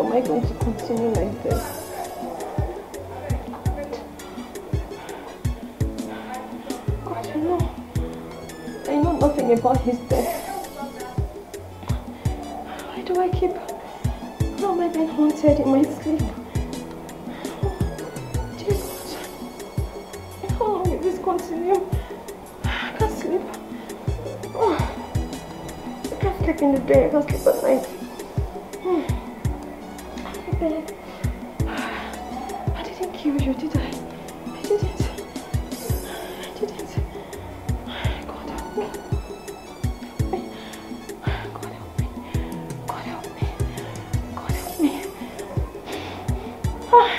am I going to continue like this? I know nothing about his death. Why do I keep... How am I being haunted in my sleep? Oh, dear God. How long will this continue? I can't sleep. Oh, I can't sleep in the day, I can't sleep at night. I didn't kill you, did I? I didn't. God help me. Ah.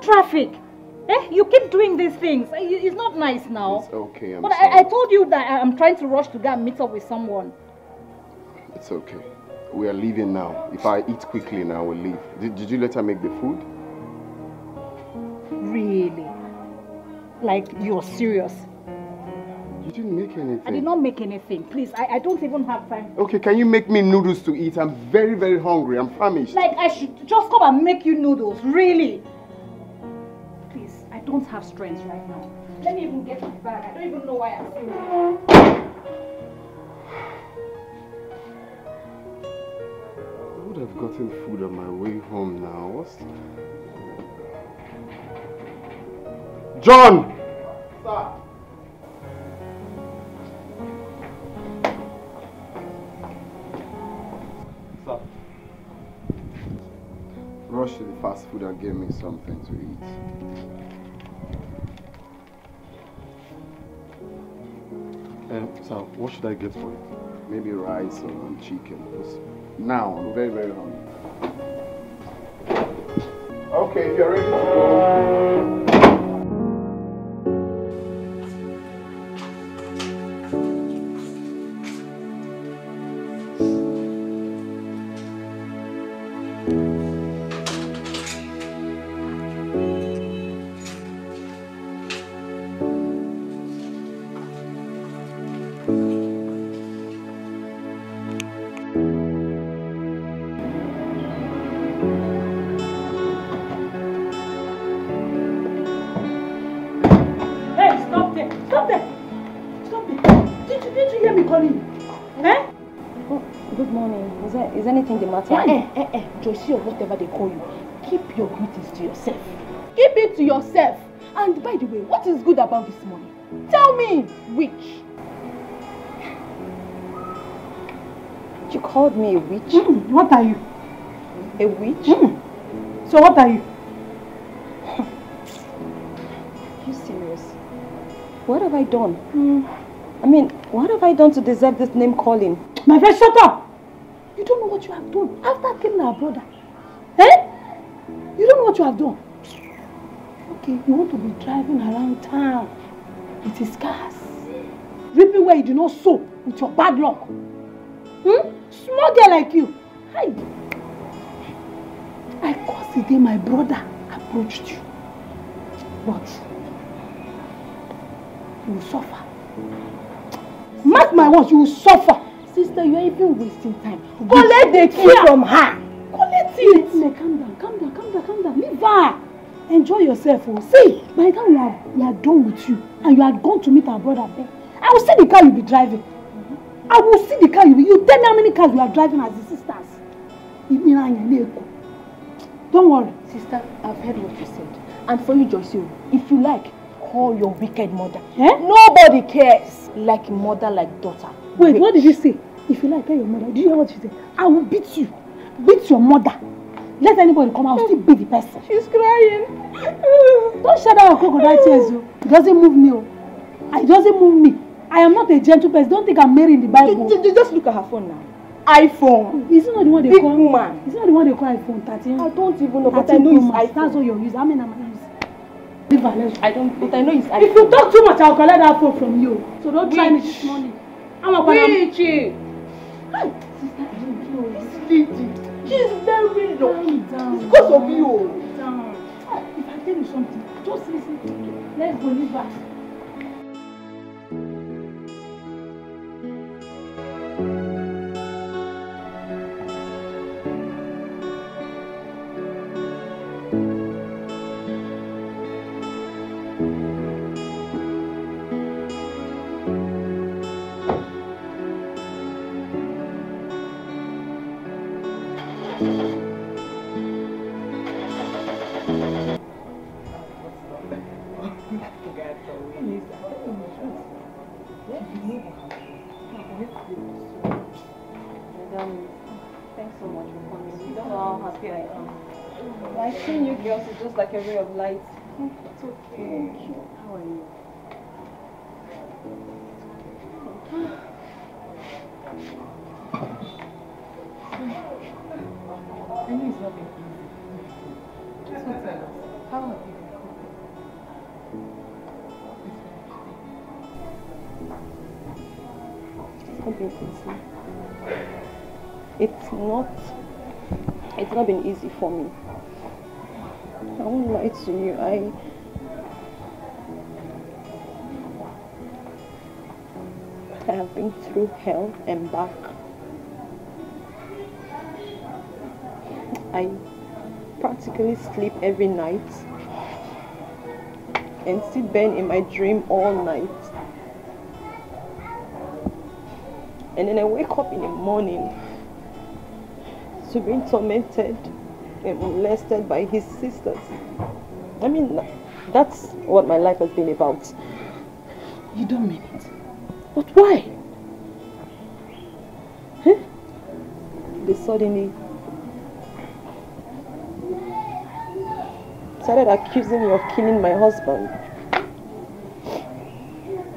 Traffic, eh? You keep doing these things. It's not nice now. It's okay. I'm sorry. I told you that I'm trying to rush to go and meet up with someone. It's okay. We are leaving now. If I eat quickly now, we'll leave. Did you let her make the food? Really? Like you're serious? You didn't make anything. I did not make anything. Please, I don't even have time. Okay, can you make me noodles to eat? I'm very, very hungry. I'm famished. Like I should just come and make you noodles. Really? I don't have strength right now. Let me even get my bag. I don't even know why I'm doing it. I would have gotten food on my way home now. What's... John! Sir! Rush to the fast food and give me something to eat. So what should I get for it? Maybe rice or chicken. Now, I'm very, very hungry. Okay, you're ready to go. The matter. Josie, or whatever they call you, keep your greetings to yourself. Keep it to yourself. And by the way, what is good about this morning? Tell me, witch. You called me a witch? What are you? A witch? So what are you? Are you serious? What have I done? I mean, what have I done to deserve this name calling? My friend, shut up! You don't know what you have done after killing our brother. Eh? You don't know what you have done. Okay, you want to be driving around town with his cars. Reaping where you do not sow with your bad luck. Small girl like you. Hi. I caused the day my brother approached you. But you will suffer. Mark my words, you will suffer. Sister, you are even wasting time. Collect the key from her. Collect it. No, calm down. Leave her. Enjoy yourself. Oh. See, by the time we are done with you and you are gone to meet our brother there, I will see the car you will be driving. I will see the car you will be. You tell me how many cars you are driving as the sisters. Don't worry. Sister, I've heard what you said. And for you, Joyce, if you like, call your wicked mother. Eh? Nobody cares. Like mother, like daughter. Wait, what did you say? If you like, tell your mother. Do you hear what she said? I will beat you. Beat your mother. Let anybody come, I will still beat the person. She's crying. Don't shut out your crocodile tears. It doesn't move me. It doesn't move me. I am not a gentle person. Don't think I'm married in the Bible. Just look at her phone now. iPhone. It's not the one they big call woman. It's not the one they call iPhone 13. I don't even know, but I know it's iPhone. That's all you're using. How many am I using? I don't, but I know it's iPhone. If you talk too much, I'll collect that phone from you. So don't try me this morning. I'm a Richie. Sister, this lady, she's very lucky. Because of you. Down. If I tell you something, just listen to me. Let's go live back. Like a ray of light. It's okay. How are you? I know it's not been easy. Just tell us. How have you been coping? It's compensating. It's not been easy for me. I won't lie to you, I have been through hell and back. I practically sleep every night and still burn in my dream all night. And then I wake up in the morning to be tormented and molested by his sisters. I mean, that's what my life has been about. You don't mean it. But why? Huh? They suddenly started accusing me of killing my husband.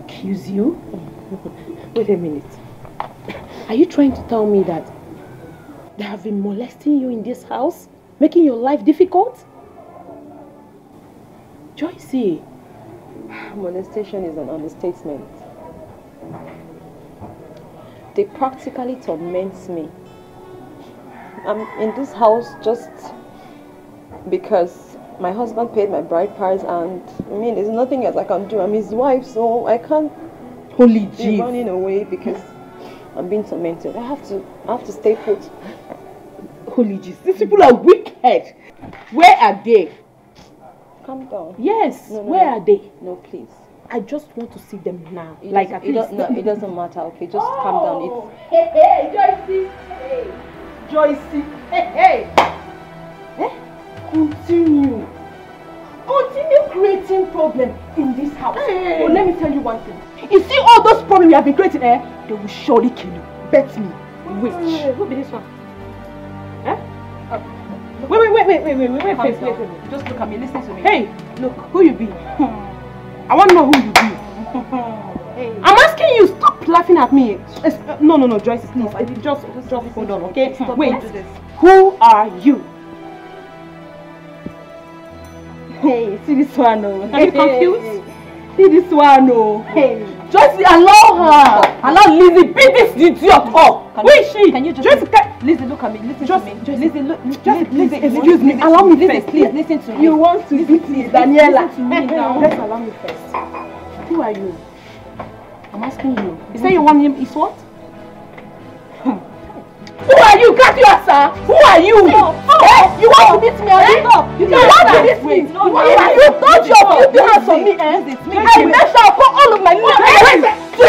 Accuse you? Wait a minute. Are you trying to tell me that they have been molesting you in this house? Making your life difficult? Joyce, molestation is an understatement. They practically torment me. I'm in this house just because my husband paid my bride price, and I mean, there's nothing else I can do. I'm his wife, so I can't be running away because I'm being tormented. I have to stay put. Holy Jesus, these people are wicked. Where are they? Calm down. Yes, where are they? No, please. I just want to see them now. It doesn't matter, okay? Just calm down. Hey, Joyce! Hey! Joyce! Hey! Continue creating problems in this house. Hey. Well, let me tell you one thing. You see all those problems you have been creating, they will surely kill you. Bet me. Which? Who be this one? Wait, just look at me, listen to me. Hey, look, who you be? I want to know who you be. Hey. I'm asking you, stop laughing at me. No, Joyce, please. Just hold on, okay? Stop. Wait, who are you? Hey, see this one, oh. Are you confused? See this one, oh. Hey. Joyce, allow her. Allow Lizzie, beat this idiot up. Who is she? Can you just... Lizzie, look at me. Listen to me. Lizzie, excuse me. Allow me first. Please listen to me. You want to beat me, Daniela? Listen to me now. Just allow me first. Who are you? I'm asking you. You say your name is what? Who are you? Get your answer. Who are you? You want to beat me? You want to beat me? You touch your filthy hands on me, I measure for all of my life. You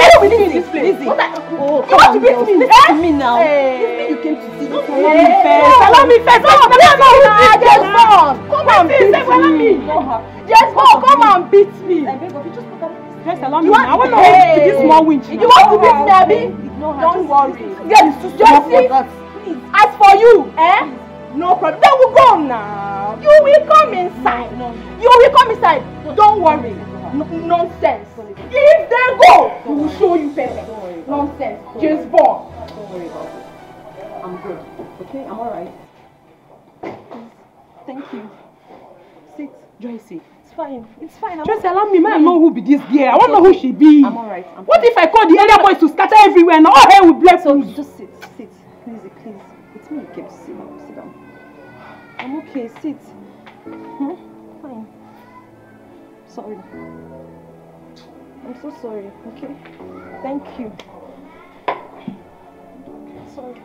want to beat me now? You came to see me. Allow me first. Come and beat me. Just allow me. I want to this small winch. You want to beat me, Abby? Don't worry. Please. As for you, no problem. Then we'll go now. You will come inside. You will come inside. Don't worry. Nonsense. If they go, we will show you perfect. Nonsense. James Bond. Don't worry about it. I'm good. Okay, I'm all right. Thank you. Sit, Joycey. It's fine. It's fine. I'm just allow me. Man, know who be this girl. I want to know who she be. I'm all right. I'm what fine. If I call the area boys to scatter everywhere and all hell will break loose? So just sit, sit, please, please. It's me. Keep sit down, sit down. I'm okay. Sit. Hmm? Fine. Sorry. I'm so sorry. Okay. Thank you. Sorry.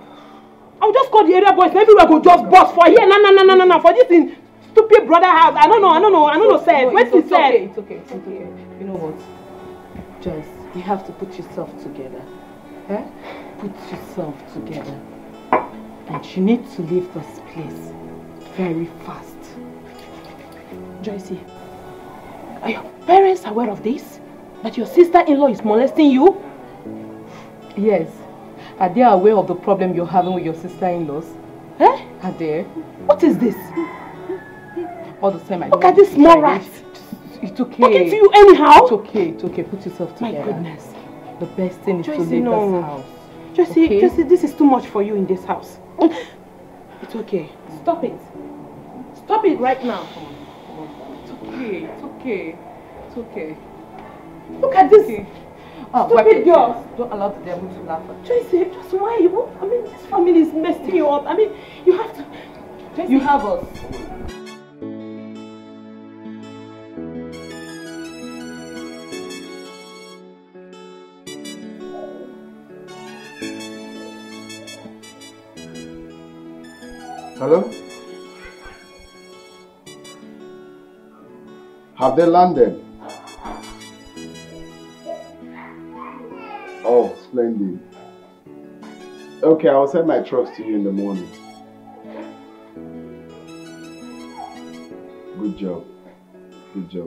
I'll just call the area boys. Everywhere go just bust for here. No. For this thing. Stupid brother house. I don't know, sir. What's he said? It's okay, it's okay. You know what? Joyce, you have to put yourself together. Eh? Put yourself together. And you need to leave this place very fast. Joycey, are your parents aware of this? That your sister-in-law is molesting you? Yes. Are they aware of the problem you're having with your sister-in-laws? Eh? Are they? What is this? All the time I look at this small rat. It's okay. Talking to you anyhow. It's okay. Put yourself together. My goodness. The best thing is Joycey, to leave this house. Joycey, okay? Joycey, this is too much for you in this house. It's okay. Stop it. Stop it right now. It's okay. Look at this. Okay. Stupid girls. Don't allow the devil to laugh at you. Joycey, just why? I mean, this family is messing you up. I mean, you have to. Joycey, you have us. Hello? Have they landed? Oh, splendid. Okay, I'll send my trucks to you in the morning. Good job.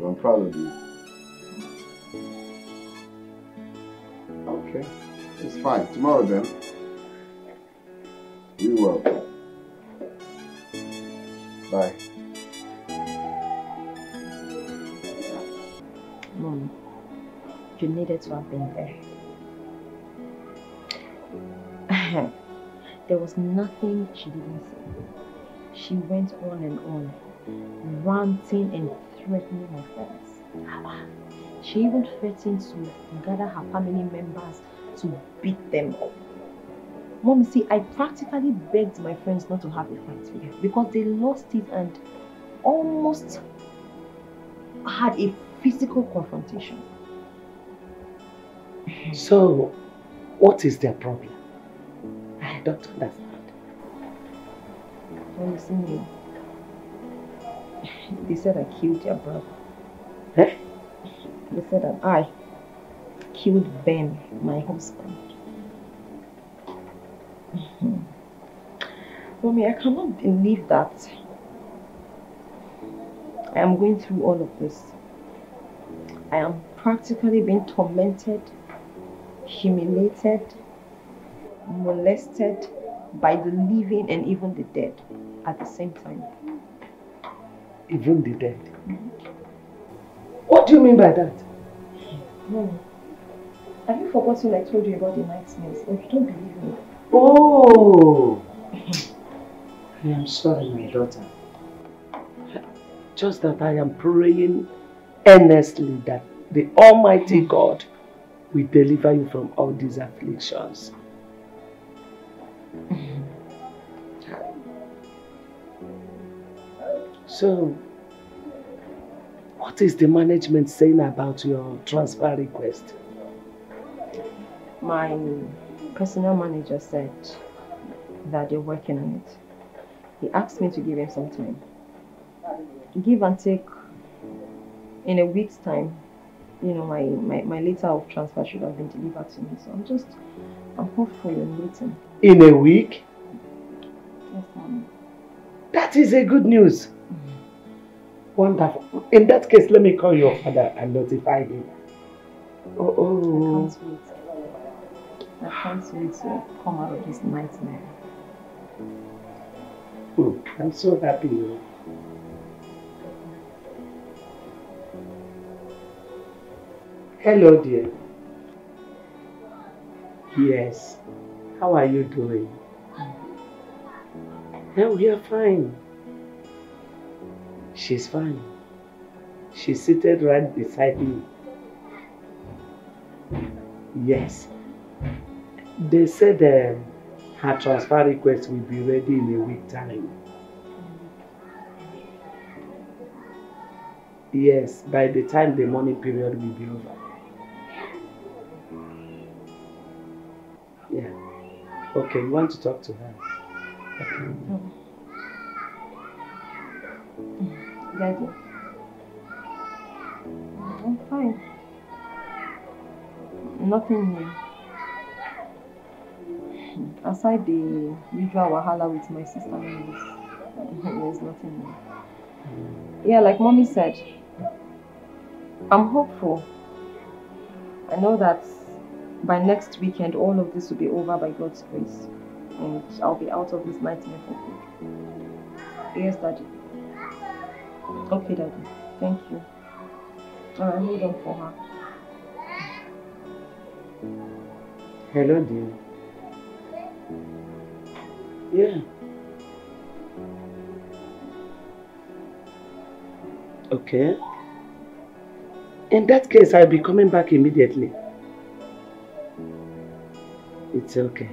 I'm proud of you. Okay, it's fine. Tomorrow then. You're welcome. Bye. Mom, you needed to have been there. There was nothing she didn't say. She went on and on, ranting and threatening her friends. She even threatened to gather her family members to beat them up. Mom, see, I practically begged my friends not to have a fight with her because they lost it and almost had a physical confrontation. So, what is their problem? I don't understand. Mom, see me. They said I killed your brother. Eh? They said that I killed Ben, my husband. Mommy, I cannot believe that I am going through all of this. I am practically being tormented, humiliated, molested by the living and even the dead at the same time. Even the dead? Mm-hmm. What do you mean by that? Mommy, have you forgotten I told you about the nightmares? If you don't believe me. Oh, I am sorry, my daughter. Just that I am praying earnestly that the Almighty God will deliver you from all these afflictions. So, what is the management saying about your transfer request? My personal manager said that they're working on it. He asked me to give him some time. Give and take. In a week's time, you know, my letter of transfer should have been delivered to me. So I'm hopeful and waiting. In a week? Yes, ma'am. That is a good news. Mm-hmm. Wonderful. In that case, let me call your father and notify him. Oh. I can't wait. I can't wait to come out of this nightmare. Oh, I'm so happy. Hello, dear. Yes. How are you doing? Hell, we are fine. She's fine. She's seated right beside me. Yes. They said her transfer request will be ready in a week's time. Yes, by the time the money period will be over. Yeah. Okay, you want to talk to her? Okay. Daddy? I'm fine. Nothing new. Aside the usual wahala with my sister, there's nothing new. Yeah, like Mommy said, I'm hopeful. I know that by next weekend, all of this will be over by God's grace. And I'll be out of this nightmare for good. Yes, Daddy. Okay, Daddy. Thank you. Alright, hold on for her. Hello, dear. Yeah. Okay. In that case, I'll be coming back immediately. It's okay.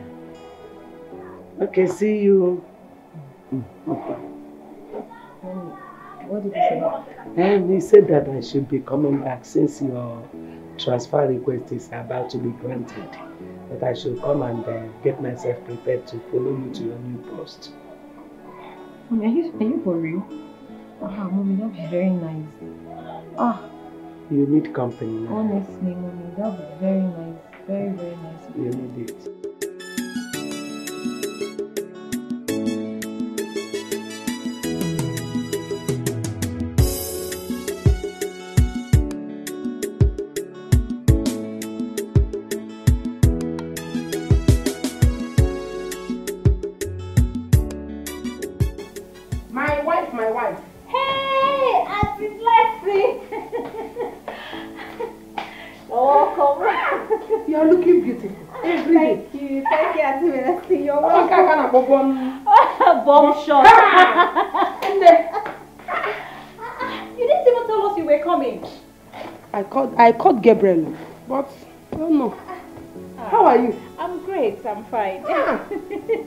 Okay, see you. What did he say? And he said that I should be coming back since your transfer request is about to be granted. That I should come and get myself prepared to follow you to your new post. Mommy, are you for real? Ah, Mommy, that would be very nice. Ah. You need company now. Honestly, Mommy, that would be very nice. Very, very nice. You need it. My wife. Hey, Auntie Blessing! Welcome. You are looking beautiful. Every thank day. You. Thank you, Auntie Blessing. You're welcome. I'm going bomb shot. You didn't even tell us you were coming. I called Gabriel, but I don't know. How are you? I'm great, I'm fine. I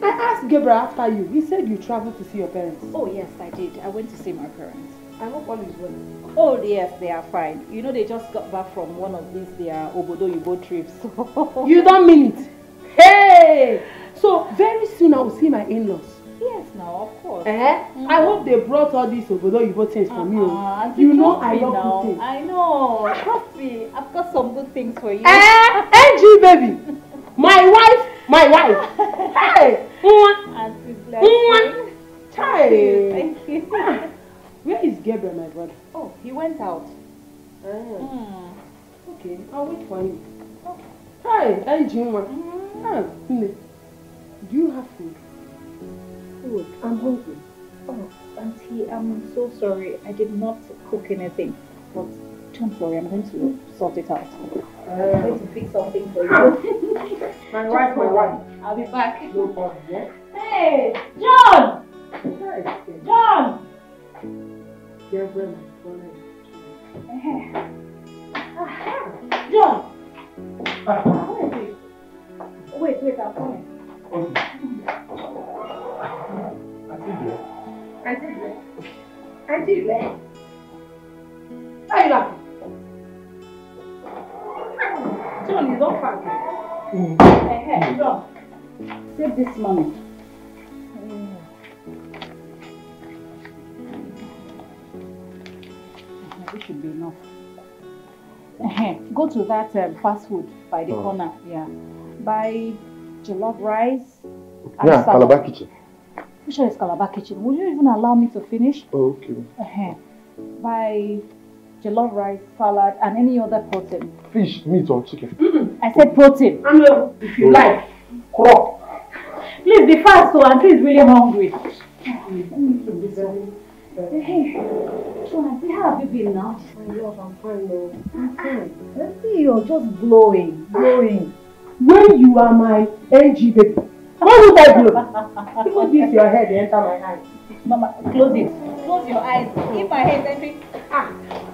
asked Gabriel after you. He said you traveled to see your parents. Oh yes, I did. I went to see my parents. I hope all is well. Oh yes, they are fine. You know, they just got back from one of these their Obodo-Yubo trips. You don't mean it. Hey! So very soon I will see my in-laws. Yes, now, of course. I hope they brought all these Obodo-Yubo things for me. You know I love good things. I know. Trust me, I've got some good things for you. NG baby! My wife! Hey! Auntie Blessing. Thank you. Where is Gabriel, my brother? Oh, he went out. Okay, I'll wait for him. Hi, NG. Do you have food? Food? I'm hungry. Oh, Auntie, I'm so sorry. I did not cook anything. But don't worry, I'm going to sort it out. I'm going to fix something for you. My wife. I'll be back. No problem, yeah? Hey, John! John! John! Wait, I'm coming. I did that. Are you laughing? John, you don't fight me. Hey, John. Save this money. This should be enough. Go to that fast food by the corner. Yeah. Buy jollof rice. Yeah, Calabar Kitchen. Which one is Calabar Kitchen? Will you even allow me to finish? Oh, okay. Buy jollof rice, salad, and any other protein. Fish, meat, or chicken? I said protein. And if you like, crop. Please be fast, so Auntie is really hungry. Hey, Auntie, how have you been now? My love, I'm fine now. Auntie, you're just glowing. When you are my NG baby, why do I do? Even if your head enter my eyes. Mama, close it. Close your eyes. If my head entering. Ah.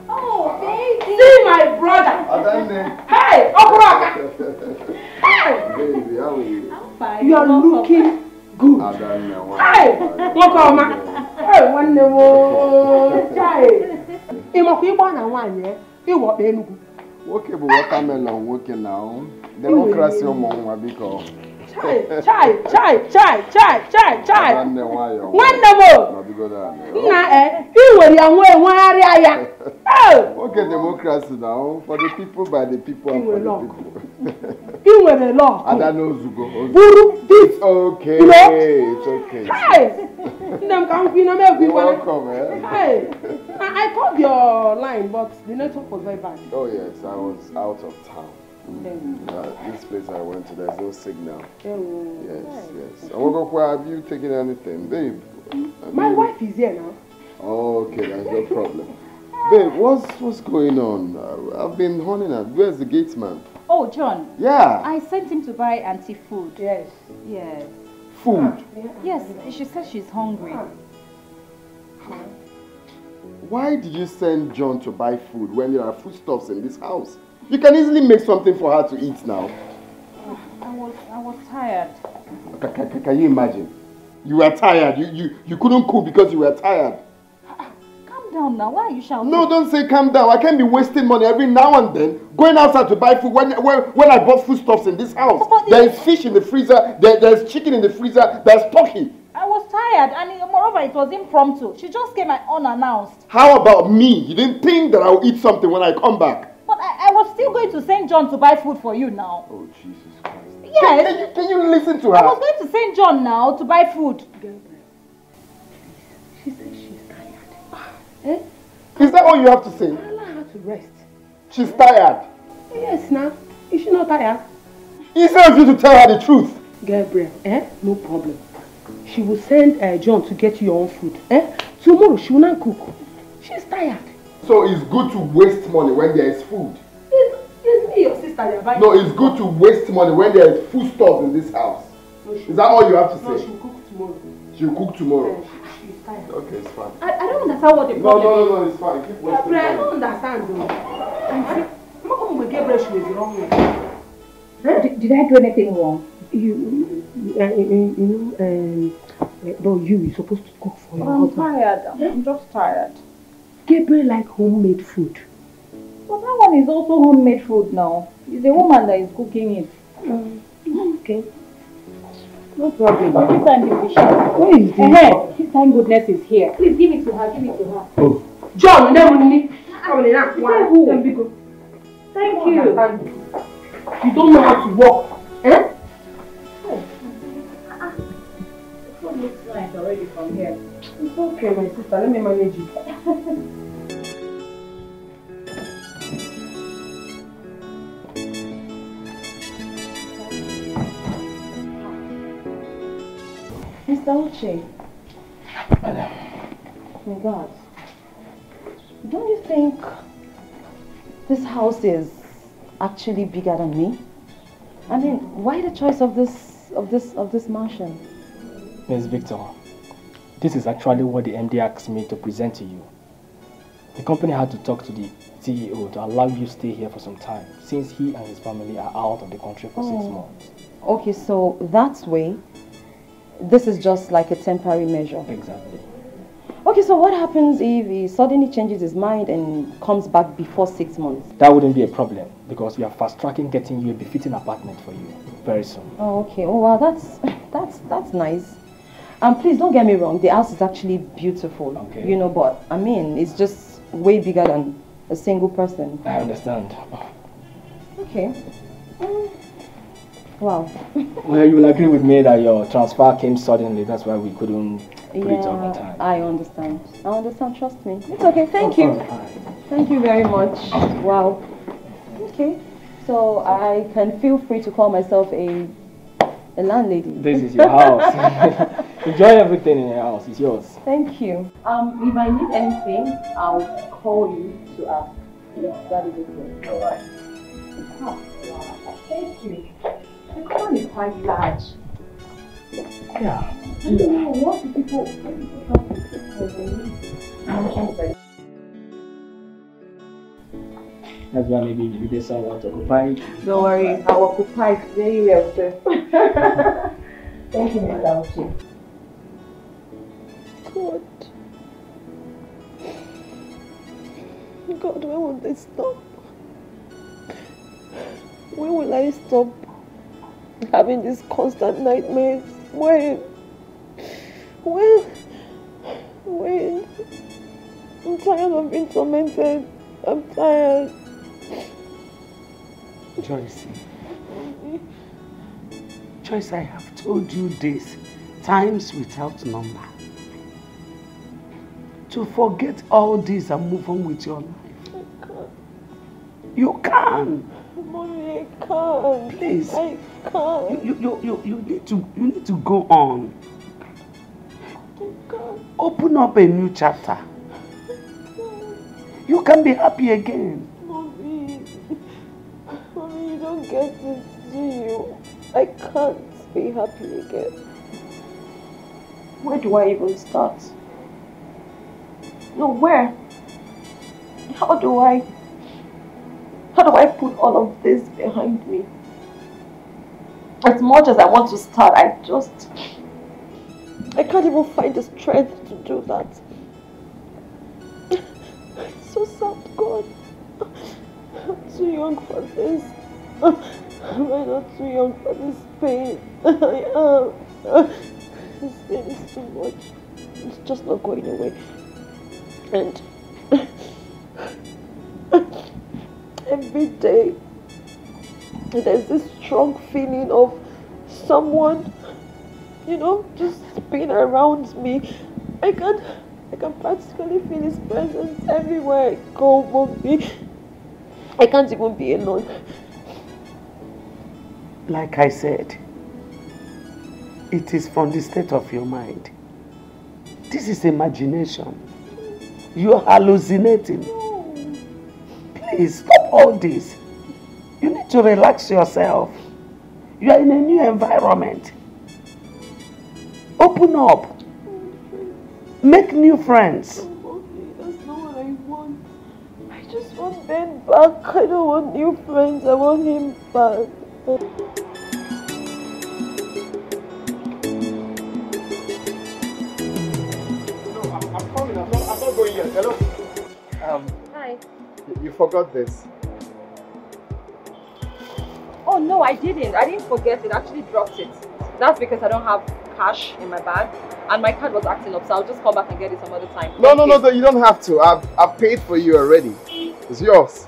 Oh, baby. See my brother. Hey, Okuraka. Hey. Baby, how are you? I'm fine. You are looking good. Hey, Okoma. Hey, one day, child. You must be born and one year. You walk in good. Okay, but watermelon working now. Democracy among my because. Chai. When the more? Nah, you were young when oh. Okay, democracy now for the people by the people and for the people. You were the law. I don't know Zugo. Buru, it's okay. It's okay. You're welcome, eh? I called your line, but the network was very bad. Oh yes, I was out of town. This place I went to, there's no signal. Yes. Have you taken anything, babe? My wife is here now. Oh, okay, that's no problem. Babe, what's going on? I've been honing up. Where's the gate man? Oh, John. Yeah. I sent him to buy auntie food. Yes. Food? Yes, she said she's hungry. Why did you send John to buy food when there are foodstuffs in this house? You can easily make something for her to eat now. I was tired. Can you imagine? You were tired. You couldn't cook because you were tired. Calm down now. Why are you shouting? No, don't say calm down. I can't be wasting money every now and then going outside to buy food when I bought foodstuffs in this house. There's fish in the freezer. There's chicken in the freezer. There's turkey. I was tired, and moreover, it was impromptu. She just came unannounced. How about me? You didn't think that I would eat something when I come back? But I was still going to St. John to buy food for you now. Oh, Jesus Christ. Yes. Can you listen to her? I was going to St. John now to buy food. Gabriel, please. She said she's tired. Is that all you have to say? Allow her to rest. She's tired. Yes, now. Is she not tired? It's not you to tell her the truth. Gabriel, no problem. She will send John to get you your own food. Tomorrow she will not cook. She's tired. So it's good to waste money when there is food. It's me, your sister. No, it's good to waste money when there is food stores in this house. No, is that all you have to say? No, she'll cook tomorrow. She'll cook tomorrow? Yeah, she's tired. Okay, it's fine. I don't understand what the problem is. No, it's fine. Keep wasting money. I don't understand though. How come with Gabriel she was the wrong way? Huh? Did I do anything wrong? You're supposed to cook for your husband. I'm tired. I'm just tired. Gabriel like homemade food. But that one is also homemade food now. It's a woman that is cooking it. Okay. No problem. Every time you fish. Where is this? This time goodness is here. Please give it to her. Oh. John, never leave. Thank you. You don't know how to walk. This one looks nice already from here. It's okay, my sister. Let me manage it. Mr. Uche, Madam. My God, don't you think this house is actually bigger than me? I mean, why the choice of this mansion? Ms. Victor, this is actually what the MD asked me to present to you. The company had to talk to the CEO to allow you to stay here for some time, since he and his family are out of the country for 6 months. Okay, so that way. This is just like a temporary measure. Exactly. Okay, so what happens if he suddenly changes his mind and comes back before 6 months? That wouldn't be a problem because we are fast-tracking getting you a befitting apartment for you very soon. Oh, okay. Oh, wow, that's nice. And please don't get me wrong, the house is actually beautiful. Okay. But I mean, it's just way bigger than a single person. I understand. Okay. Wow. Well, you will agree with me that your transfer came suddenly. That's why we couldn't put it on time. I understand. Trust me. It's okay. Thank you. Thank you very much. Wow. Okay. So I can feel free to call myself a landlady. This is your house. Enjoy everything in your house. It's yours. Thank you. If I need anything, I'll call you to ask. Yes, that is okay. All right. Thank you. The one is quite large. Yeah. I don't know what do people have. That's why maybe you just want to occupy. Don't worry, I will occupy very well, sir. Thank you, Mr. Uche. God, when will they stop? When will I stop having these constant nightmares? When? I'm tired of being tormented. I'm tired. Joyce. Joyce, I have told you this times without number. To forget all this and move on with your life. I can't. You can. Mommy, I can't. Please. I can't. You need to go on. I can't. Open up a new chapter. You can be happy again. Mommy, you don't get it, do you? I can't be happy again. Where do I even start? No, where? How do I put all of this behind me? As much as I want to start, I can't even find the strength to do that. So sad, God. I'm too young for this. Am I not too young for this pain? I am. This pain is too much. It's just not going away. And every day, there's this strong feeling of someone, just being around me. I can practically feel his presence everywhere I go, Mommy. I can't even be alone. Like I said, it is from the state of your mind. This is imagination. You are hallucinating. No. Please, stop all this. You need to relax yourself. You are in a new environment. Open up. Make new friends. Mommy, that's not what I want. I just want Ben back. I don't want new friends. I want him back. No, I'm coming. I'm not going yet. Hello? Hi. You forgot this. Oh, no, I didn't. I didn't forget it. I actually dropped it. That's because I don't have cash in my bag. And my card was acting up, so I'll just come back and get it some other time. No, you don't have to. I've paid for you already. It's yours.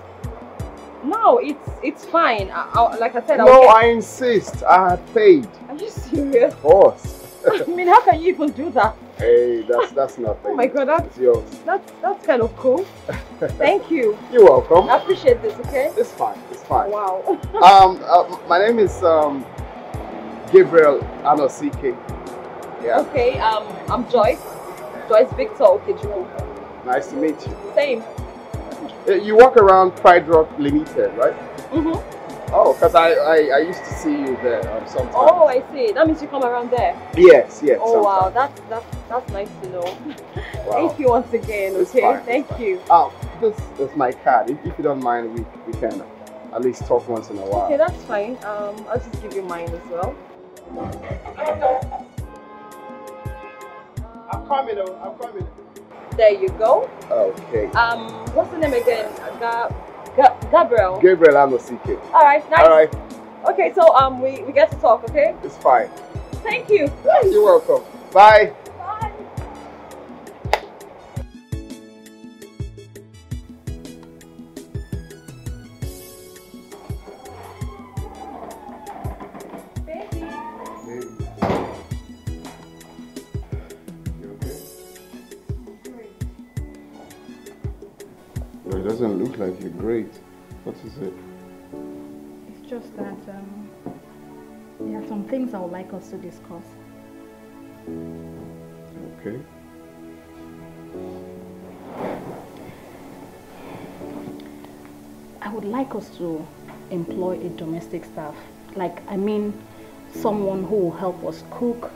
No, it's fine. Like I said, no, I insist. I have paid. Are you serious? Of course. I mean, how can you even do that? Hey, that's nothing. Oh my God, it's yours. That's kind of cool. Thank you. You're welcome. I appreciate this. Okay. It's fine. Wow. My name is Gabriel Anosike. Yeah. Okay, I'm Joyce Victor. Okay, nice to meet you. Same. You work around Pride Rock Limited, right? Mm-hmm. Oh, because I used to see you there sometimes. Oh, I see. That means you come around there? Yes. Oh, sometimes. Wow, that's nice to know. Wow. Thank you once again, okay? Thank you. Oh, this is my card. If you don't mind, we can at least talk once in a while. Okay, that's fine. I'll just give you mine as well. I'm coming, There you go. Okay. What's the name again? Gabriel. Gabriel Anosike. All right, nice. All right. Okay, so we get to talk, okay? It's fine. Thank you. You're welcome. Bye. Bye. It doesn't look like you're great. What is it? It's just that there are some things I would like us to discuss. Okay. I would like us to employ a domestic staff. I mean, someone who will help us cook,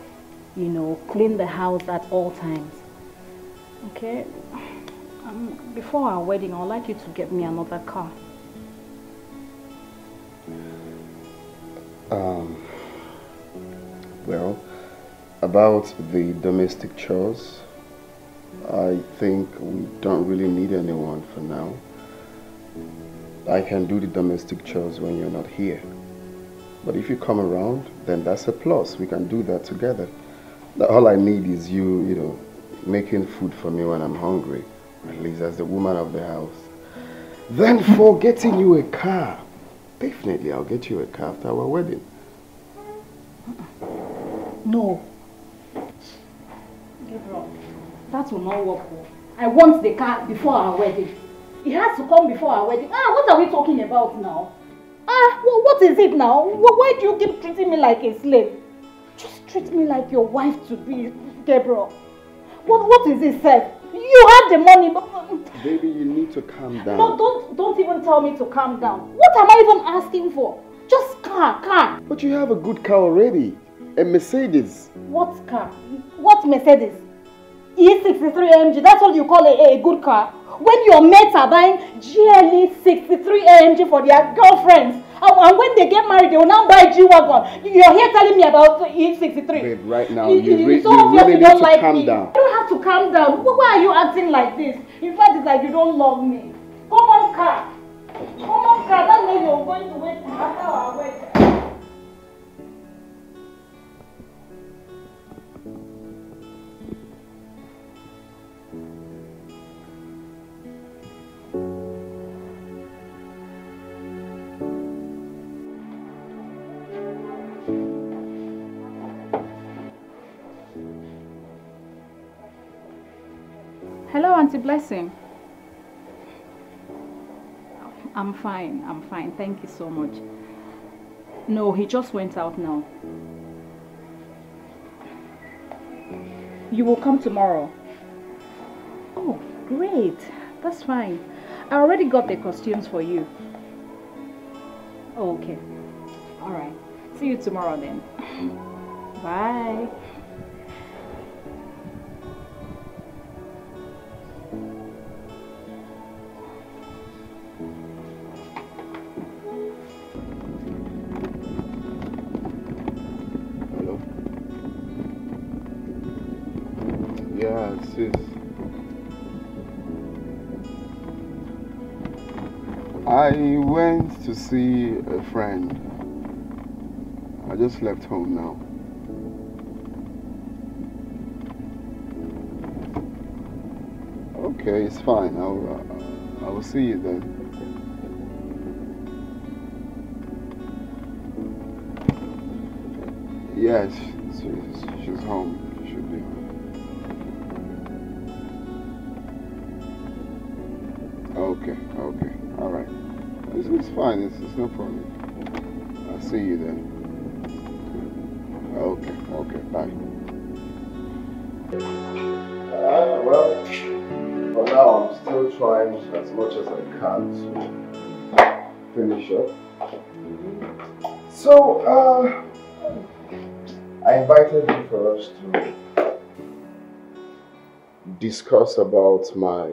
you know, clean the house at all times. Okay? Before our wedding, I would like you to get me another car. Well, about the domestic chores, I think we don't really need anyone for now. I can do the domestic chores when you're not here. But if you come around, then that's a plus. We can do that together. All I need is you, you know, making food for me when I'm hungry. At least as the woman of the house. Then for getting you a car. Definitely, I'll get you a car after our wedding. No. Gabriel, that will not work. I want the car before our wedding. It has to come before our wedding. Ah, what are we talking about now? Ah, well, what is it now? Why do you keep treating me like a slave? Just treat me like your wife-to-be, Gabriel. What is it, Seth? You had the money, but... Baby, you need to calm down. No, don't even tell me to calm down. What am I even asking for? Just car. But you have a good car already. A Mercedes. What car? What Mercedes? E63 AMG, that's what you call a good car. When your mates are buying GLE 63 AMG for their girlfriends, and when they get married, they will now buy G-Wagon. You're here telling me about E63. Babe, right now, you really need to calm down. You don't have to calm down. Why are you acting like this? In fact, it's like you don't love me. Come on, car. Come on, car. That means you're going to wait after our wedding. Hello, Auntie Blessing. I'm fine. Thank you so much. No, he just went out now. You will come tomorrow? Oh, great. That's fine. I already got the costumes for you. Oh, okay. All right. See you tomorrow then. Bye. I went to see a friend. I just left home now. Okay, it's fine. I will see you then. Yes, yeah, she's home. She should be home. Okay, all right. It's fine, it's no problem. I'll see you then. Okay, bye. Well, for now I'm still trying as much as I can to finish up. So, I invited you for us to discuss about my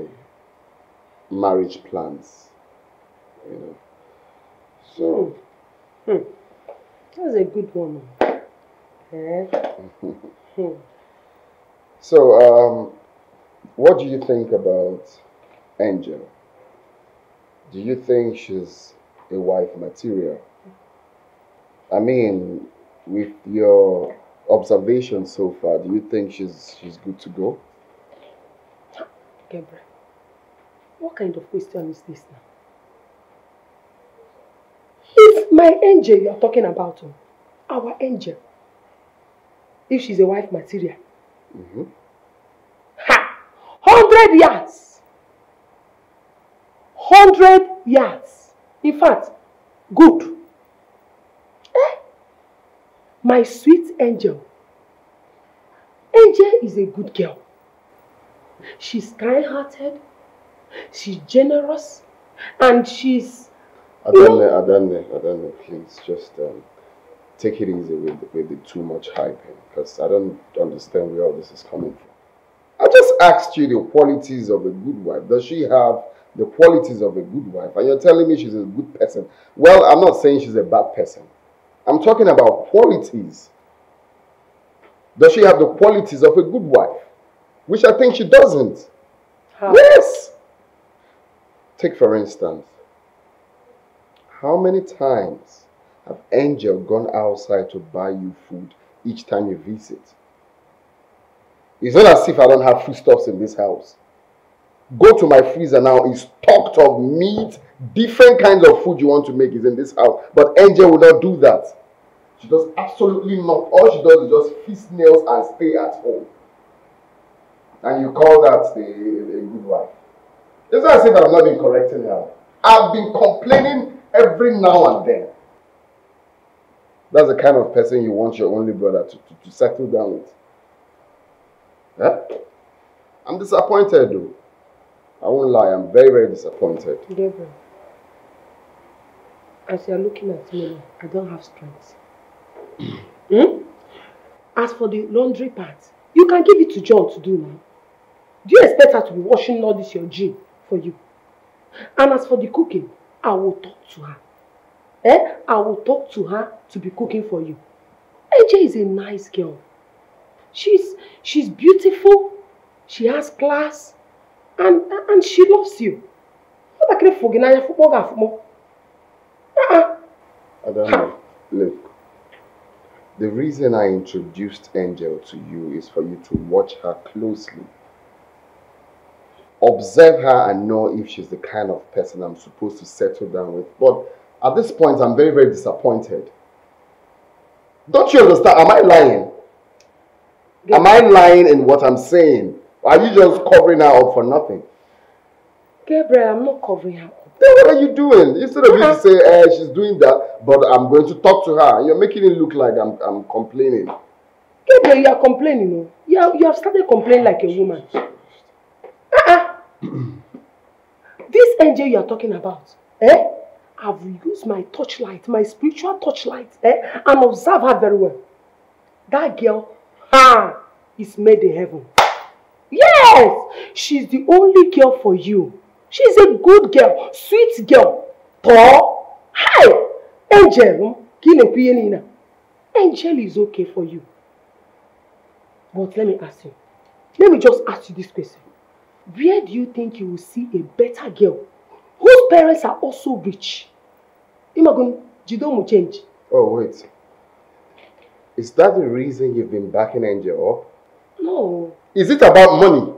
marriage plans, you know. So, that was a good one. Yeah. So, what do you think about Angel? Do you think she's a wife material? I mean, with your observation so far, do you think she's good to go? Gabriel. What kind of question is this now? It's my Angel you are talking about. Our Angel. If she's a wife material. Mm-hmm. Ha! 100 yards! 100 yards! In fact, good. Eh? My sweet Angel. Angel is a good girl. She's kind-hearted. She's generous, and she's... Adane, please, just take it easy with the too much hype, because I don't understand where all this is coming from. I just asked you the qualities of a good wife. Does she have the qualities of a good wife? And you're telling me she's a good person. Well, I'm not saying she's a bad person. I'm talking about qualities. Does she have the qualities of a good wife? Which I think she doesn't. How? Yes! Take for instance, how many times have Angel gone outside to buy you food each time you visit? It's not as if I don't have foodstuffs in this house. Go to my freezer now, it's stocked of meat, different kinds of food you want to make is in this house. But Angel will not do that. She does absolutely not. All she does is just feast nails and stay at home. And you call that a good wife. It's not as if I've not been correcting her. I've been complaining every now and then. That's the kind of person you want your only brother to settle down with. Yeah? I'm disappointed though. I won't lie, I'm very, very disappointed. Gabriel, as you're looking at me, I don't have strength. As for the laundry part, you can give it to John to do now. Do you expect her to be washing all this your gym for you? And as for the cooking, I will talk to her. I will talk to her to be cooking for you. AJ is a nice girl. She's beautiful. She has class. And she loves you. I don't know. Look, the reason I introduced Angel to you is for you to watch her closely. Observe her and know if she's the kind of person I'm supposed to settle down with. But at this point, I'm very, very disappointed. Don't you understand? Am I lying? Am I lying in what I'm saying? Are you just covering her up for nothing? Gabriel, I'm not covering her up. Then what are you doing? Instead of you to say, she's doing that, but I'm going to talk to her. You're making it look like I'm complaining. Gabriel, you are complaining. No? You have started complaining like a woman. This Angel you are talking about, I've used my torchlight, my spiritual torchlight, and observe her very well. That girl, is made in heaven. Yes, she's the only girl for you. She's a good girl, sweet girl. Paul, hi, Angel. Angel is okay for you. But let me ask you. Let me just ask you this question. Where do you think you will see a better girl whose parents are also rich? Oh, wait. Is that the reason you've been backing Angel up? No. Is it about money?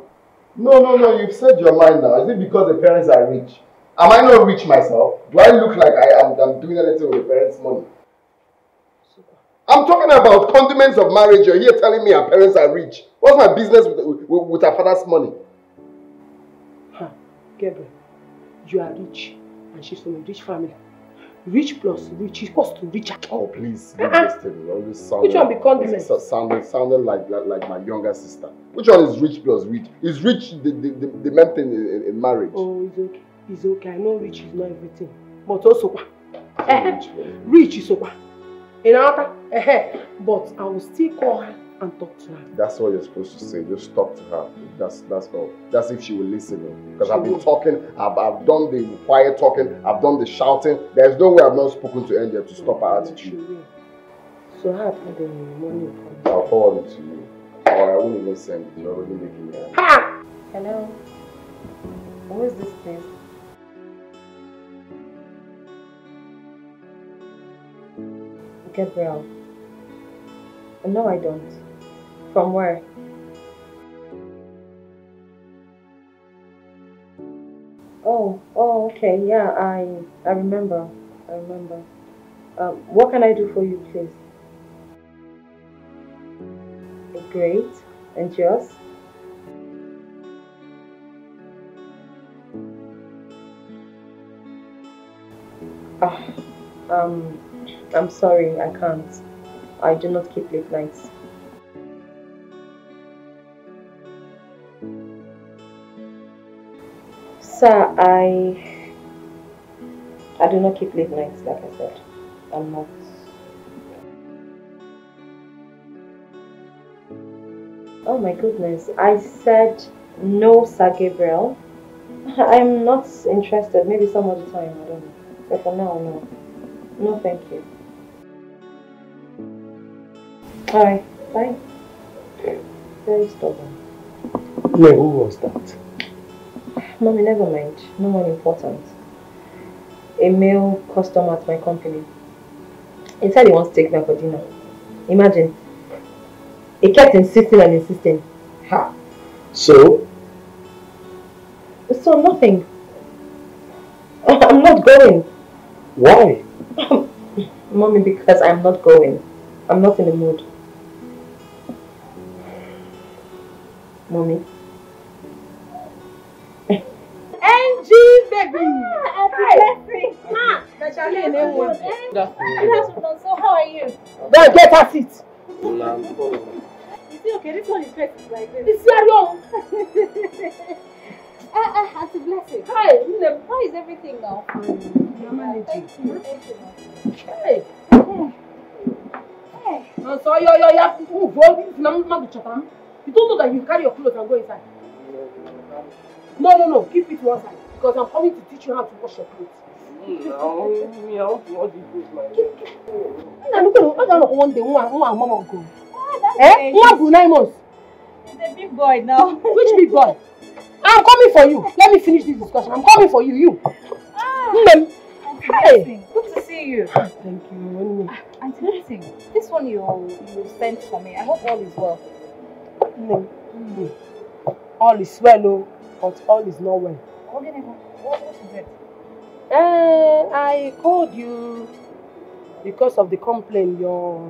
No, you've said your mind now. Is it because the parents are rich? Am I not rich myself? Do I look like I'm doing anything with the parents' money? I'm talking about condiments of marriage. You're here telling me her parents are rich. What's my business with her father's money? Gabriel, you are rich and she's from a rich family. Rich plus rich, she's supposed to reach out. Oh, please, leave this to me. Which one be condiment? Sounded like my younger sister. Which one is rich plus rich? Is rich the main thing in marriage? Oh, it's okay. It's okay. I know rich is not everything. But also, rich is okay. In other, but I will still call her and talk to her. That's what you're supposed to say. Just talk to her. That's all. That's if she will listen. Because I've been talking. I've done the quiet talking. I've done the shouting. There's no way I've not spoken to Angel to stop her attitude. So I'll forward it to you. Or I won't even send it. You're already making it. Ha! Hello. Who is this place? Gabriel. No, I don't. From where? Oh, okay, yeah, I remember. What can I do for you, please? Great, and yours? I'm sorry, I can't. I do not keep late nights. Sir, I do not keep late nights, like I said. I'm not. Oh my goodness. I said, no, Sir Gabriel. I'm not interested. Maybe some other time, I don't know. But for now, no. No, thank you. Alright, bye. Very stubborn. Yeah, who was that? Mommy, never mind. No one important. A male customer at my company. He said he wants to take me out for dinner. Imagine. He kept insisting and insisting. Ha! So? So nothing. I'm not going. Why? Mommy, because I'm not going. I'm not in the mood. Mommy. Angie, baby! Ah, happy birthday! So how are you? Well, get her seat. Is it okay? This one is red. It's yellow. Happy blessing. Hi, how is everything now? Mama, thank you. Hey. Hey. So you have to move. You don't know that you carry your clothes and go inside. No, keep it one side because I'm coming to teach you how to wash your clothes. He's a big boy now. Which big boy? I'm coming for you. Let me finish this discussion. I'm coming for you. Hey. Good to see you. Thank you. Auntie, this one you sent for me. I hope all is well. All is well, but all is not well. What is it? I called you because of the complaint your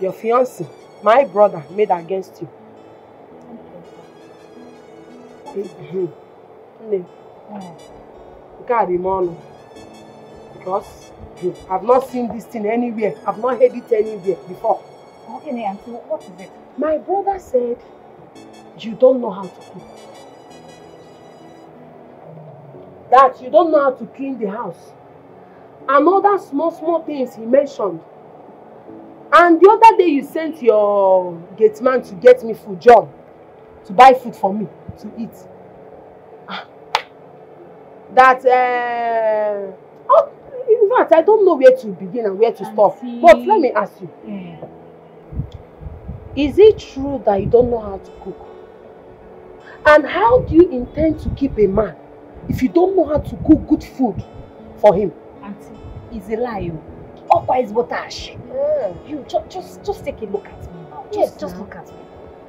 fiancé, my brother, made against you. Because I've not seen this thing anywhere. I've not heard it anywhere before. Okay, Auntie, what is it? My brother said you don't know how to cook. That you don't know how to clean the house. And all that small things he mentioned. And the other day you sent your gate man to get me food, John. To buy food for me, to eat. That, in fact, I don't know where to begin and where to stop. But let me ask you. Yeah. Is it true that you don't know how to cook? And how do you intend to keep a man if you don't know how to cook good food for him? Auntie, it's a lie. Okwa is botash. You just take a look at me. Just look at me.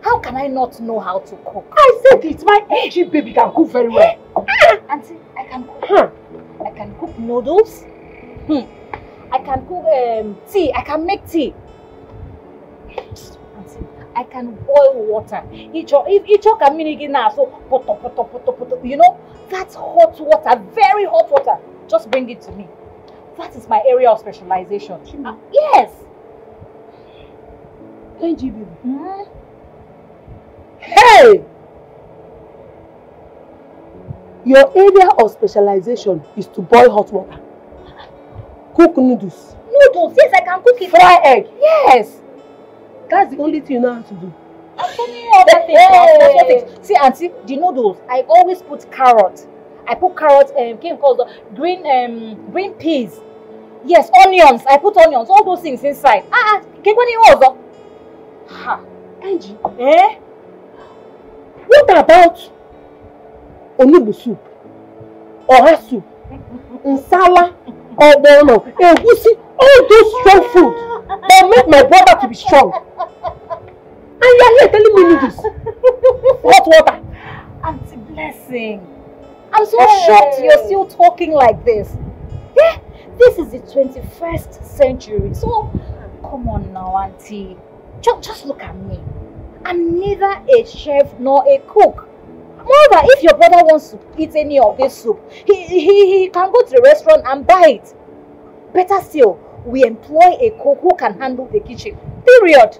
How can I not know how to cook? I said it. My Angie baby can cook very well. Auntie, I can cook. I can cook noodles. I can cook tea. I can make tea. Auntie, I can boil water. You know, that's hot water, very hot water. Just bring it to me. That is my area of specialization. Yes. Thank you, baby. Hey! Your area of specialization is to boil hot water. Cook noodles. Noodles, yes, I can cook it. Fry egg. Yes. That's the only thing you know how to do. See, Auntie, the noodles, I always put carrot. I put carrot, green peas. Yes, onions. I put onions, all those things inside. Angie, what about onugbu soup? Oha soup? Nsala? Egusi? All those strong food that make my brother to be strong. And you are here telling me this. What water? Auntie Blessing, I'm so shocked you're still talking like this. Yeah, this is the 21st century. So, come on now, Auntie. Just look at me. I'm neither a chef nor a cook. Moreover, if your brother wants to eat any of this soup, he can go to the restaurant and buy it. Better still, we employ a cook who can handle the kitchen. Period.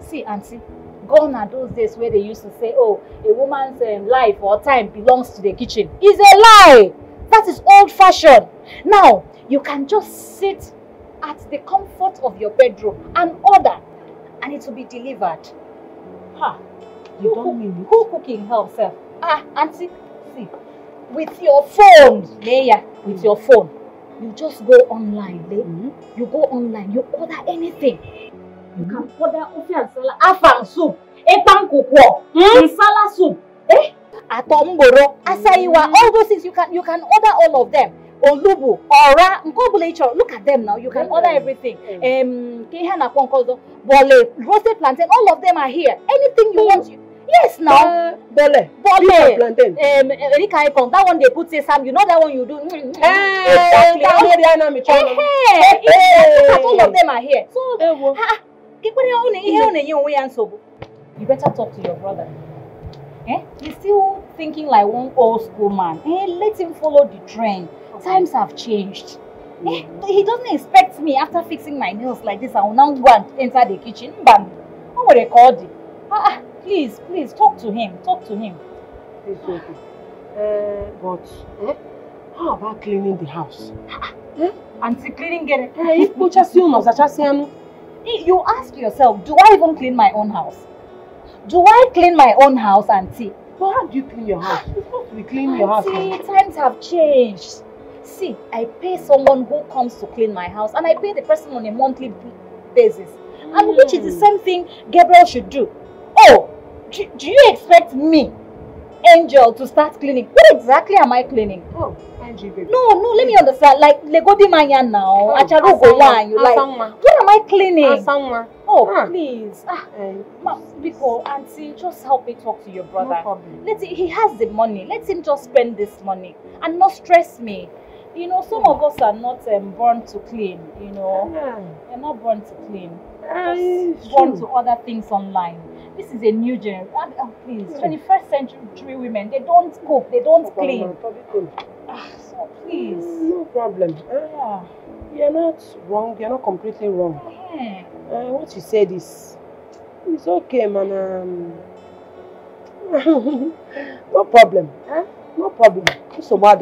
See, Auntie, gone are those days where they used to say, oh, a woman's life or time belongs to the kitchen. It's a lie. That is old-fashioned. Now, you can just sit at the comfort of your bedroom and order, and it will be delivered. You don't mean it. Who cooking herself? Ah, auntie, see, with your phone, Leia, with your phone, you just go online, you go online, you order anything. You can order ufi and salad, afang soup, epang kukuo, salad soup, atomboro, asaiwa, all those things, you can order all of them. Olubu, Ora, Mkobulature, look at them now, you can order everything. Kehana Ponkozo, Bole, roasted plantain, all of them are here. Anything you want, yes now. Bole, Bole, plantain. That one they put sesame, you know that one you do. Exactly. All of them are here. So, you better talk to your brother. He's still thinking like one old school man. Let him follow the trend. Times have changed. He doesn't expect me after fixing my nails like this, I will now go and enter the kitchen. Bam! What would they call it? Please, please, talk to him. Talk to him. It's okay. But how about cleaning the house? Auntie, cleaning get it. You ask yourself, do I even clean my own house? Do I clean my own house, Auntie? Well, how do you clean your house? You're supposed to be cleaning your house. See, times have changed. See, I pay someone who comes to clean my house and I pay the person on a monthly basis. And which is the same thing Gabriel should do. Oh, do you expect me, Angel, to start cleaning? What exactly am I cleaning? Oh, Angie, baby. No, let me understand. Like, Legodi Maya now, Acharo Golan, you like. What am I cleaning? Oh, please. Ma, because Auntie, just help me talk to your brother. No problem. He has the money. Let him just spend this money and not stress me. You know, some of us are not born to clean, you know. We're not born to clean. Just born to other things online. This is a new generation. Oh, please, 21st century women, they don't cook, they don't clean. So please. No problem. You're not wrong, you're not completely wrong. What you said is, it's okay, man. No problem. No problem. It's so bad.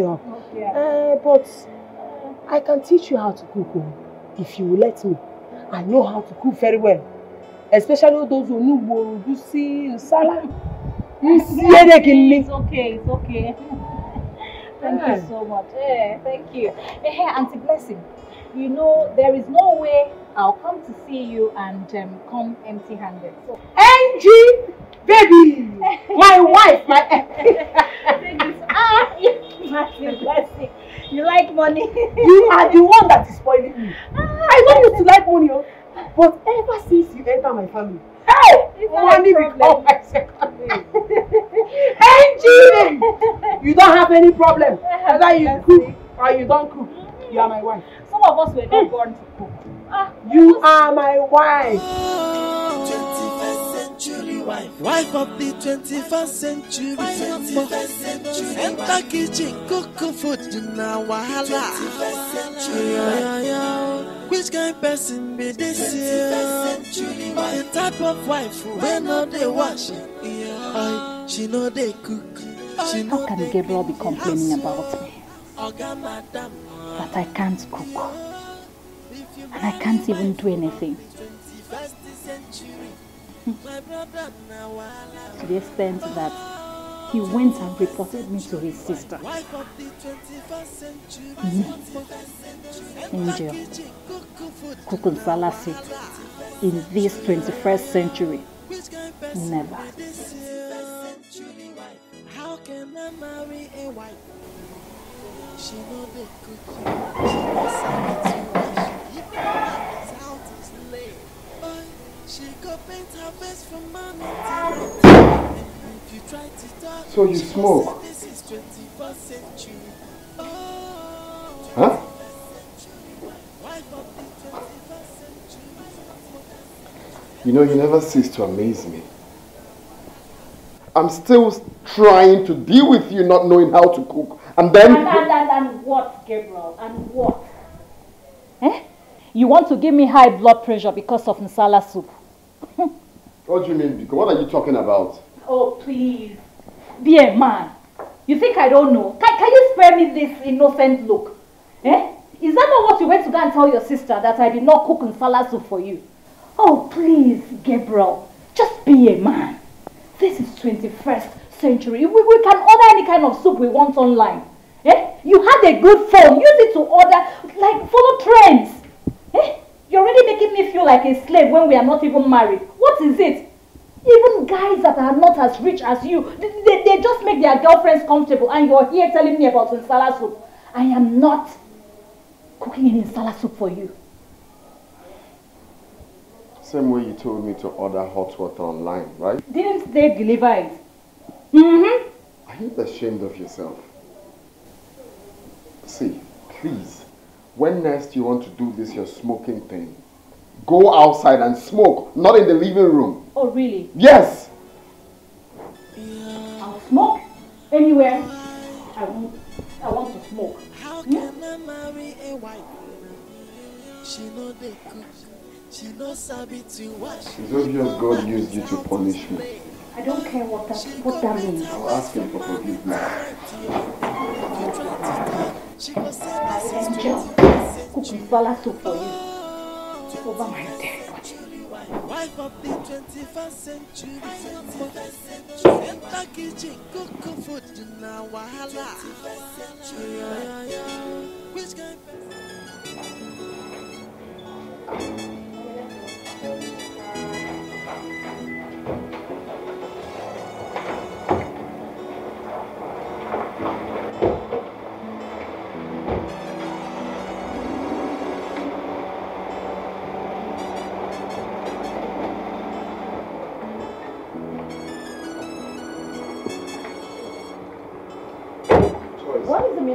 But I can teach you how to cook if you will let me. I know how to cook very well. Especially those who know you see salad. It's okay, it's okay. Thank you so much. Thank you. Hey, Auntie Blessing, you know, there is no way I'll come to see you and come empty-handed. So, Angie, baby, my wife, my... Blessing. You like money? You are the one that is spoiling me. I don't used to like money, but ever since you enter my family, money becomes my second name. Angie, you don't have any problem. Whether you cook or you don't cook, you are my wife. Some of us were not born to cook. You are my wife. 21st century wife. Wife of the 21st century. 21st century. Enter kitchen, cook food, you know, wahala. 21st century. Which kind of person be this here? 21st century wife. The type of wife when not they wash it. She know they cook. How can Gabriel be complaining about me? But I can't cook. And I can't even do anything. To the extent that he went and reported me to his sister. Angel, cook and salad in this 21st century. Never. How can I marry a wife? She know they cook. So you smoke? Huh? You know, you never cease to amaze me. I'm still trying to deal with you not knowing how to cook. And then... And what, Gabriel? And what? You want to give me high blood pressure because of nsala soup? What do you mean? Because what are you talking about? Oh, please. Be a man. You think I don't know? Can you spare me this innocent look? Is that not what you went to go and tell your sister, that I did not cook nsala soup for you? Oh, please, Gabriel. Just be a man. This is 21st century. We can order any kind of soup we want online. Eh? You had a good phone. Use it to order. Like, follow trends. Eh? You're already making me feel like a slave when we are not even married. What is it? Even guys that are not as rich as you, they just make their girlfriends comfortable, and you're here telling me about Nsala soup. I am not cooking any Nsala soup for you. Same way you told me to order hot water online, right? Didn't they deliver it? Mm-hmm. Are you ashamed of yourself? See, please, when next you want to do this, your smoking thing, go outside and smoke, not in the living room. Oh, really? Yes! I'll smoke anywhere. I want to smoke. How can I marry a white woman? She know they cook. She knows sabi to wash. It's obvious God used you to punish me. I don't care what that means. I'll ask him for forgiveness. I enjoy cooking Nsala soup for you. Over my dead body. Wife of the 21st century. Enter kitchen, cook food now. Wahala. Which guy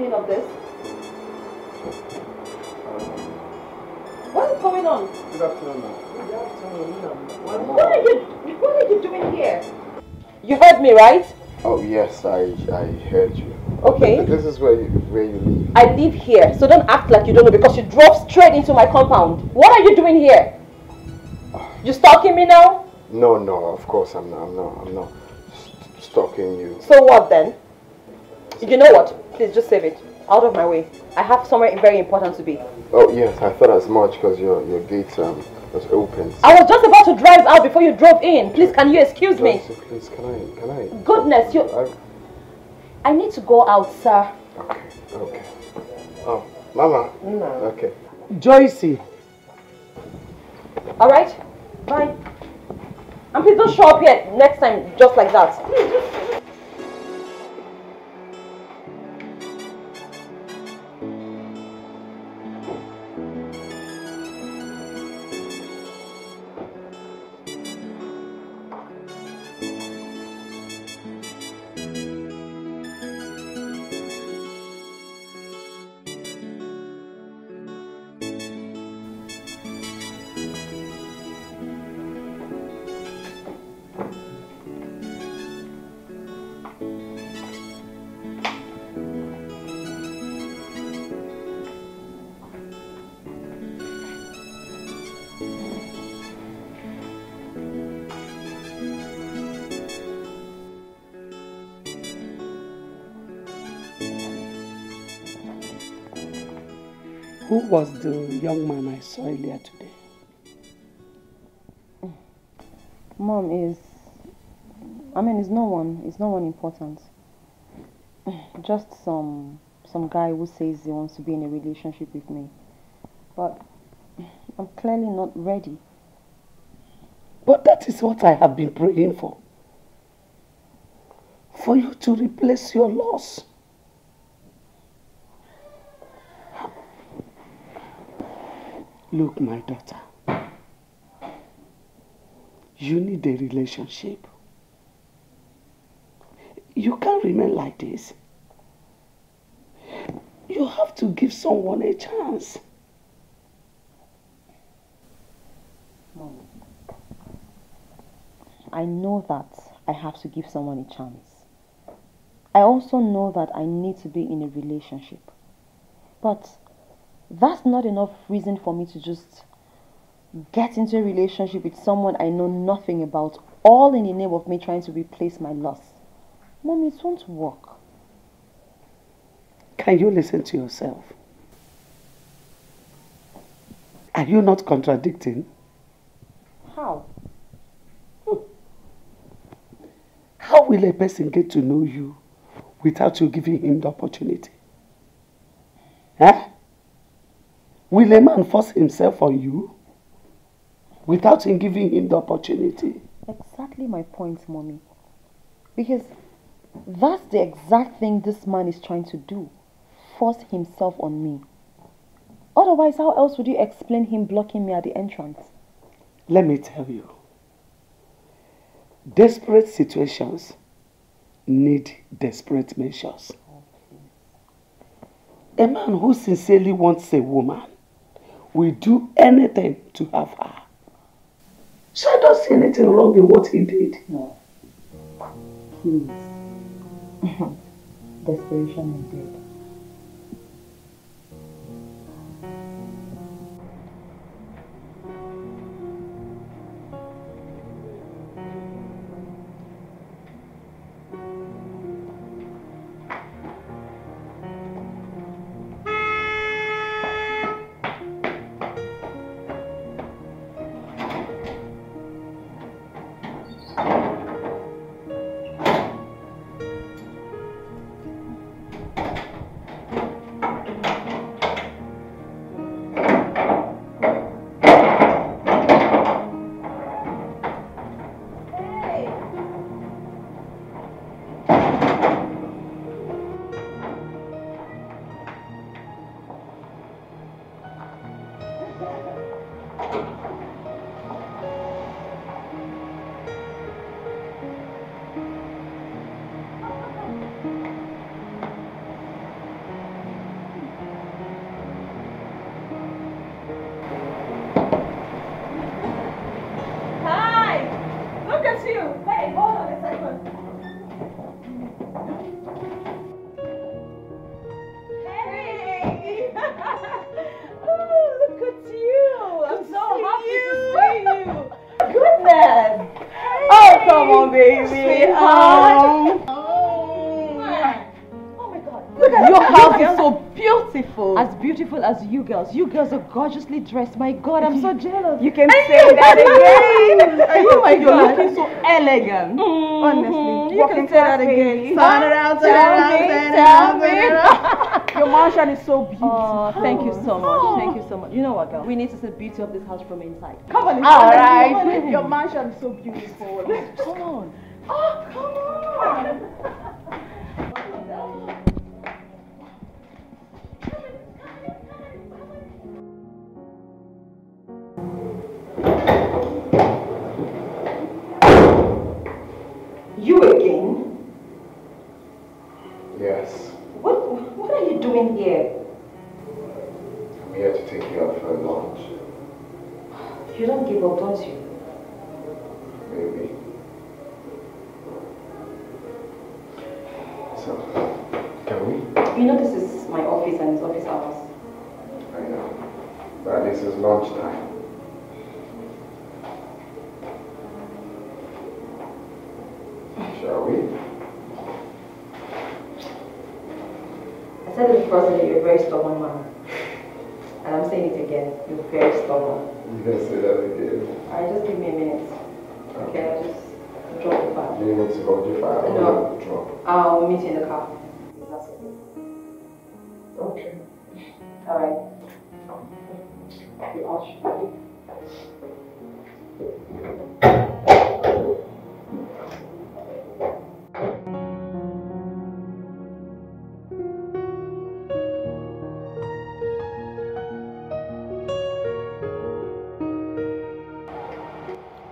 of this? What is going on? Good afternoon. Good afternoon. What are you doing here? You heard me, right? Oh yes, I heard you. Okay. This is where you live. I live here, so don't act like you don't know because you drove straight into my compound. What are you doing here? You stalking me now? No, of course I'm not stalking you. So what then? You know what? Please just save it. Out of my way. I have somewhere very important to be. Oh yes, I thought as much because your gate was open. So. I was just about to drive out before you drove in. Please, can you excuse me? Please, can I? Goodness, you. I need to go out, sir. Okay. Oh, Mama. No. Okay. Joycey. All right. Bye. And please don't show up here next time just like that. Please. Who was the young man I saw earlier today? Mom it's no one important. Just some guy who says he wants to be in a relationship with me. But I'm clearly not ready. But that is what I have been praying for. For you to replace your loss. Look, my daughter, you need a relationship. You can't remain like this. You have to give someone a chance. Mom, I know that I have to give someone a chance. I also know that I need to be in a relationship. But that's not enough reason for me to just get into a relationship with someone I know nothing about, all in the name of me trying to replace my loss. Mommy, it won't work. Can you listen to yourself? Are you not contradicting? How? will a person get to know you without you giving him the opportunity? Huh? Will a man force himself on you without him giving him the opportunity? Exactly my point, Mommy. Because that's the exact thing this man is trying to do. Force himself on me. Otherwise, how else would you explain him blocking me at the entrance? Let me tell you. Desperate situations need desperate measures. A man who sincerely wants a woman will do anything to have her. So I don't see anything wrong in what he did. No. Please. Desperation indeed. As you girls. You girls are gorgeously dressed. My God, I'm so jealous. You can say that again. Oh my God. You're looking so elegant. Honestly. You can say that again. Turn around, turn around, turn around. Your mansion is so beautiful. Oh, thank you so much. Thank you so much. You know what, girl? We need to see the beauty of this house from inside. Come on. All right. Your mansion is so beautiful. Come on. Oh, come on. You again? Yes. What are you doing here? I'm here to take you out for a lunch. You don't give up, don't you? Maybe. So, can we? You know this is my office and it's office hours. I know. But this is lunchtime. Shall we? I said it before, that you're a very stubborn man. And I'm saying it again, you're very stubborn. You can say that again. Alright, just give me a minute. Okay, I'll just drop the file. Do you need to hold your file? No. Drop. I'll meet you in the car. That's it. Okay. Alright. You're all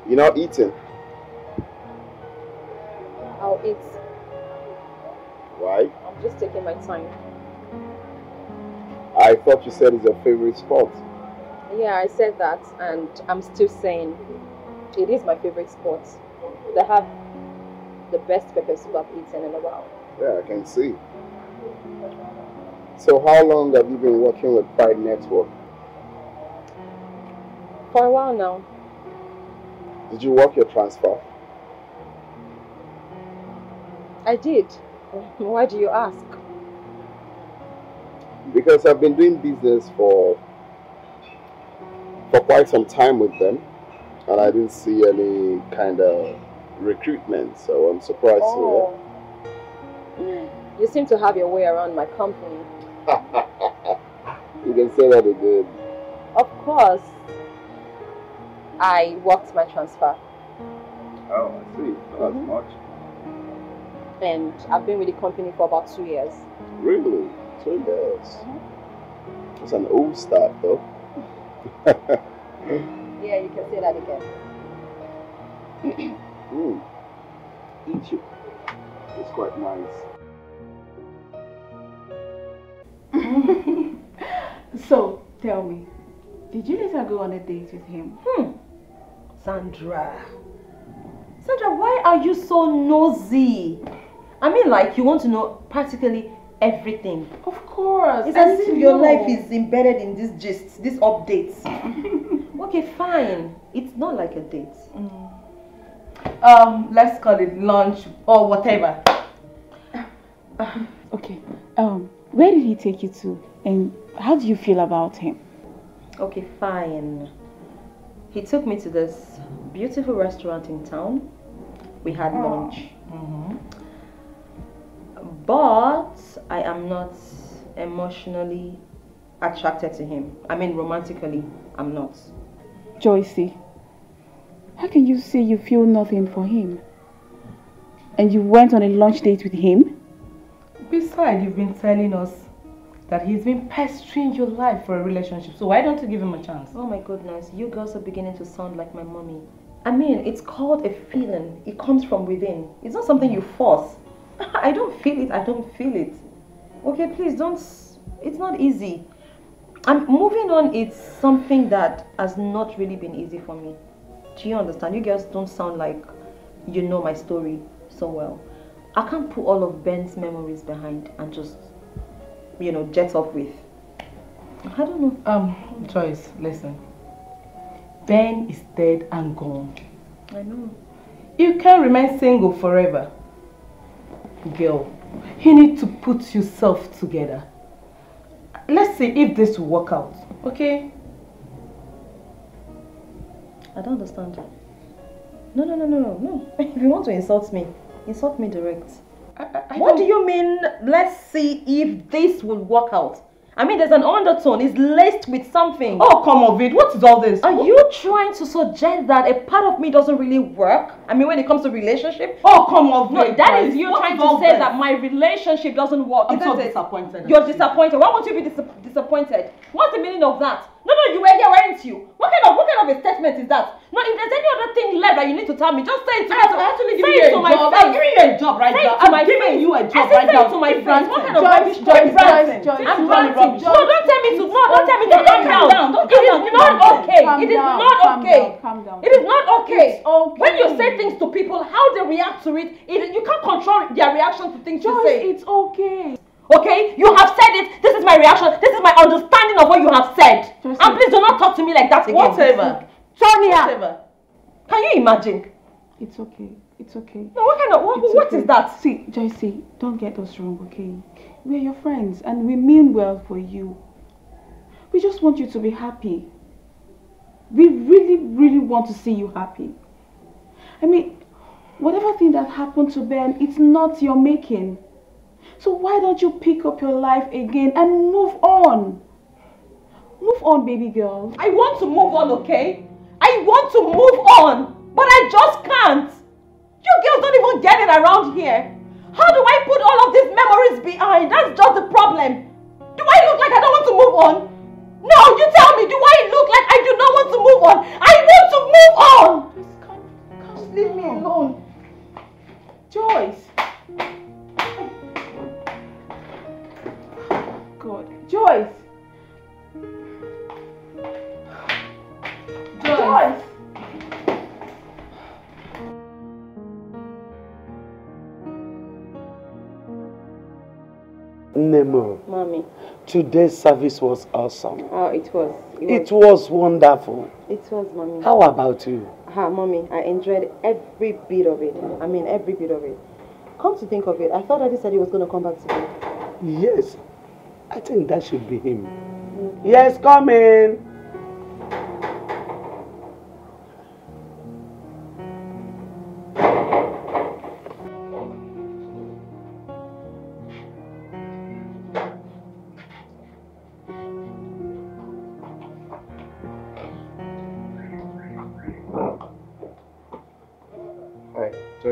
You're not eating. I'll eat. Why? I'm just taking my time. I thought you said it's your favorite spot. Yeah, I said that, and I'm still saying it is my favorite spot. They have the best pepper soup I've eaten in a while. Yeah, I can see. So how long have you been working with Pride Network? For a while now. Did you work your transfer? I did. Why do you ask? Because I've been doing business for quite some time with them, and I didn't see any kind of recruitment, so I'm surprised to hear. You seem to have your way around my company. You can say that again. Of course. I worked my transfer. Oh, I see. Not as much. And I've been with the company for about 2 years. Really? 2 years? That's an old start, though. Yeah, you can say that again. Egypt. It's quite nice. So, tell me, did you later go on a date with him? Sandra. Sandra, why are you so nosy? I mean, like, you want to know practically everything. Of course. It's as if your life is embedded in this gist, this update. Okay, fine. It's not like a date. Let's call it lunch or whatever. Okay. Where did he take you to, and how do you feel about him? Okay, fine. He took me to this beautiful restaurant in town. We had lunch. But I am not emotionally attracted to him. I mean, romantically, I'm not. Joycey, how can you say you feel nothing for him? And you went on a lunch date with him? Besides, you've been telling us that he's been pestering your life for a relationship. So why don't you give him a chance? Oh my goodness, you girls are beginning to sound like my mommy. I mean, it's called a feeling. It comes from within. It's not something you force. I don't feel it. I don't feel it. Okay, please don't. It's not easy. And moving on, it's something that has not really been easy for me. Do you understand? You girls don't sound like you know my story so well. I can't put all of Ben's memories behind and just, you know, jet off with. I don't know. Joyce, listen. Ben is dead and gone. I know. You can't remain single forever. Girl, you need to put yourself together. Let's see if this will work out, okay? I don't understand. No. If you want to insult me direct. What do you mean, let's see if this will work out? I mean, there's an undertone. It's laced with something. Oh, come on, Vid. What is all this? Are you trying to suggest that a part of me doesn't really work? I mean, when it comes to relationship? Oh, come on, Vid. No, that is you trying to say that my relationship doesn't work. I'm so disappointed. You're disappointed. Why won't you be disappointed? What's the meaning of that? No, you were here, weren't you? What kind of a statement is that? No, if there's any other thing left that you need to tell me, just say it to me. I'm actually giving you a job. I'm giving you a job right now. I'm giving you a job right now. To my friends. What kind of rubbish? I'm no, don't tell me to. No, don't tell me to calm down. It is not okay. It is not okay. It is not okay. When you say things to people, how they react to it, you can't control their reaction to things you say. It's okay. Okay? You have said it. This is my reaction. This is my understanding of what you have said. And please do not talk to me like that again. Whatever. Sonia. Can you imagine? It's okay. It's okay. No, what is that? See, Joycey, don't get us wrong, okay? We're your friends and we mean well for you. We just want you to be happy. We really, really want to see you happy. I mean, whatever thing that happened to Ben, it's not your making. So why don't you pick up your life again and move on? Move on, baby girl. I want to move on, okay? I want to move on, but I just can't. You girls don't even get it around here. How do I put all of these memories behind? That's just the problem. Do I look like I don't want to move on? No, you tell me. Do I look like I do not want to move on? I want to move on. Just leave me alone. Joyce. God. Joyce. Joyce. Nemo. Mommy. Today's service was awesome. Oh, it was. It was wonderful. It was, Mommy. How about you? Mommy, I enjoyed every bit of it. I mean, every bit of it. Come to think of it, I thought Daddy said he was going to come back to me. Yes. I think that should be him. Yes, come in.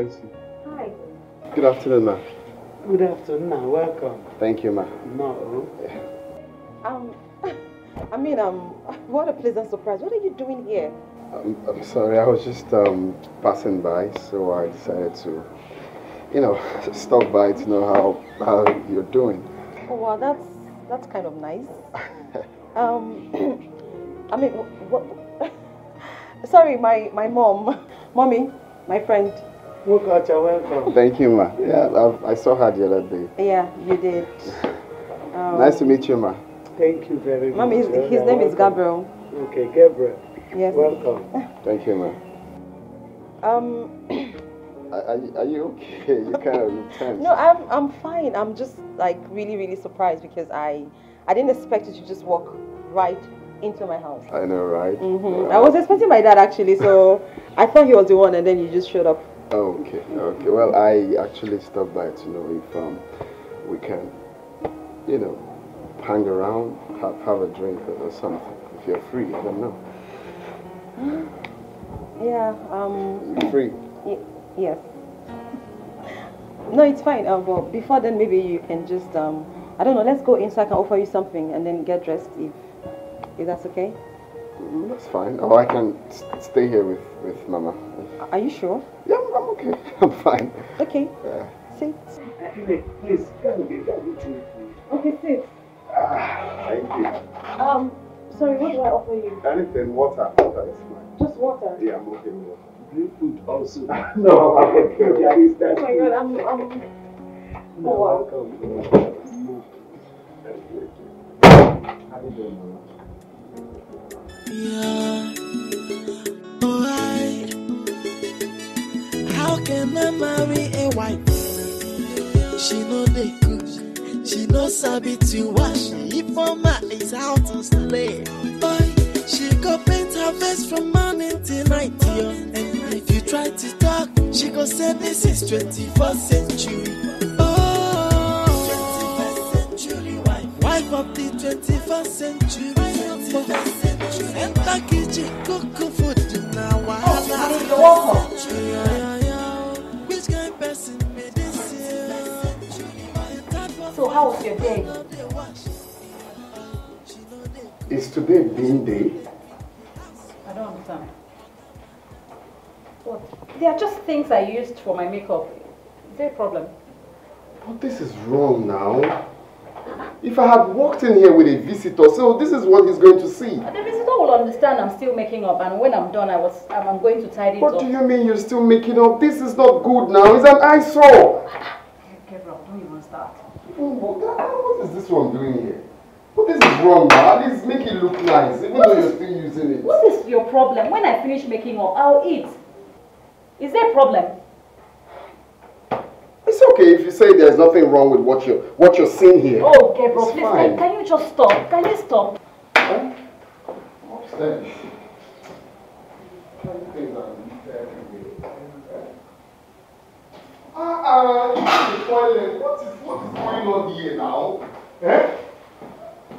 Joyce. Hi. Good afternoon, ma. Good afternoon, ma. Welcome. Thank you, ma. No. Yeah. What a pleasant surprise. What are you doing here? I'm sorry, I was just passing by, so I decided to, stop by to know how you're doing. Oh, well, that's kind of nice. Sorry, my mom. Mommy, my friend. Welcome. Thank you, ma. Yeah, I saw her the other day. Yeah, you did. Nice to meet you, ma. Thank you very much. Mommy, his name is Gabriel. Okay, Gabriel. Yes. Welcome. Thank you, ma. Are you okay? You kind of intense. No, I'm fine. I'm just like really, really surprised because I didn't expect you to just walk right into my house. I know, right? Mm-hmm. I was expecting my dad actually, so I thought he was the one, and then you just showed up. Okay. Well, I actually stopped by to know if we can, hang around, have a drink or something. If you're free, I don't know. Yeah. You're free. Yes. No, it's fine. But before then, maybe you can just I don't know. Let's go inside. I can offer you something and then get dressed. If that's okay. That's fine. Or I can stay here with Mama. Are you sure? Yeah, I'm okay. I'm fine. Okay. Sit. Please, okay, sit. Thank you. Sorry, what do I offer you? Anything, water. Water is fine. Just water? Yeah, I'm okay with water. Blue food also. No, I'm okay. Oh my God, I'm welcome. How do you doing? Yeah, alright. How can I marry a wife? She know they cook, she no sabi to wash. If a man is out to slay, boy, she go paint her face from morning till night. Yo. And if you try to talk, she go say this is 21st century. Oh, 21st century wife, wife of the 21st century. 21st century. So how was your day? Is today being day? I don't understand. What? They are just things I used for my makeup. Is there a problem? But this is wrong now. If I had walked in here with a visitor, so this is what he's going to see. The visitor will understand I'm still making up, and when I'm done, I'm going to tidy it up. What do you mean you're still making up? This is not good now. It's an eyesore. Gabriel, don't even start. What is this one doing here? What is wrong now? At least make it look nice, even though you're still using it. What is your problem? When I finish making up, I'll eat. Is there a problem? It's okay if you say there's nothing wrong with what you're seeing here. Oh, Gabriel, please, can you just stop? Can you stop? Huh? Upstairs. Toilet. What is going on here now? Eh?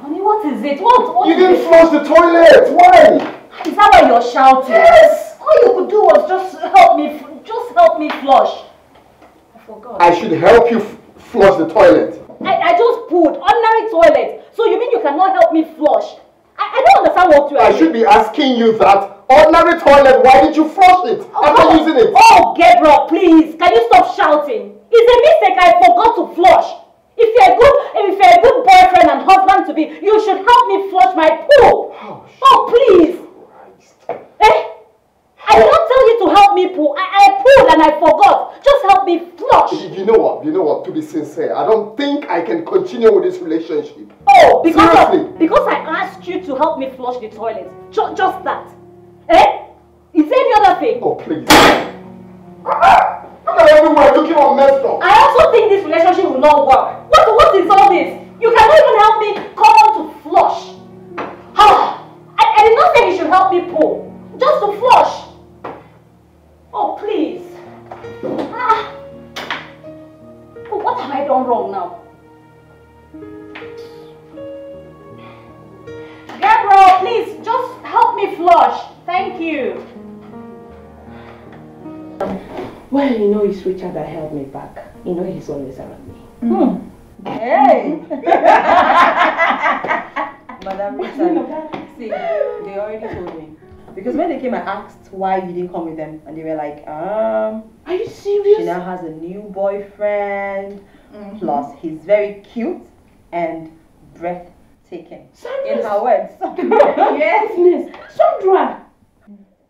Honey, what is it? What? You didn't flush the toilet. Why? Is that why you're shouting? Yes. All you could do was just help me flush. God. I should help you flush the toilet. I just put ordinary toilet. So you mean you cannot help me flush? I don't understand what you are doing. I should be asking you that. Ordinary toilet, why did you flush it after using it? Oh, Gabriel, please. Can you stop shouting? It's a mistake. I forgot to flush. If you're a good boyfriend and husband to be, you should help me flush my poop. Oh, please. Christ. Eh? I did not tell you to help me pull. I pulled and I forgot. Just help me flush. You know what? To be sincere, I don't think I can continue with this relationship. Oh, because I asked you to help me flush the toilet. Just that. Eh? Is there any other thing? Oh, please. Look at everyone looking all messed up. I also think this relationship will not work. What is all this? You cannot even help me come on to flush. I did not say you should help me pull. Just to flush. Oh, please. Oh, what have I done wrong now? Gabriel, please, just help me flush. Thank you. Well, And you know it's Richard that held me back. You know he's always around me. Mm. Hey! Madam Richard, see, they already told me. Because when they came, I asked why you didn't come with them. And they were like, are you serious? She now has a new boyfriend. Mm-hmm. Plus, he's very cute and breathtaking. Sandra. In her words. Yes. Sandra.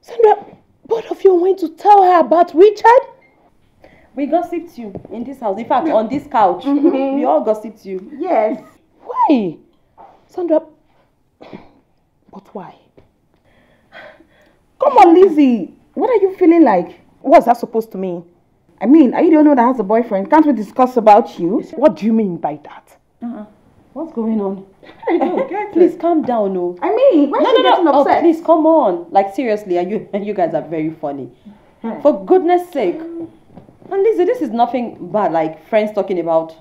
Sandra, both of you went to tell her about Richard? We gossiped you in this house. In fact, on this couch. Mm-hmm. We all gossiped you. Yes. Why? Sandra, but why? Come on, Lizzie. What are you feeling like? What's that supposed to mean? I mean, are you the only one that has a boyfriend? Can't we discuss about you? What do you mean by that? What's going on? I don't get it. Please calm down, no. I mean, why are you getting upset? Oh, please, come on. Like, seriously, you guys are very funny. For goodness sake. And Lizzie, this is nothing but like friends talking about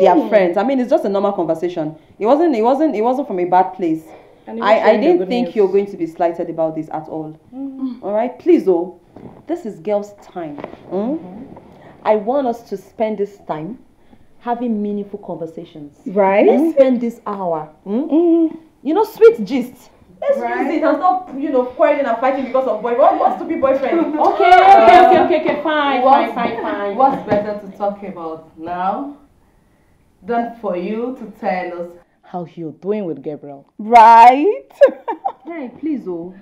their friends. I mean, it's just a normal conversation. It wasn't from a bad place. I didn't think you're going to be slighted about this at all. Mm-hmm. All right, please, oh, this is girls' time. Mm-hmm. I want us to spend this time having meaningful conversations. Right. Let's spend this hour. Mm-hmm. You know, sweet gist. Let's use it and stop, you know, quarreling and fighting because of boyfriend. What wants to be boyfriend? Okay, fine. What's better to talk about now than for you to tell us how you're doing with Gabriel? Right? Hey, please, oh.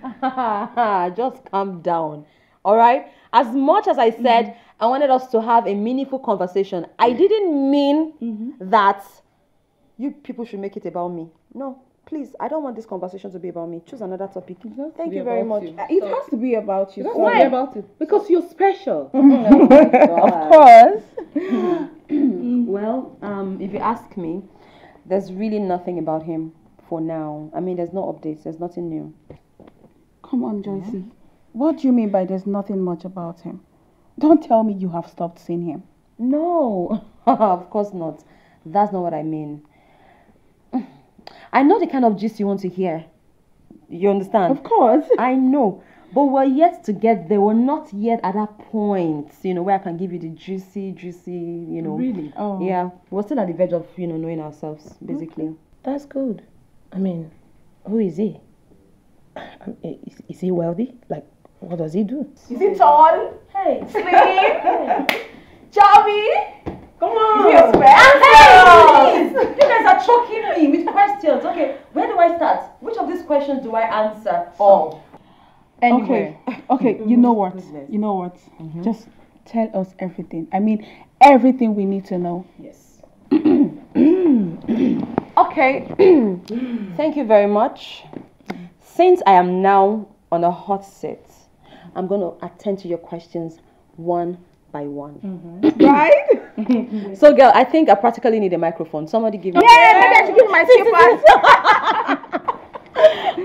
Just calm down. All right? As much as I said, I wanted us to have a meaningful conversation. I didn't mean that you people should make it about me. No. Please, I don't want this conversation to be about me. Choose another topic. Thank you very much. It has to be about you. Why? About it. Because you're special. Of course. Well, if you ask me, there's really nothing about him for now. I mean, there's no updates. There's nothing new. Come on, Joyce. What do you mean by there's nothing much about him? Don't tell me you have stopped seeing him. No, of course not. That's not what I mean. I know the kind of gist you want to hear. You understand? Of course. I know. But we're yet to get there. We're not yet at that point, you know, where I can give you the juicy, you know. Really? Oh. Yeah. We're still at the verge of, you know, knowing ourselves, basically. Okay. That's good. I mean, who is he? Is he wealthy? Like, what does he do? Is he tall? Hey. Slim? Hey. Chubby? Come on. Is he a square? You guys are choking me with questions. Okay, where do I start? Which of these questions do I answer? All. Anyway. Okay, you know what? You know what? Just tell us everything. I mean, everything we need to know. Yes. Okay. Thank you very much. Since I am now on a hot seat, I'm going to attend to your questions one by one. Right? So, girl, I think I practically need a microphone. Somebody give me. Yeah, maybe I should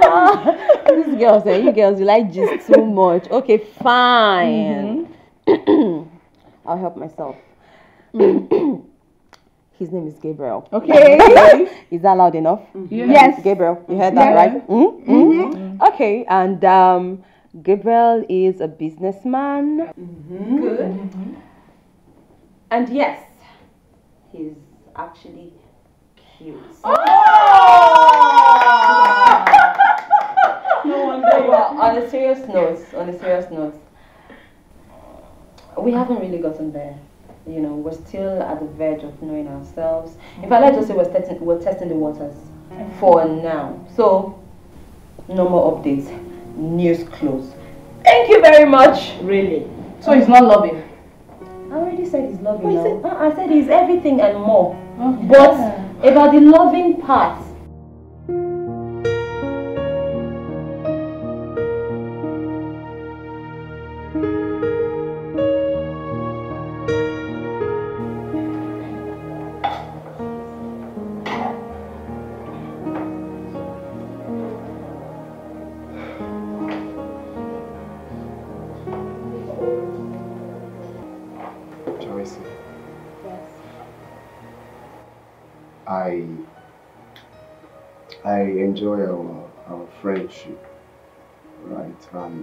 give my slippers. These girls, you girls, you like gist too much. Okay, fine. I'll help myself. His name is Gabriel. Okay. Is that loud enough? Yes. Gabriel, you heard that, right? Okay, and Gabriel is a businessman. Good. And yes, he's actually cute. Oh! No wonder. Well, on a serious note, we haven't really gotten there. You know, we're still at the verge of knowing ourselves. In fact, let's just say we're testing the waters for now. So, no more updates. News close. Thank you very much. Really? So he's not loving? I already said he's loving. Well, now. I said he's everything and more. Okay. But about the loving part. I enjoy our friendship, right? And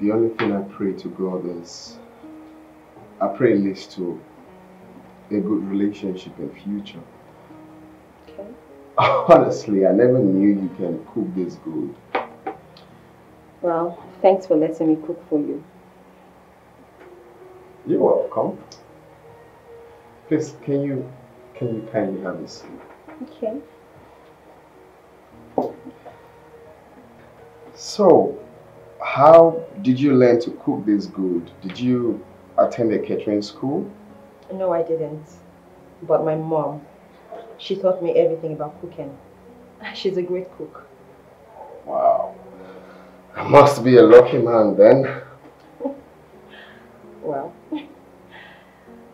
The only thing I pray to God is, I pray it leads to a good relationship and future. Okay. Honestly, I never knew you can cook this good. Well, thanks for letting me cook for you. You're welcome. Please, can you kindly have a seat? Okay. So, how did you learn to cook this good? Did you attend a catering school? No, I didn't. But my mom, she taught me everything about cooking. She's a great cook. Wow. I must be a lucky man then. Well,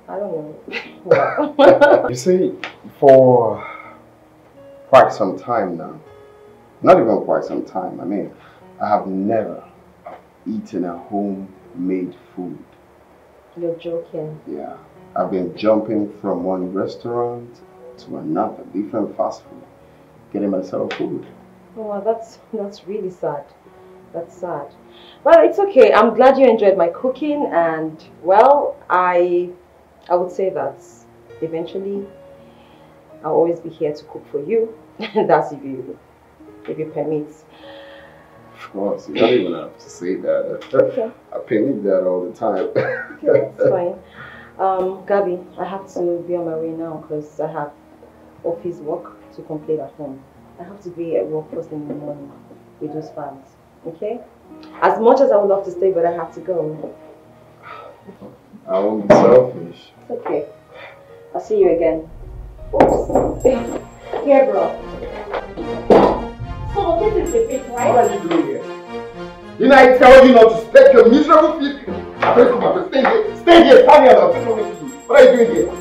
I don't know. Well. You see, for quite some time now, not even quite some time, I mean, I have never eaten a homemade food. You're joking. Yeah. I've been jumping from one restaurant to another, different fast food, getting myself food. Oh, wow, that's really sad. That's sad. Well, it's okay. I'm glad you enjoyed my cooking, and well, I would say that eventually I'll always be here to cook for you. That's if you permit. Of course, you don't even have to say that. Okay. I permit that all the time. Okay, that's fine. Gabby, I have to be on my way now because I have office work to complete at home. I have to be at work first in the morning with those fans. Okay? As much as I would love to stay, but I have to go. I won't be selfish. It's okay. I'll see you again. Oops. Here, bro. So, this is the big, right? What are you doing here? Didn't I tell you not to step your miserable feet? Stay here, stand here, I'll come with you. What are you doing here?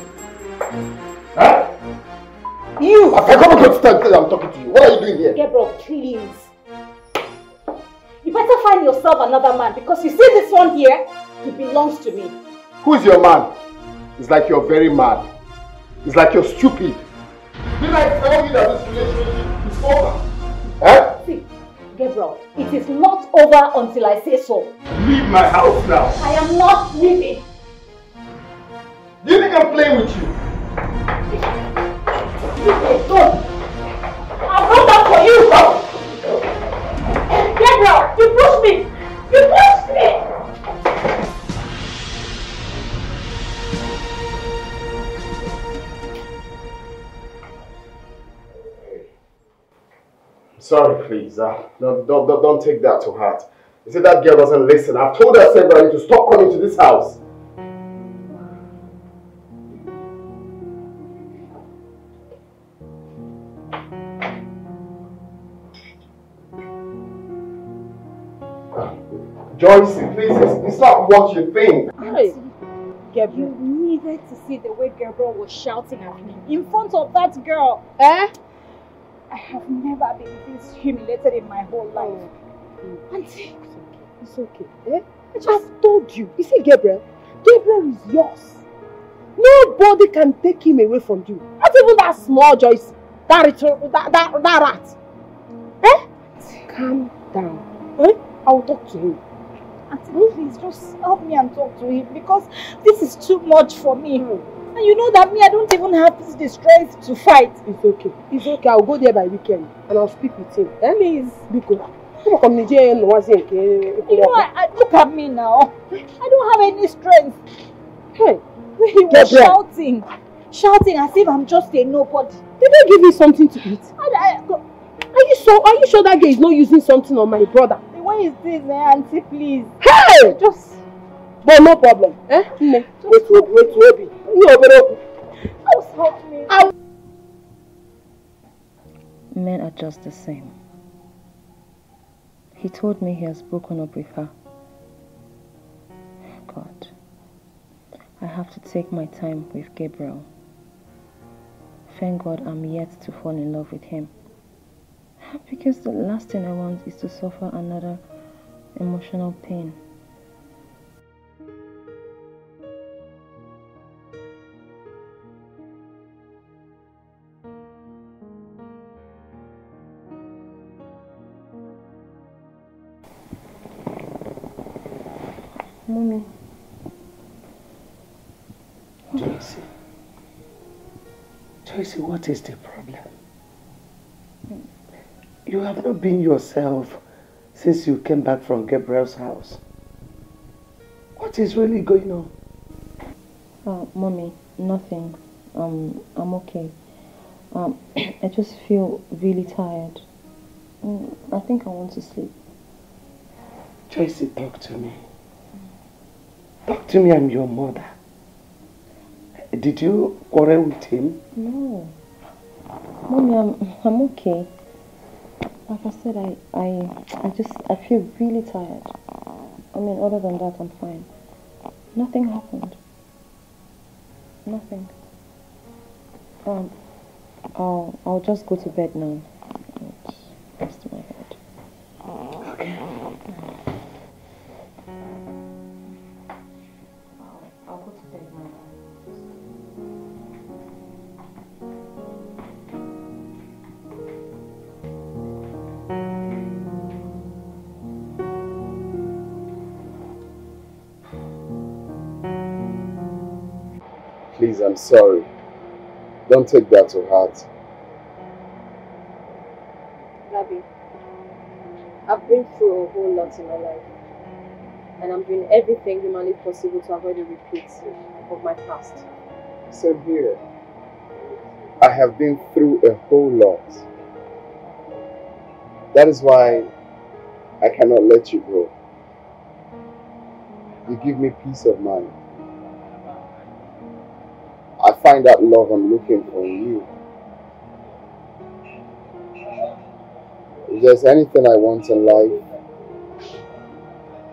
Huh? You! I come and stand here, I'm talking to you. What are you doing here? Gabriel, please. You better find yourself another man, because you see this one here, he belongs to me. Who's your man? It's like you're very mad. It's like you're stupid. Did I tell you that this relationship is over? Huh? See, Gabriel, it is not over until I say so. Leave my house now. I am not leaving. Do you think I'm playing with you? Leave me, don't. I'll run back for you, bro. Gabriel, you pushed me! You pushed me! Sorry, please. Don't take that to heart. You see, that girl doesn't listen. I've told her several to stop coming to this house. Joyce, please, it's not what you think. Hey, Gabriel, you needed to see the way Gabriel was shouting at me in front of that girl. Eh? I have never been this humiliated in my whole life. Mm. Auntie, it's okay. Eh? I've told you. You see, Gabriel is yours. Nobody can take him away from you. Not even that small Joyce, that rat. Eh? Calm down. Eh? I will talk to him. Auntie, please just help me and talk to him, because this is too much for me. Mm. And you know that me, I don't even have the strength to fight. It's okay. It's okay. I'll go there by weekend and I'll speak with him. Please. Because you know, I look at me now. I don't have any strength. Hey, he was shouting as if I'm just a nobody. Did they give you something to eat? Are you sure that guy is not using something on my brother? What is this, auntie, please? Hey! Just... But no problem. Eh? No. Wait. No. Just help me. Men are just the same. He told me he has broken up with her. God. I have to take my time with Gabriel. Thank God I'm yet to fall in love with him. Because the last thing I want is to suffer another emotional pain. Mommy. Joyce. Joyce, what is the problem? You have not been yourself since you came back from Gabriel's house. What is really going on? Mommy, nothing. I'm okay. I just feel really tired. I think I want to sleep. Joyce, talk to me. Talk to me, I'm your mother. Did you quarrel with him? No. Mommy, I'm okay. Like I said, I feel really tired. I mean, other than that, I'm fine. Nothing happened. Nothing. I'll just go to bed now. It's to my head. Okay. I'll go to bed now. Please, I'm sorry. Don't take that to heart. Gabby, I've been through a whole lot in my life. And I'm doing everything humanly possible to avoid a repeat of my past. So dear, I have been through a whole lot. That is why I cannot let you go. You give me peace of mind. I find that love I'm looking for in you. If there's anything I want in life,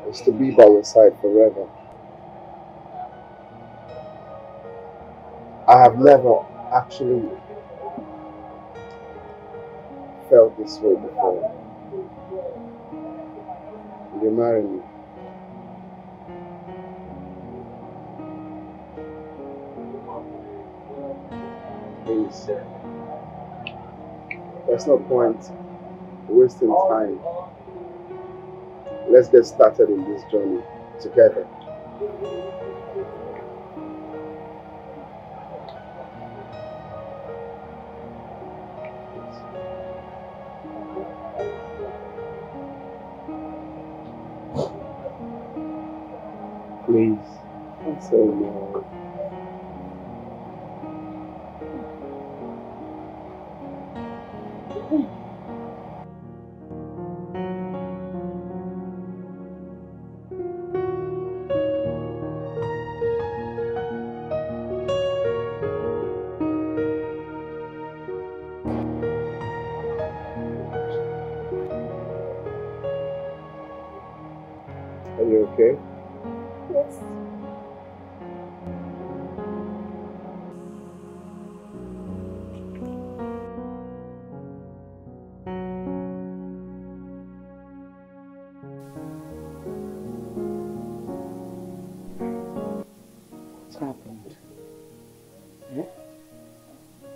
it's to be by your side forever. I have never actually felt this way before. Will you marry me? Please. There's no point wasting time. Let's get started in this journey together. Please, don't say no.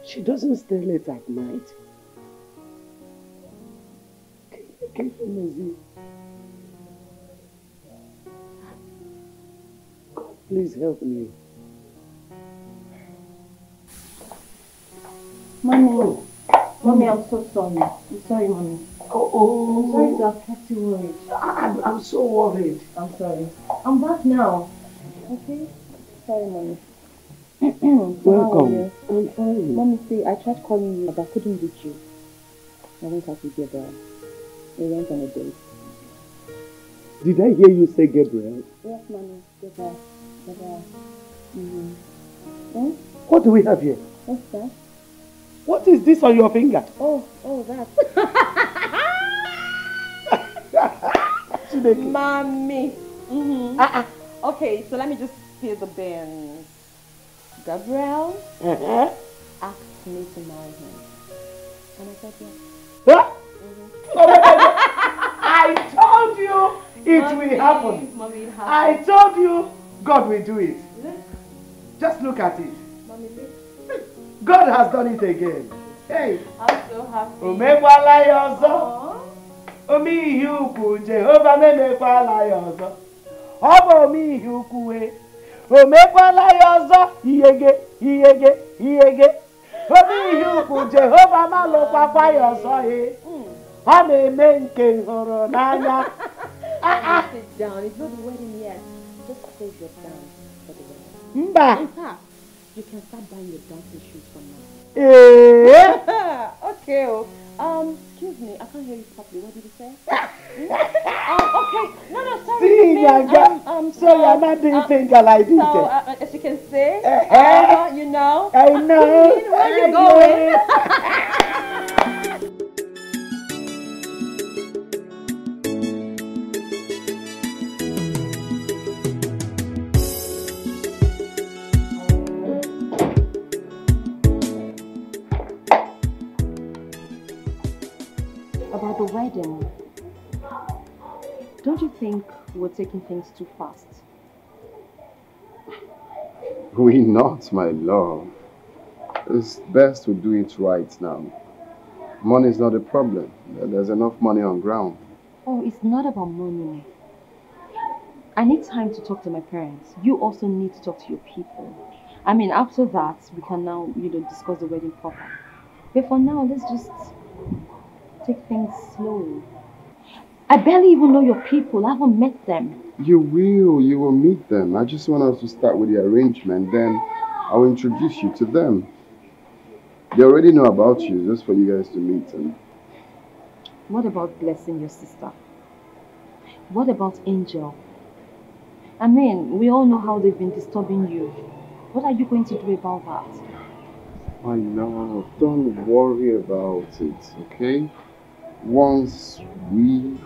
She doesn't stay late at night. God, please help me. Mommy, I'm so sorry. I'm sorry, Mommy. Oh. I'm sorry to have kept you worried. I'm so worried. I'm sorry. I'm back now. Okay? Sorry, Mommy. Welcome. I'm fine. Mommy, see, I tried calling you, but I couldn't reach you. I went out with Gabriel. We went on a date. Did I hear you say Gabriel? Yes, Mommy. Gabriel. Gabriel. Mm-hmm. Hmm? What do we have here? What's that? What is this on your finger? Oh, that. Mommy. Mm-hmm. Okay, so let me just hear the band. Gabriel asked me to marry him. And I said yes. Huh? Mm-hmm. I told you it will happen. Mommy, it happened. I told you God will do it. Look. Just look at it. Mommy, look. God has done it again. Hey. I'm so happy. Aww. Obo mi hukuwe. Omekwa la yozo iyege iyege iyege. Obi huku Jehova malokwa kwa yozo he. Ame menke horo nanya. Sit down. It's not the wedding yet. Just save your dance for the wedding. Mba. In fact, you can start buying your dancing shoes from now. Eh? Okay. Excuse me, I can't hear you properly. What did you say? Okay. No, sorry. See, sorry, I'm not doing things like this. So, as you can see, you know. I know. Where you going? The wedding. Don't you think we're taking things too fast? We're not, my love. It's best to do it right now. Money is not a problem. There's enough money on ground. Oh, it's not about money. I need time to talk to my parents. You also need to talk to your people. I mean, after that, we can now, discuss the wedding proper. But for now, let's just take things slowly. I barely even know your people. I haven't met them. You will meet them. I just want us to start with the arrangement, then I'll introduce you to them. They already know about you, just for you guys to meet them. What about Blessing, your sister? What about Angel? I mean, we all know how they've been disturbing you. What are you going to do about that? My love, don't worry about it, okay? Once we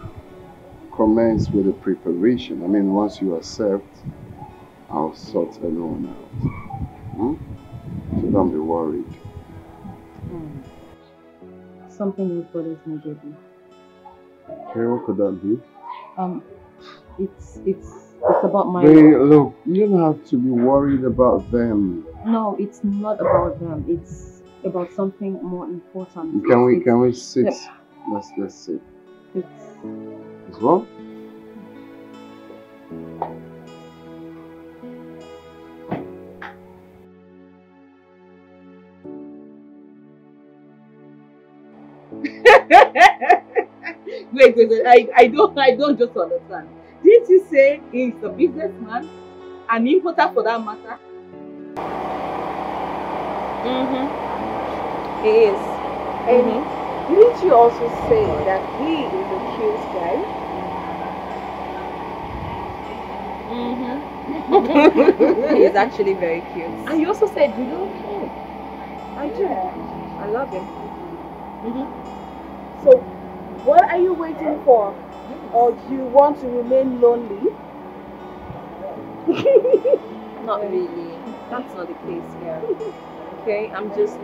commence with the preparation, once you accept, I'll sort alone out. So don't be worried. Something with brothers me, Gabriel. Okay, what could that be? It's about my... Look, you don't have to be worried about them. No, it's not about them. It's about something more important. Can we sit? Yeah. Let's sit. It's what? Wait. I don't just understand. Didn't you say he's a businessman, an importer for that matter? He is. And didn't you also say that he is a cute guy? He is actually very cute. And you also said you look cute. I do. I love him. So, what are you waiting for? Or do you want to remain lonely? Not really. That's not the case here. Okay, I'm just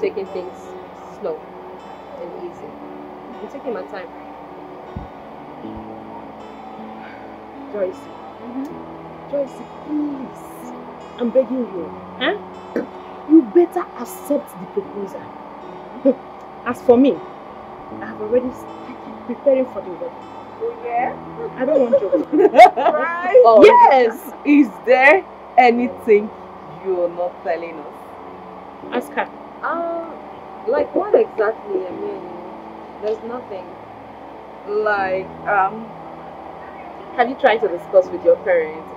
taking things slow and easy. I'm taking my time. Joyce, Joyce, please, I'm begging you. Huh? You better accept the proposal. As for me, I have already started preparing for the wedding. Oh yeah? I don't want you. Right? Oh, yes! Is there anything you're not telling us? Ask her. Like what exactly? There's nothing. Like, have you tried to discuss with your parents?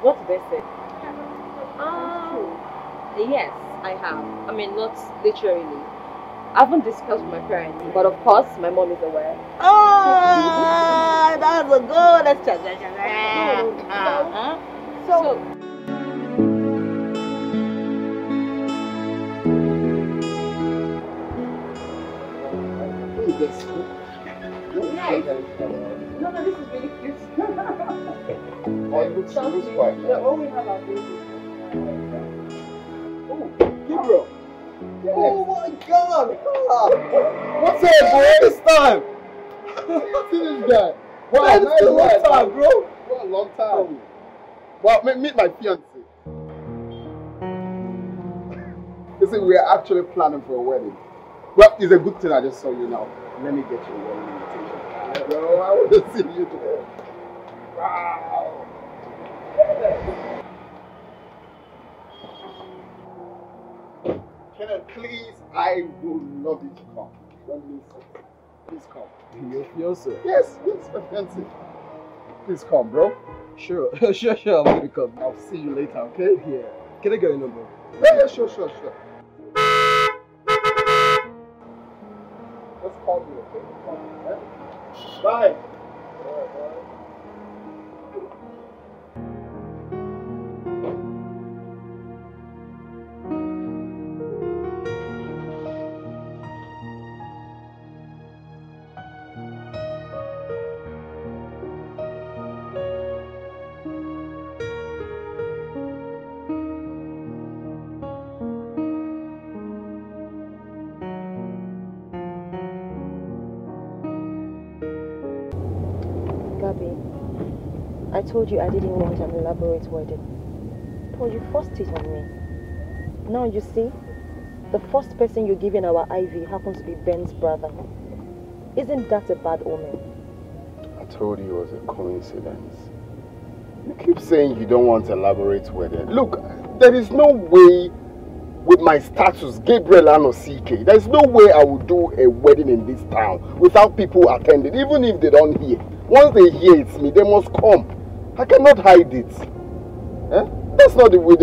What do they say? Yes, I have. Not literally. I haven't discussed with my parents, but of course, my mom is aware. Oh, that's a good explanation. So yes. Nice. No, this is really cute. It looks quite nice. All we have are babies. Oh, Gabriel! Yes. Oh my God! What's up, boy? This time? See this guy. Wow, it's been a long time, bro. What a long time. Wow, meet my fiance. You see, we are actually planning for a wedding. Well, it's a good thing I just saw you now. Let me get you one invitation. I want to see you today. Wow. Kenneth, please, I would love it to come. Don't miss it. Please come. You're sir? Yes, it's offensive. Please come, bro. Sure, I'm gonna come. I'll see you later, okay? Yeah. Can I get your number? Yeah, sure. Let's call you, okay? Come, bye. I told you I didn't want an elaborate wedding. Paul, you forced it on me. Now you see, the first person you give in our IV happens to be Ben's brother. Isn't that a bad omen? I told you it was a coincidence. You keep saying you don't want an elaborate wedding. Look, there is no way with my status, Gabriel Anosike, there is no way I would do a wedding in this town without people attending, even if they don't hear. Once they hear it's me, they must come. I cannot hide it. Eh? That's not the way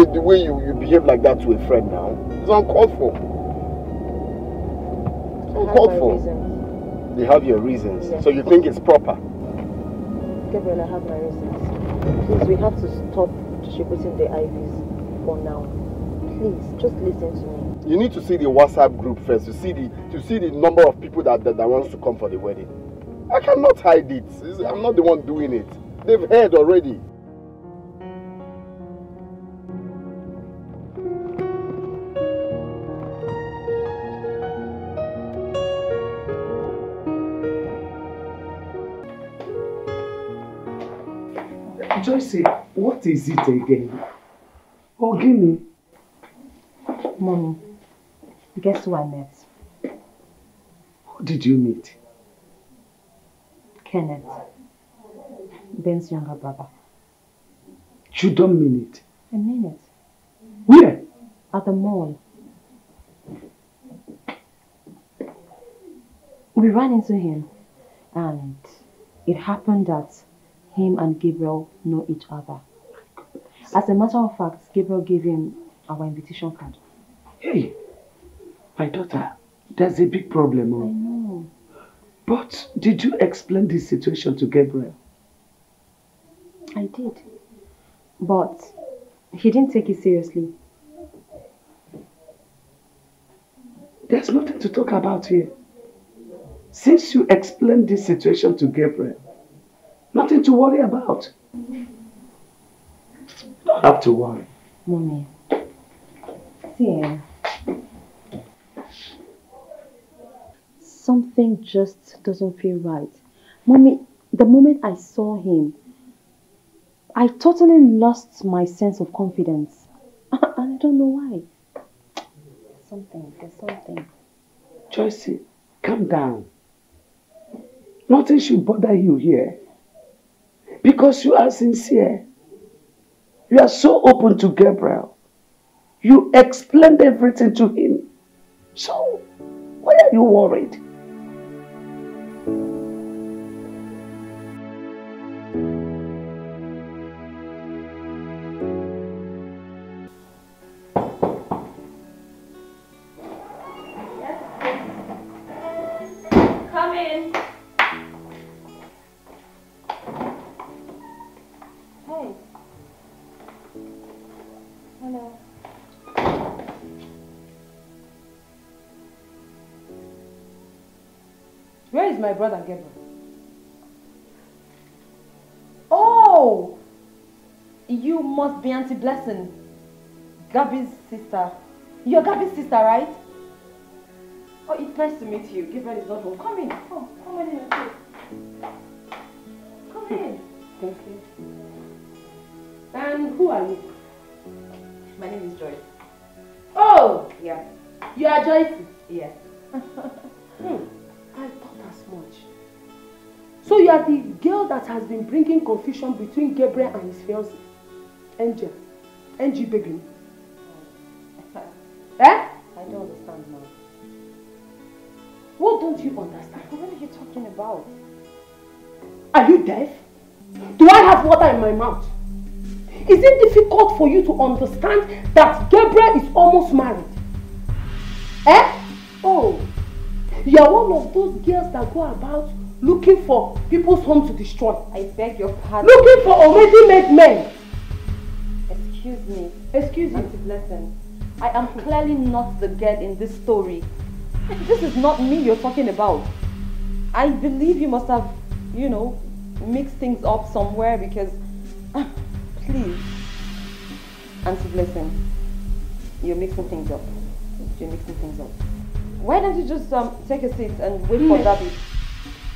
you behave like that to a friend now. It's uncalled for. You have your reasons. Yeah. So you think it's proper? Gabriel, I have my reasons. Please, we have to stop distributing the IVs for now. Please, just listen to me. You need to see the WhatsApp group first to see the number of people that wants to come for the wedding. I cannot hide it. I'm not the one doing it. They've heard already. Joyce, what is it again? Oh, give me. Mommy, guess who I met? Who did you meet? Kenneth. Ben's younger brother. You don't mean it. I mean it. Where? At the mall. We ran into him and it happened that him and Gabriel know each other. As a matter of fact, Gabriel gave him our invitation card. Hey, my daughter, there's a big problem. I know. But did you explain this situation to Gabriel? I did, but he didn't take it seriously. There's nothing to talk about here. Since you explained this situation to Gabriel, nothing to worry about. You don't have to worry. Mommy, see, something just doesn't feel right. Mommy, the moment I saw him, I totally lost my sense of confidence. And I don't know why. There's something. Joyce, calm down. Nothing should bother you here. Because you are sincere. You are so open to Gabriel. You explained everything to him. So, why are you worried? My brother Gabriel. Oh! You must be Auntie Blessing. Gabby's sister. You're Gabby's sister, right? Oh, it's nice to meet you. Gabriel is not home. Come in. Oh, come on in. Come in. Thank you. And who are you? My name is Joyce. Oh! Yeah. You are Joyce? Yes. Yeah. I thought as much. So you are the girl that has been bringing confusion between Gabriel and his fiancée, Angel. Angie, baby. Eh? I don't understand now. What don't you understand? What are you talking about? Are you deaf? Do I have water in my mouth? Is it difficult for you to understand that Gabriel is almost married? Eh? Oh. You are one of those girls that go about looking for people's home to destroy. I beg your pardon. Looking for already made men. Excuse me. Excuse me. Listen, I am clearly not the girl in this story. This is not me you're talking about. I believe you must have, you know, mixed things up somewhere because... Please. Auntie Blessing, you're mixing things up. You're mixing things up. Why don't you just take a seat and wait for Daddy?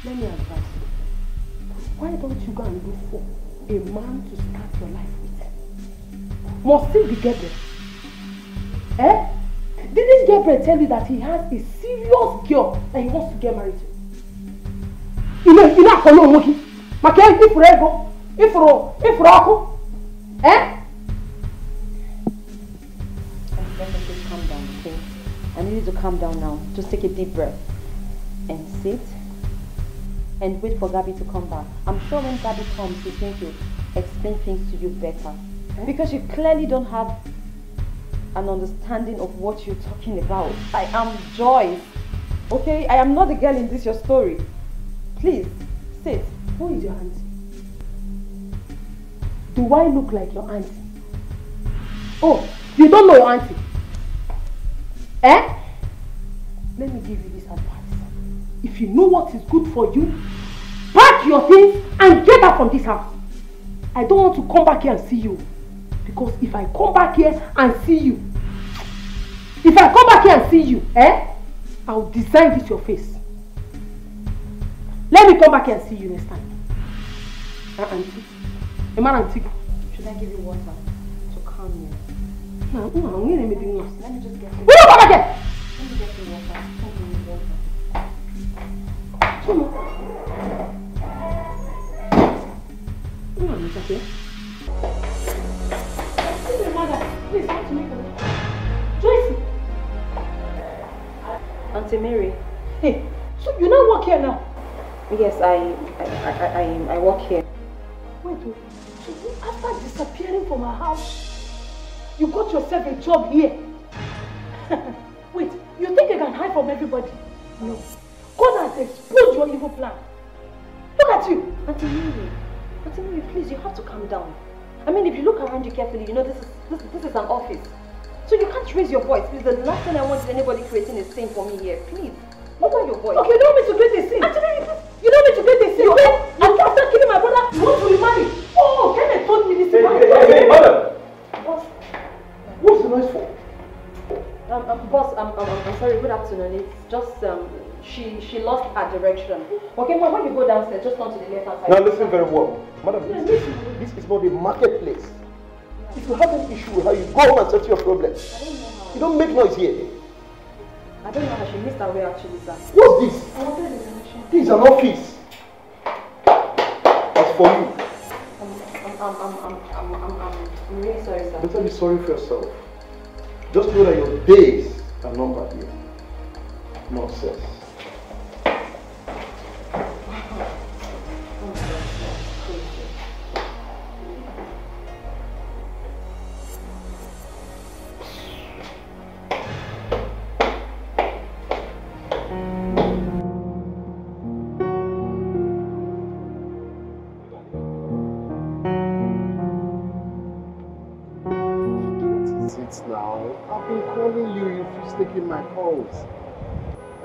Let me advise you. Why don't you go and look for a man to start your life with? Must it be Gabriel? Eh? Didn't Gabriel tell you that he has a serious girl that he wants to get married to? You know, I know Moki. Makai, if you go, if Rocco, eh? Just calm down, okay? I need you to calm down now. Just take a deep breath and sit. And wait for Gabby to come back. I'm sure when Gabby comes, she's going to explain things to you better. Okay. Because you clearly don't have an understanding of what you're talking about. I am Joyce. Okay? I am not the girl in this, your story. Please, sit. Who is your auntie? Do I look like your auntie? Oh, you don't know your auntie? Eh? Let me give you this advice. If you know what is good for you, pack your things and get out from this house. I don't want to come back here and see you. Because if I come back here and see you, I'll design this your face. Let me come back here and see you next time. Auntie. Auntie. Should I give you water to calm you? No, let me just get you. Will you come back here? Let me get you water. Come on. Okay. Excuse me, mother. Please, I have to make a note. Joyce! Auntie Mary. Hey, so you now work here now? Yes, I work here. Wait, so after disappearing from our house, you got yourself a job here. Wait, you think you can hide from everybody? No. God has exposed your evil plan. Look at you! Auntie Mary, please, you have to calm down. I mean, if you look around you carefully, you know this is an office. So you can't raise your voice. Please, the last thing I want is anybody creating a scene for me here. Please, lower your voice. Okay, you don't want me to create a scene. Auntie Mary, please, you don't want me to create a scene. You can't start killing my brother. You want to remarry? Oh, Kenneth told me this. Hey, madam! Boss. What's the noise for? Boss, I'm sorry, good afternoon. It's just, She lost her direction. Okay, well, when you go downstairs, just turn to the left hand side. Now listen very well. Madam, this is not a marketplace. Yeah. If you have an issue with her, you go home and settle your problems. I don't know how. You don't make noise here. I don't know how she missed her way actually, sir. What's this? I wanted the direction. This is an office. That's for you. I'm really sorry, sir. Better be sorry for yourself. Just know that your days are numbered here. Nonsense.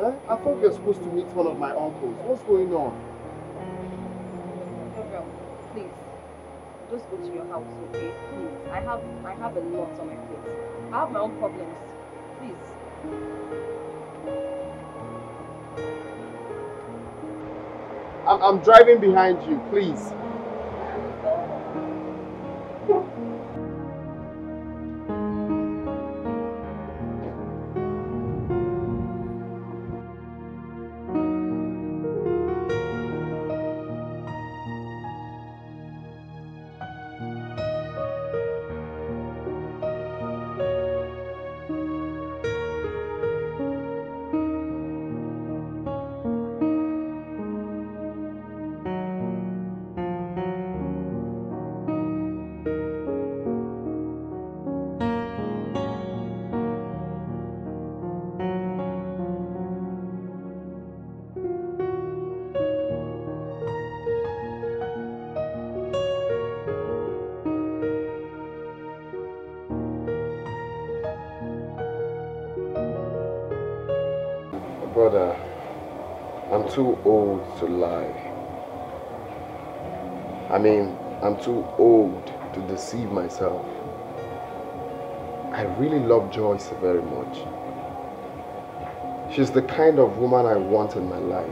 I thought you were supposed to meet one of my uncles. What's going on? Gabriel, please, just go to your house, okay? Please, I have a lot on my plate. I have my own problems. Please. I'm driving behind you. Please. Mother, I'm too old to lie. I mean, I'm too old to deceive myself. I really love Joyce very much. She's the kind of woman I want in my life.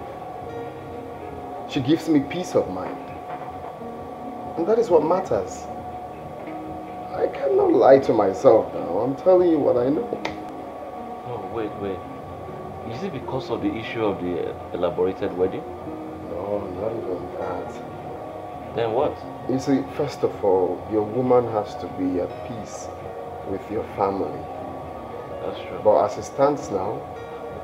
She gives me peace of mind. And that is what matters. I cannot lie to myself now. I'm telling you what I know. No, wait, wait. Is it because of the issue of the elaborated wedding? No, not even that. Then what? You see, first of all, your woman has to be at peace with your family. That's true. But as it stands now,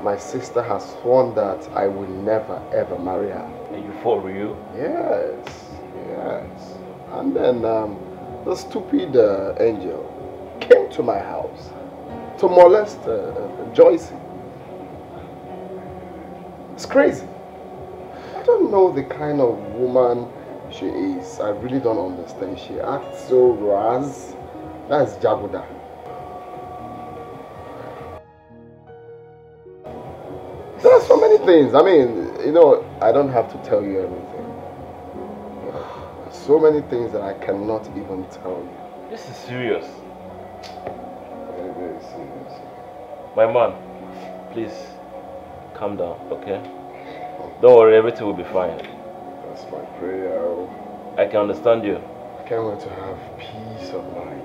my sister has sworn that I will never ever marry her. Are you for real? Yes, yes. And then the stupid angel came to my house to molest Joyce. It's crazy. I don't know the kind of woman she is. I really don't understand. She acts so ras. That's Jaguda. There are so many things. I mean, you know, I don't have to tell you everything. There are so many things that I cannot even tell you. This is serious. Very, very serious. My man, please calm down, okay? Don't worry, everything will be fine. That's my prayer. I can understand you. I can't wait to have peace of mind.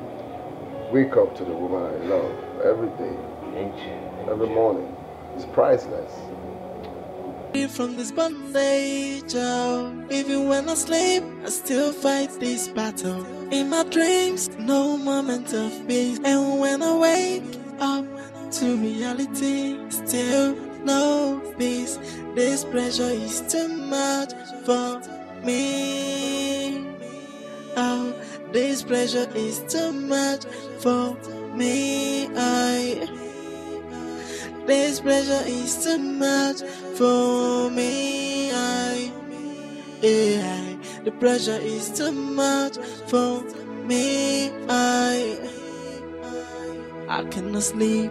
Wake up to the woman I love every day, every morning. It's priceless. From this bondage, oh, even when I sleep, I still fight this battle. In my dreams, no moment of peace. And when I wake up to reality, still no peace. This pressure is too much for me. Oh, this pressure is too much for me. This pressure is too much for me. The pressure is too much for me. I cannot sleep,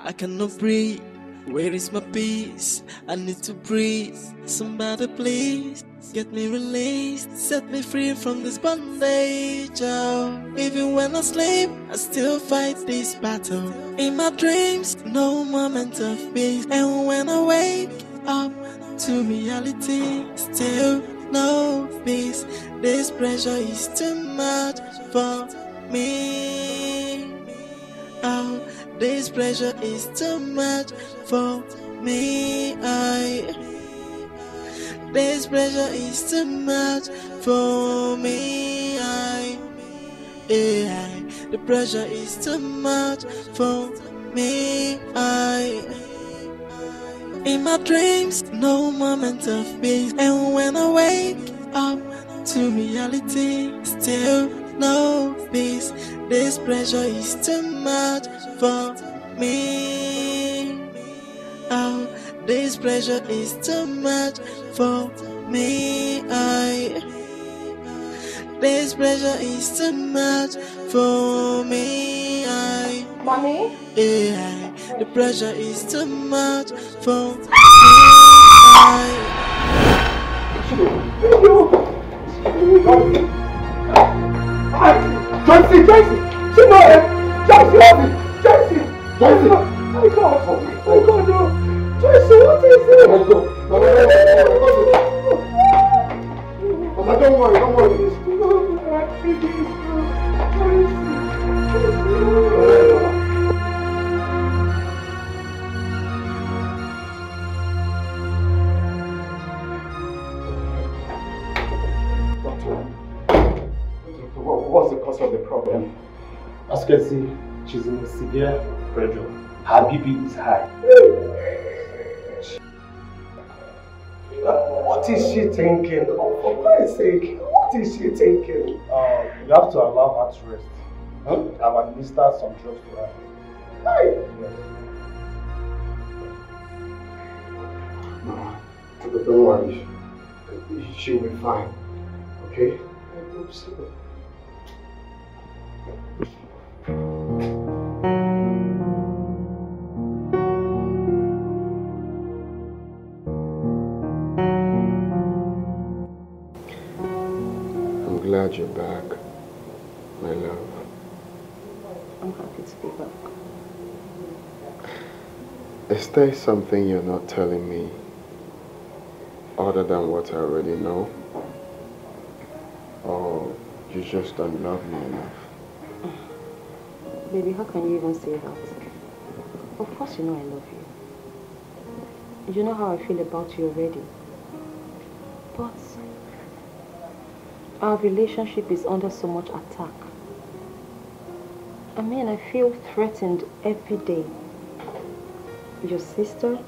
I cannot breathe. Where is my peace? I need to breathe. Somebody please get me released. Set me free from this bondage, oh. Even when I sleep, I still fight this battle. In my dreams, no moment of peace. And when I wake up to reality, still no peace. This pressure is too much for me. Oh, this pressure is too much for me. This pressure is too much for me. The pressure is too much for me. In my dreams, no moment of peace. And when I wake up to reality, still no peace. This pressure is too much for me. Oh, this pressure is too much for me. This pressure is too much for me. Mommy? Yeah, the pressure is too much for me. Joyce! Oh my God, no. Joyce, what is it? Go. Mama, don't worry. What's the cause of the problem? As you can see, she's in a severe pressure. Her BP is high. What is she thinking? Oh, for my sake, what is she thinking? You have to allow her to rest. Huh? I've administered some drugs to her. Hi! Yes. Mama, don't worry. She'll be fine. Okay? I hope so. glad you're back, my love. I'm happy to be back. Is there something you're not telling me other than what I already know? Or you just don't love me enough? Baby, how can you even say that? Of course you know I love you. You know how I feel about you already. But our relationship is under so much attack. I mean, I feel threatened every day. Your sister,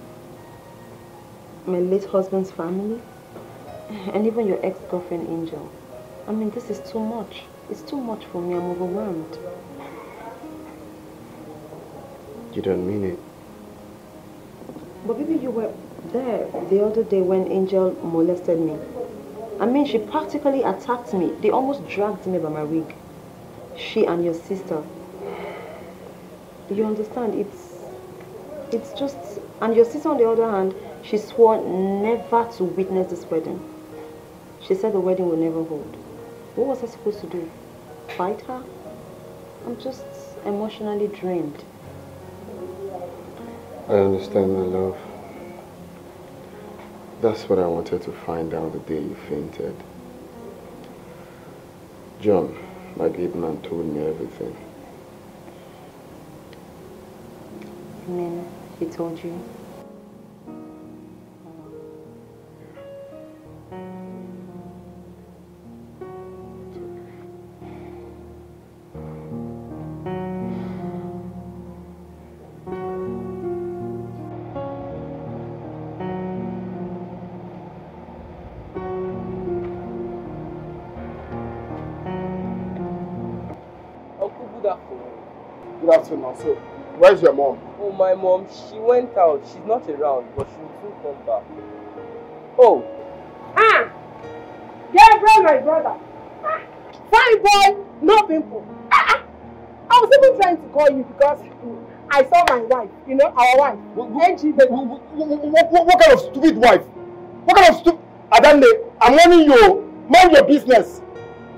my late husband's family, and even your ex-girlfriend, Angel. I mean, this is too much. It's too much for me. I'm overwhelmed. You don't mean it. But baby, you were there the other day when Angel molested me. I mean, she practically attacked me. They almost dragged me by my wig. She and your sister. You understand? It's just... And your sister, on the other hand, she swore never to witness this wedding. She said the wedding will never hold. What was I supposed to do? Fight her? I'm just emotionally drained. I understand, my love. That's what I wanted to find out the day you fainted. John, my good man, told me everything. You mean he told you? So, where's your mom? Oh, my mom, she went out. She's not around, but she will soon come back. Oh. Ah! Gabriel, my brother. Ah! Sorry, boy, no pimple. Ah, ah! I was even trying to call you because I saw my wife, you know, our wife. What kind of stupid wife? What kind of stupid... Adande, I'm warning you. Mind your business.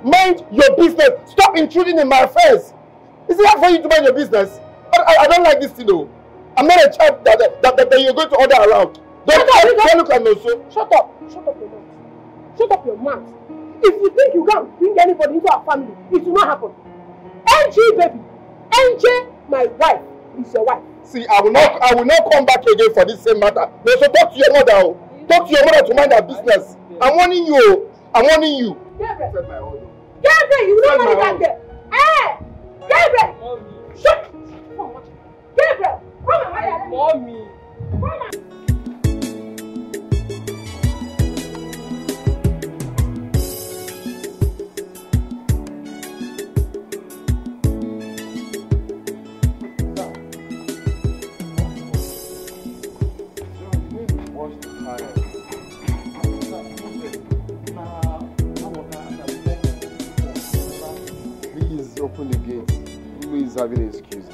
Mind your business. Stop intruding in my affairs. Is it hard for you to mind your business? I don't like this, you know. I'm not a child that you're going to order around. Don't look at me, so. Shut up your mouth. Shut up your mouth. If you think you can bring anybody into our family, it will not happen. NJ, baby. NJ, my wife, is your wife. See, I will not come back again for this same matter. No, so talk to your mother. Talk to your mother to mind her business. I'm warning you. I'm warning you. Gabriel. Gabriel, you don't want it that there. Hey! Gabriel! Shut up! Gabriel! Come on, mommy! Come on! Please open the gate. Is having excuses.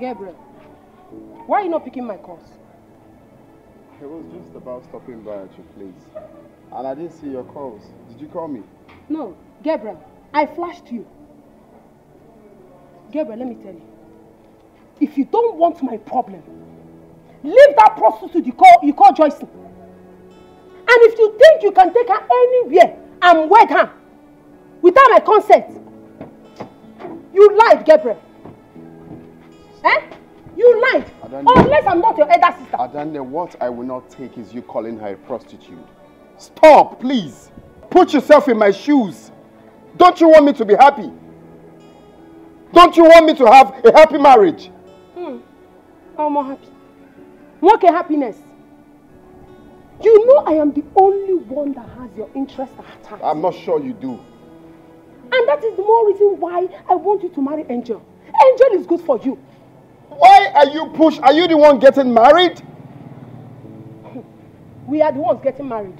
Gabriel, why are you not picking my calls? I was just about stopping by at your place. And I didn't see your calls. Did you call me? No, Gabriel, I flashed you. Gabriel, let me tell you. If you don't want my problem, leave that prostitute you call Joyce. And if you think you can take her anywhere and wed her without my consent, you lied, Gabriel. Eh? You lied. Unless I'm not your elder sister. Adande, what I will not take is you calling her a prostitute. Stop, please. Put yourself in my shoes. Don't you want me to be happy? Don't you want me to have a happy marriage? I'm more happy. What a happiness. You know I am the only one that has your interest at heart. I'm not sure you do. And that is the more reason why I want you to marry Angel. Angel is good for you. Why are you the one getting married? We are the ones getting married.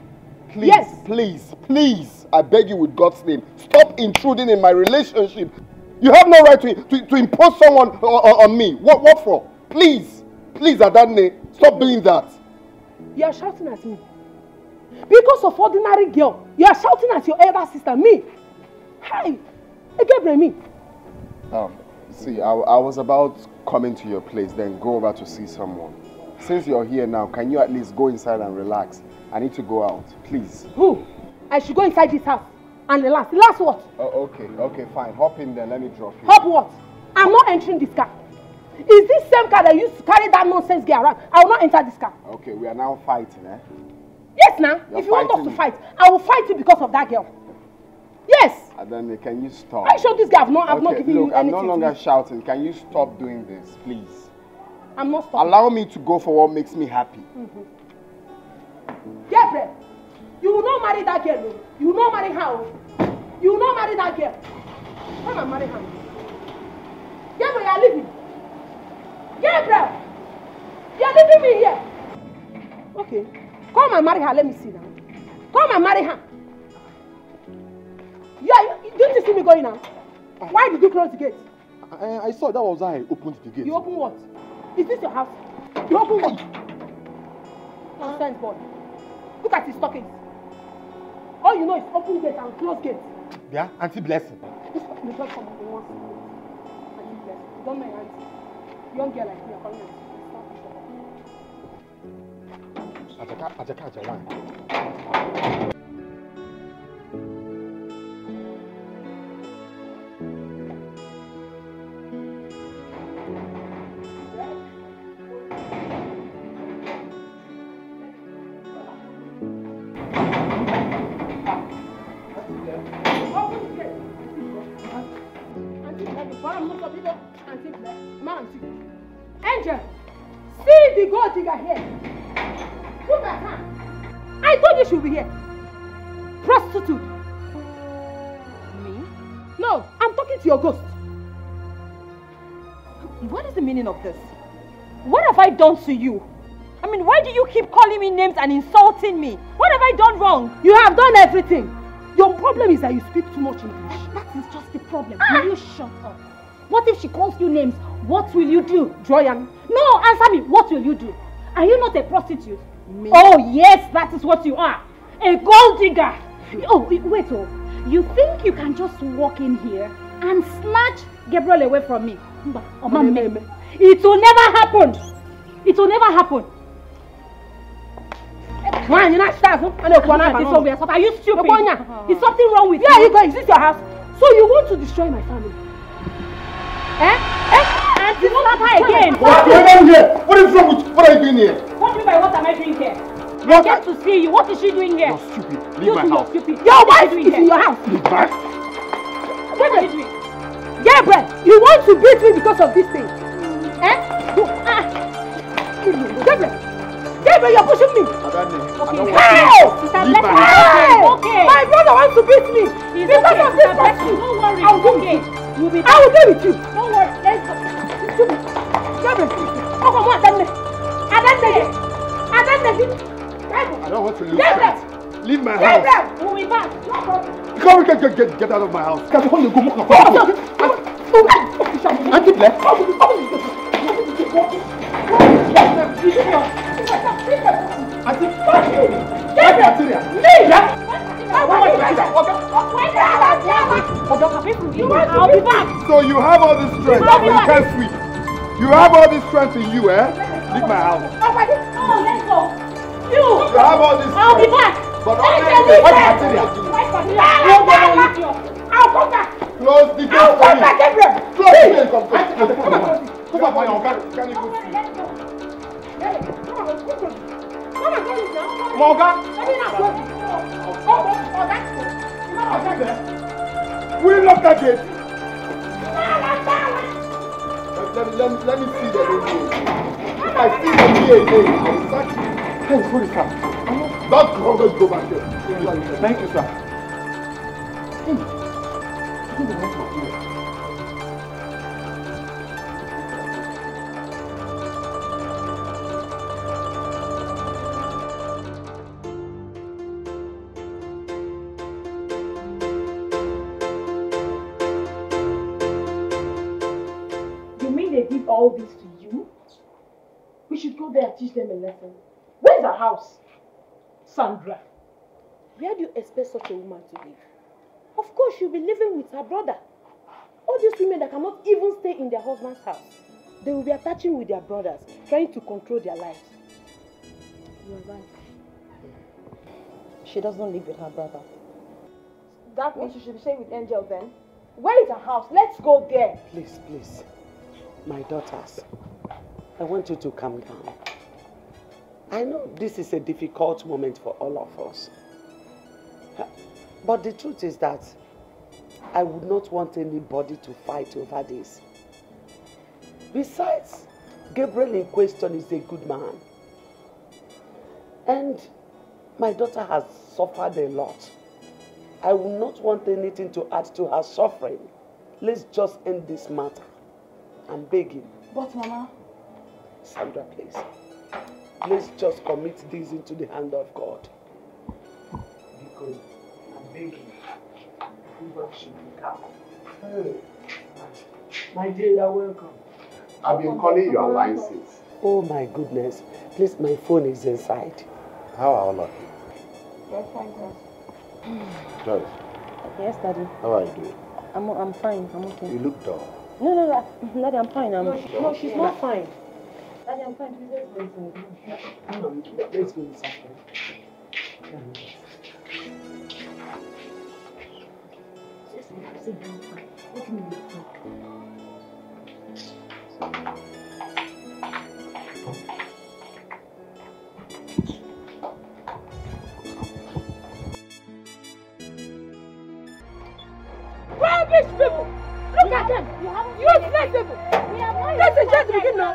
Please, yes. Please, please, I beg you with God's name, stop intruding in my relationship. You have no right to impose someone on me. What for? Please, please, Adane, stop doing that. You are shouting at me. Because of ordinary girl, you are shouting at your elder sister, me. Hi, Gabriel, me. See, I was about coming to your place, then go over to see someone. Since you're here now, can you at least go inside and relax? I need to go out, please. Who? I should go inside this house and relax. Relax what? Oh, okay, okay, fine. Hop in there, let me drop you. Hop what? I'm not entering this car. It's this same car that used to carry that nonsense girl around. I will not enter this car. Okay, we are now fighting, eh? Yes, now. Nah. If you want us to fight, I will fight you because of that girl. Yes. Adane, can you stop? I showed this girl. I've not given you anything. I'm no longer shouting. Can you stop doing this, please? I'm not stopping. Allow me to go for what makes me happy. Mm-hmm. Gabriel, you will not marry that girl. You will not marry her. You will not marry that girl. Come and marry her. Gabriel, you are leaving. Gabriel, you are leaving me here. Okay. Come and marry her. Let me see now. Come and marry her. Yeah, didn't you see me going now? Why did you close the gate? I saw that was I opened the gate. You opened what? Is this your house? You opened what? Nonsense boy. Look at his stockings. All you know is open gate and close gate. Yeah, Auntie Blessing. This person is just someone who wants to go. Auntie Blessing. You don't know your auntie. Young girl like me, I'm calling her. Ataka, one. Of this? What have I done to you? I mean, why do you keep calling me names and insulting me? What have I done wrong? You have done everything. Your problem is that you speak too much English. That is just the problem. Will you shut up? What if she calls you names? What will you do? Joyan. No, answer me. What will you do? Are you not a prostitute? Me? Oh, yes, that is what you are. A gold digger. Oh, wait. Oh. You think you can just walk in here and snatch Gabriel away from me? It will never happen. It will never happen. Are you stupid? Is something wrong with you? Yeah, you go. Is this your house? So you want to destroy my family? Eh? Eh? And you not her again. What is wrong with you? What are you doing here? What do you mean by what am I doing here? I get to see you. What is she doing here? You're stupid. Leave my house. Your wife is in your house. Leave back. What are you doing? Gabriel, you want to beat me because of this thing? Eh? Gabriel! Gabriel, you're pushing me! Okay. Hey! Okay. My brother wants to beat me! He's because of this thing! Don't worry! I will go with you! I will go with you! Don't worry! Let's go! Gabriel! Oh, come on, Adane! Adane! Adane! I don't want to lose it! Leave my house! Gabriel! We'll be back! No problem! Come on, get out of my house! Come on, Auntie Blair! So you have all this strength, but you can't sweep. You have all this strength in you, eh? Leave my house. You have all this strength. I'll be back. But I'll come back. Close the gate for me. Close the gate. Come on, we lock that gate. Let me see the gate. If I see them here again, I will sack you. Thanks for the car. That's how they go back there. Thank you, sir. What is wrong with you? all this to you? We should go there and teach them a lesson. Where's her house? Sandra. Where do you expect such a woman to live? Of course, she'll be living with her brother. All these women that cannot even stay in their husband's house, they will be attaching with their brothers, trying to control their lives. You're right. She doesn't live with her brother. That means she should stay with Angel then. Where is her house? Let's go there. Please, please. My daughters, I want you to calm down. I know this is a difficult moment for all of us. But the truth is that I would not want anybody to fight over this. Besides, Gabriel in question is a good man. And my daughter has suffered a lot. I will not want anything to add to her suffering. Let's just end this matter. I'm begging. But Mama? Sandra, please. Let's just commit this into the hand of God. Because I'm begging. Everybody should be calm. Hey. My dear, you're welcome. I've been calling you online since. Oh my goodness. Please, my phone is inside. How are all of you? Yes, thank you. Joyce. Yes, Daddy. How are you doing? I'm fine. I'm okay. You look dull. No, Daddy, I'm fine. No, she's not fine. Daddy, I'm fine. Let's go inside. What do you look like? Rubbish people! Look at them! Useless people! This is just the beginning. I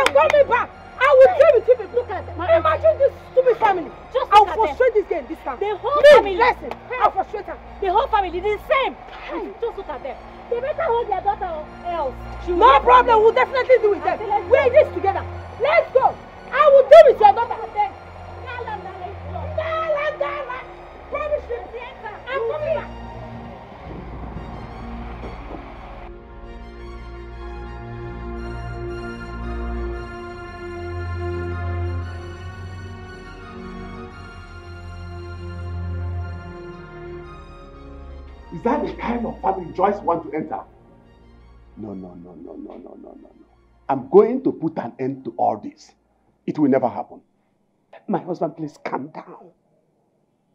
am coming back! I will deal with you people! Look at them! Imagine this stupid family! Just I'll frustrate this game this time! The whole family! Listen! I'll frustrate her! The whole family! The same! Just look at them! They better hold their daughter or else! No problem! We'll definitely deal with them! We're in this together! Let's go! I will deal with your daughter! Rubbish people! I'm coming back! Is that the kind of family Joyce wants to enter? No. I'm going to put an end to all this. It will never happen. My husband, please calm down.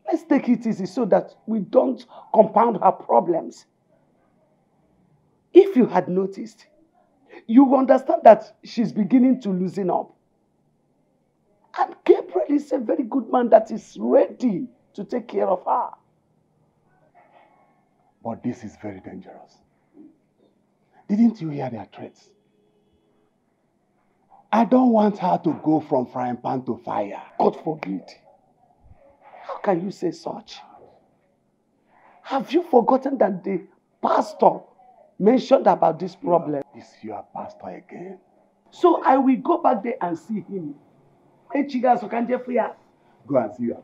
Let's take it easy so that we don't compound her problems. If you had noticed, you understand that she's beginning to loosen up. And Gabriel is a very good man that is ready to take care of her. But this is very dangerous. Didn't you hear their threats? I don't want her to go from frying pan to fire. God forbid. How can you say such? Have you forgotten that the pastor mentioned about this problem? It's your pastor again. So I will go back there and see him. Hey, Chigas, can you free her? Go and see your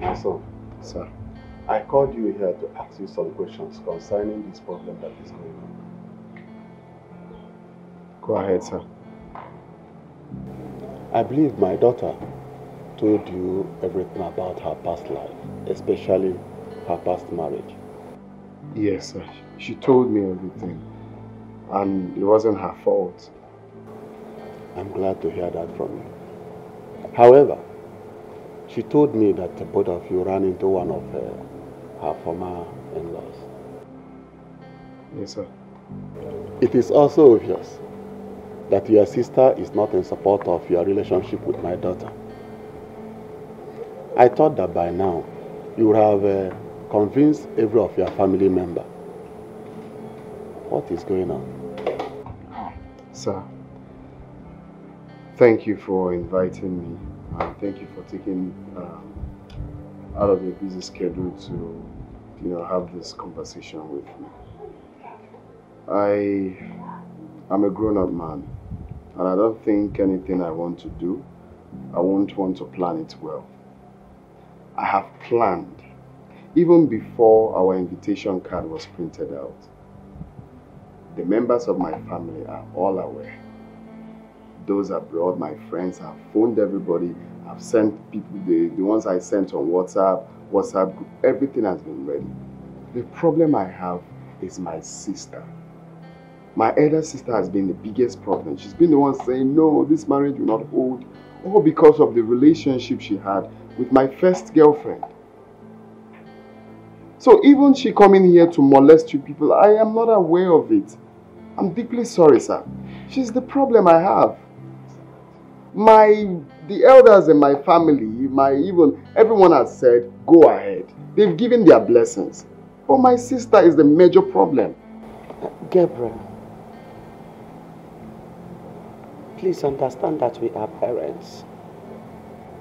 pastor. So, sir, I called you here to ask you some questions concerning this problem that is going on. Go ahead, sir. I believe my daughter told you everything about her past life, especially her past marriage. Yes, sir. She told me everything, and it wasn't her fault. I'm glad to hear that from you. However, she told me that the both of you ran into one of her former in-laws. Yes, sir. It is also obvious that your sister is not in support of your relationship with my daughter. I thought that by now you would have convinced every of your family member. What is going on? Sir, thank you for inviting me. Thank you for taking out of your busy schedule to, have this conversation with me. I'm a grown-up man, and I don't think anything I want to do, I won't want to plan it well. I have planned, even before our invitation card was printed out. The members of my family are all aware. Those abroad, my friends, I've phoned everybody. I've sent people, the ones I sent on WhatsApp group, everything has been ready. The problem I have is my sister. My elder sister has been the biggest problem. She's been the one saying, no, this marriage will not hold. All because of the relationship she had with my first girlfriend. So even she coming here to molest you people, I am not aware of it. I'm deeply sorry, sir. She's the problem I have. The elders in my family, everyone has said, go ahead. They've given their blessings. But my sister is the major problem. Gabriel. Please understand that we are parents.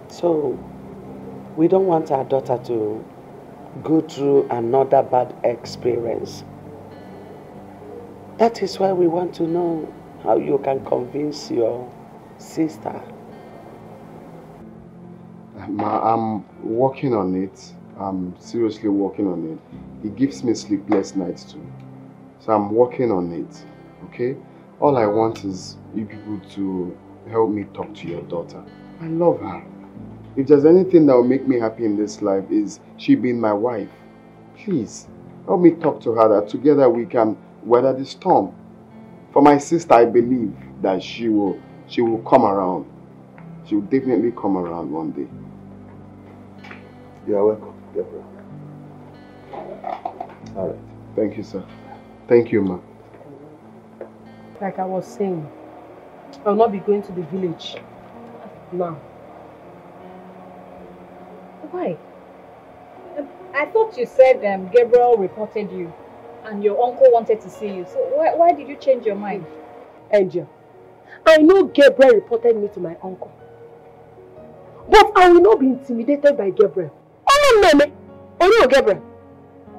So, we don't want our daughter to go through another bad experience. That is why we want to know how you can convince your sister. I'm working on it. I'm seriously working on it. It gives me sleepless nights too. So I'm working on it, okay? All I want is you people to help me talk to your daughter. I love her. If there's anything that will make me happy in this life is she being my wife. Please, help me talk to her that together we can weather the storm. For my sister, I believe that she will come around. She will definitely come around one day. You are welcome, Gabriel. All right. Thank you, sir. Thank you, ma. Like I was saying, I will not be going to the village now. Why? I thought you said Gabriel reported you and your uncle wanted to see you. So why did you change your mind? Angel, I know Gabriel reported me to my uncle. But I will not be intimidated by Gabriel. Oh, no, oh, no, Gabriel.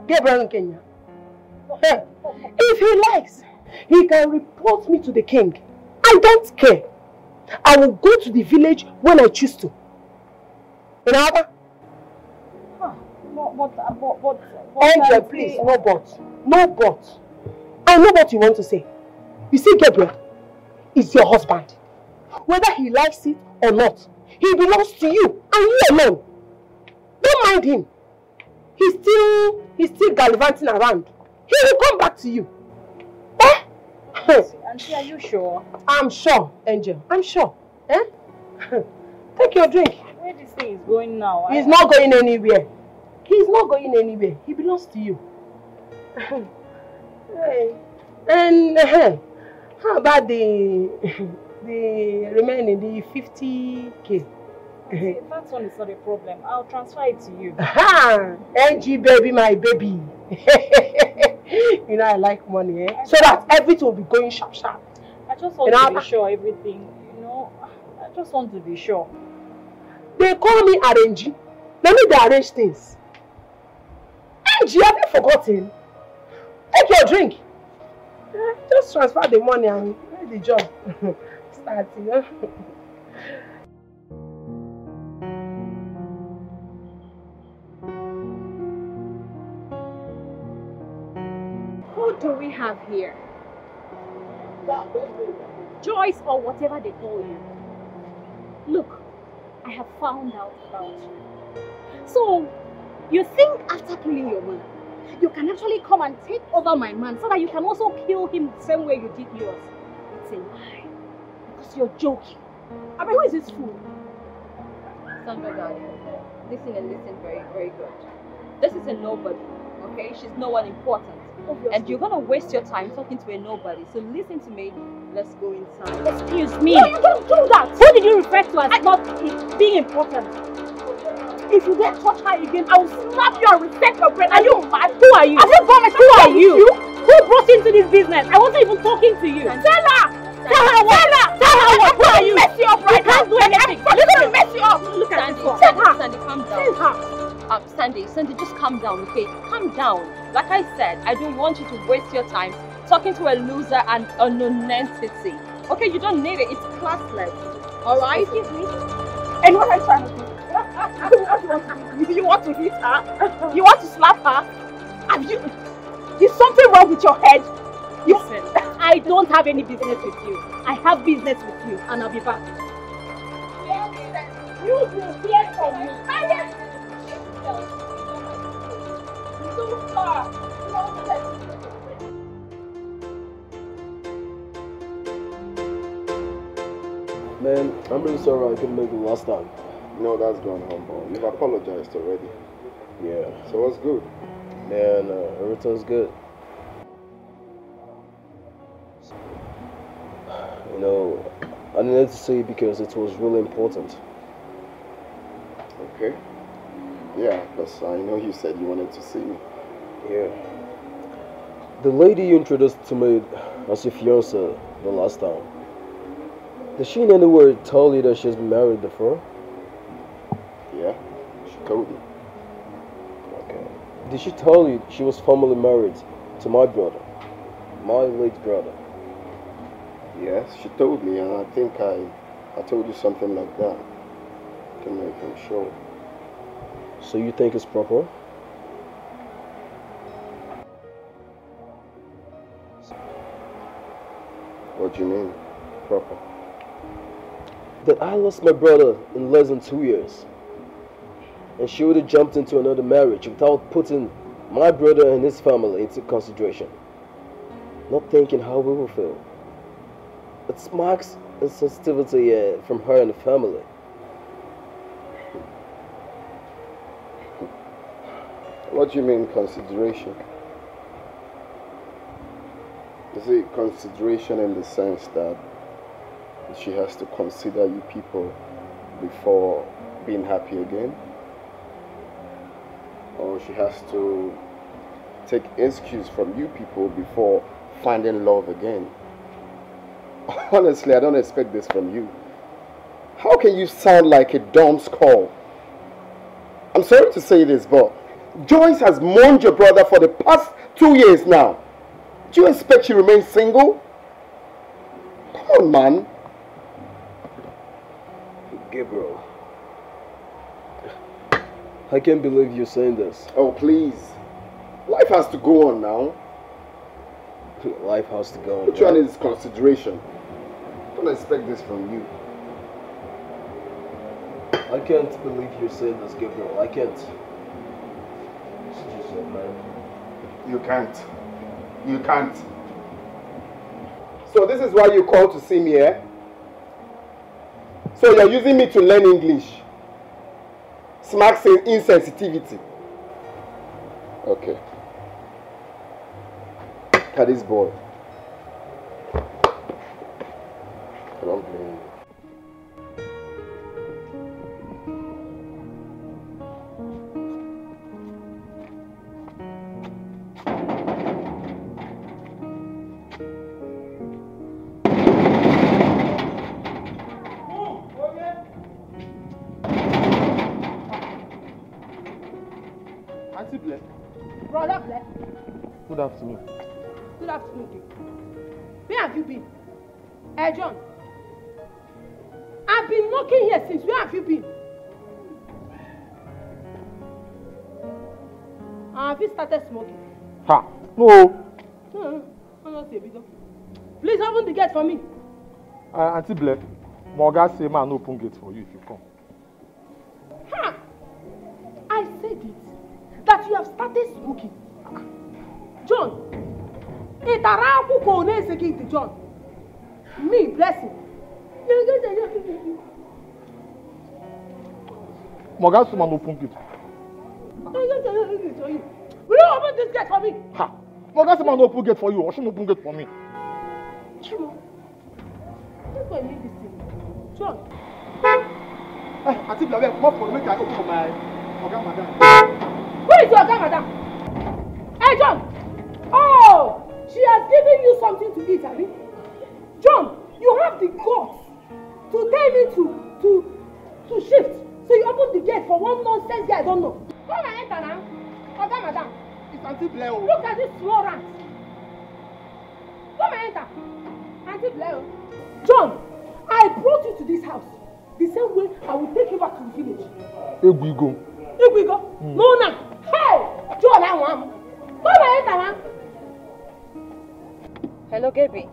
Gabriel in Kenya. Hey, if he likes, he can report me to the king. I don't care. I will go to the village when I choose to. You know? Huh. But Angel, please, no but. No but. I know what you want to say. You see, Gabriel is your husband. Whether he likes it or not, he belongs to you and you alone. Don't mind him. He's still gallivanting around. He will come back to you. Eh? Auntie, are you sure? I'm sure, Angel. I'm sure. Eh? Take your drink. Where this thing is going now? He's not going anywhere. He's not going anywhere. He belongs to you. Hey. And how about the remaining, the 50K? See, that one is not a problem. I'll transfer it to you. Aha! NG baby, my baby. You know I like money, eh? So that everything will be going sharp. I just want to be sure everything. You know, I just want to be sure. They call me arranging. Let me arrange things. Angie, have you forgotten? Take your drink. Just transfer the money and let the job start. You know? Who do we have here? Joyce or whatever they call you. Look. I have found out about you. So, you think after killing your man, you can actually come and take over my man so that you can also kill him the same way you did yours? It's a lie. Because you're joking. I mean, who is this fool? Sandra, darling, listen and listen very, very good. This is a nobody, okay? She's no one important. Obviously. And you're going to waste your time talking to a nobody. So listen to me. Let's go inside. Excuse me. No, you don't do that. Who did you refer to as not being important? If you dare touch her again, I will slap you and reset your brain. Are you mad? Who are you? Have you gone? Who are you? Who brought you into this business? I wasn't even talking to you. Tell her. Tell her what? Tell her what? Who are you? Mess you up right now. You can't do anything. You're going to mess you up. Look at this. Tell her. Sandy, calm down. Tell her. Sandy, just calm down, okay? Calm down. Like I said, I don't want you to waste your time talking to a loser and a nonentity. Okay, you don't need it. It's classless. All right? Excuse me. And what I'm trying to do? You want to hit her? You want to slap her? Have you? Is something wrong with your head? Listen. I don't have any business with you. I have business with you, and I'll be back. You will hear from me. So far. Man, I'm really sorry I couldn't make it last time. No, that's gone humble. You've apologized already. Yeah. So what's good? Man, everything's good. You know, I needed to see because it was really important. Okay. Yeah, because I know you said you wanted to see me. Yeah. The lady you introduced to me as your fiancée the last time. Did she in any way tell you that she's been married before? Yeah, she told me. Okay. Did she tell you she was formerly married to my brother? My late brother? Yes, she told me, and I think I told you something like that. To make him sure. So you think it's proper? What do you mean, proper? That I lost my brother in less than 2 years. And she would have jumped into another marriage without putting my brother and his family into consideration. Not thinking how we will feel. It smacks insensitivity from her and the family. What do you mean consideration? You see, consideration in the sense that she has to consider you people before being happy again, or she has to take excuse from you people before finding love again. Honestly, I don't expect this from you. How can you sound like a dom's call? I'm sorry to say this, but Joyce has mourned your brother for the past 2 years now. Do you expect she remains single? Come on, man. Gabriel, I can't believe you're saying this. Oh, please. Life has to go on now. Life has to go on. Which one is consideration? Don't expect this from you. I can't believe you're saying this, Gabriel. I can't. It's just a man. You can't. You can't. So this is why you called to see me, eh? So you're using me to learn English. Smacks in insensitivity. Okay. Look at this boy. I don't blame you. Good afternoon. Good afternoon, Gabe. Where have you been? Hey, John. I've been working here since. Where have you been? Have you started smoking? Ha! No! I'm not a bidon. Please open the gate for me. Auntie Blair, Morgan say man open gate for you if you come. Ha! I said it. That you have started smoking. John, it's around who goes against John. Me, bless him. Morgan, someone open it. Will you open this gate for me? Ha! Morgan, someone open gate for you. Or she open gate for me. Chimo, look what I need this thing. John. Hey, I think I'm going to make I open for my Morgan, madam. Who is your Morgan, madam? Hey, John. Oh, she has given you something to eat, Abby. John, you have the guts to tell me to shift. So you open the gate for one nonsense guy I don't know. Come and enter now. Okay, madam. It's Auntie Blair. Look at this small rat. Come and enter. Auntie Blair. John, I brought you to this house. The same way I will take you back to the village. Here we go. Here we go. No, no. Hey, John, I want. Come and enter now. Hello, Gabi.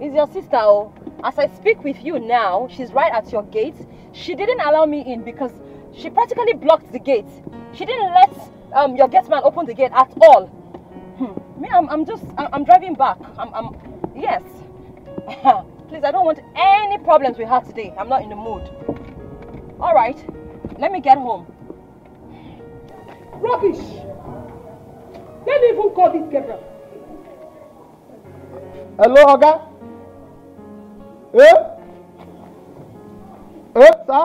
It's your sister, oh. As I speak with you now, she's right at your gate. She didn't allow me in because she practically blocked the gate. She didn't let your gate man open the gate at all. Me, I'm driving back. Yes. Please, I don't want any problems with her today. I'm not in the mood. All right, let me get home. Rubbish! They don't even call this Gabriel. Hello, Oga? Eh? Eh, sir?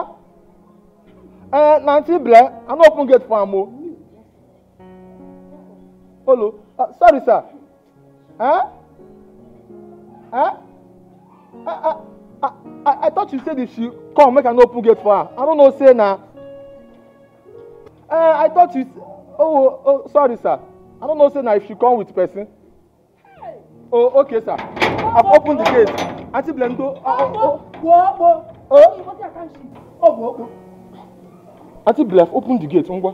Eh, Nancy Blair, I'm not going to get farm. Hello? Sorry, sir. Huh? Huh? I thought you said if she come, make an open gate for her. I don't know, say now. I thought you. Oh, sorry, sir. I don't know, say now if she come with person. Oh, okay, sir. I've opened the gate. Auntie Blendo. Oh, Auntie Blef, open the gate. You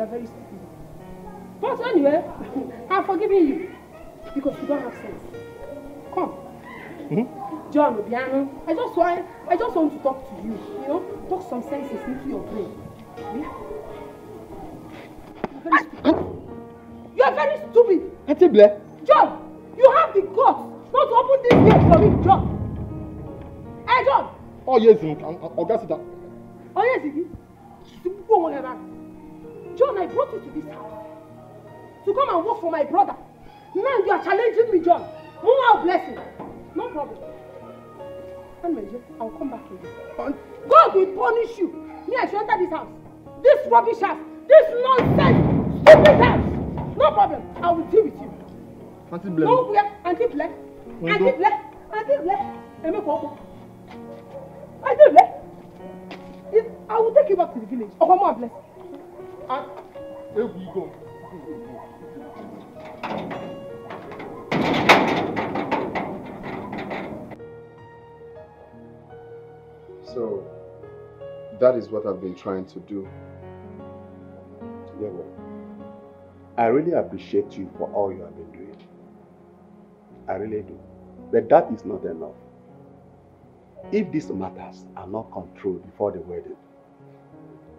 are very stupid. But anyway, I'm forgiving you because you don't have sense. Come. Mm-hmm. John, Obiano, I just want to talk to you, you know? Talk some senses into your brain. You are very stupid. Auntie Blair. John, you have the guts not to open this gate for me, John. Hey, John. Oh, yes, I'll get it down. Oh, yes, it is. John, I brought you to this house to come and work for my brother. Now you are challenging me, John. More blessing. No problem. I'll come back with you. God will punish you. Me, I should enter this house. This rubbish house. This nonsense. Stupid house. No problem. I will deal with you. Auntie Blair. No, Auntie Blair. Auntie Blair. Auntie Blair. Auntie Blair. I will take you back to the village. Oh, come on, bless. There we go. So, that is what I've been trying to do. Yeah, well, I really appreciate you for all you have been doing. I really do. But that is not enough. If these matters are not controlled before the wedding,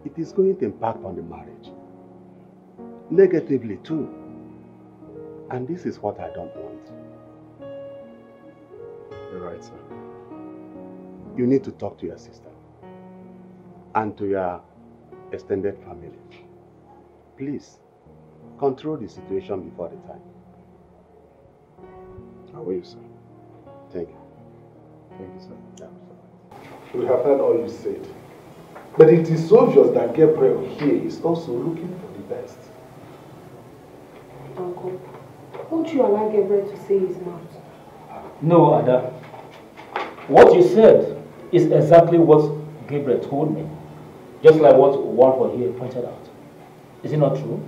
it is going to impact on the marriage. Negatively too. And this is what I don't want. You're right, sir. You need to talk to your sister and to your extended family. Please, control the situation before the time. I will, sir. Thank you. Thank you, sir. Yeah, sir. We have heard all you said. But it is so obvious that Gabriel here is also looking for the best. Uncle, won't you allow Gabriel to say his mouth? No, Ada. What you said is exactly what Gabriel told me, just like what one for here pointed out. Is it not true?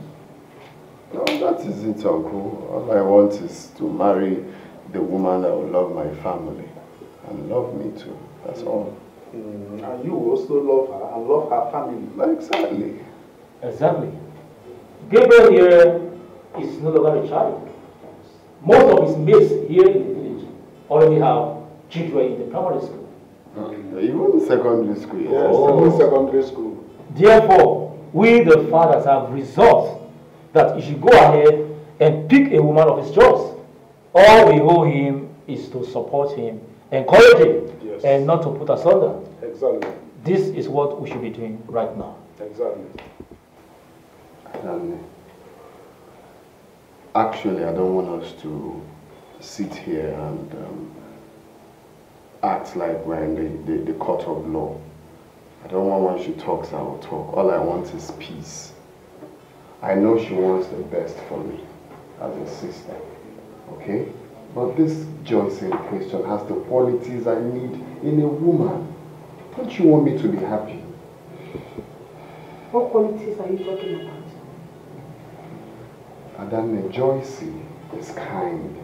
No, that isn't, Uncle. All I want is to marry the woman that will love my family and love me too. That's all. And you also love her and love her family. Exactly. Exactly. Gabriel here is no longer a child. Most of his mates here in the village already have children in the primary school. Okay. Even secondary school. Yes, oh. Even secondary school. Therefore, we the fathers have resolved that he should go ahead and pick a woman of his choice. All we owe him is to support him, encourage him, yes, and not to put asunder. Exactly. This is what we should be doing right now. Exactly. And actually, I don't want us to sit here and act like we're in the court of law. I don't want when she talks, I will talk. All I want is peace. I know she wants the best for me as a sister, okay? But this Joyce in question has the qualities I need in a woman. Don't you want me to be happy? What qualities are you talking about? And then Joyce is kind.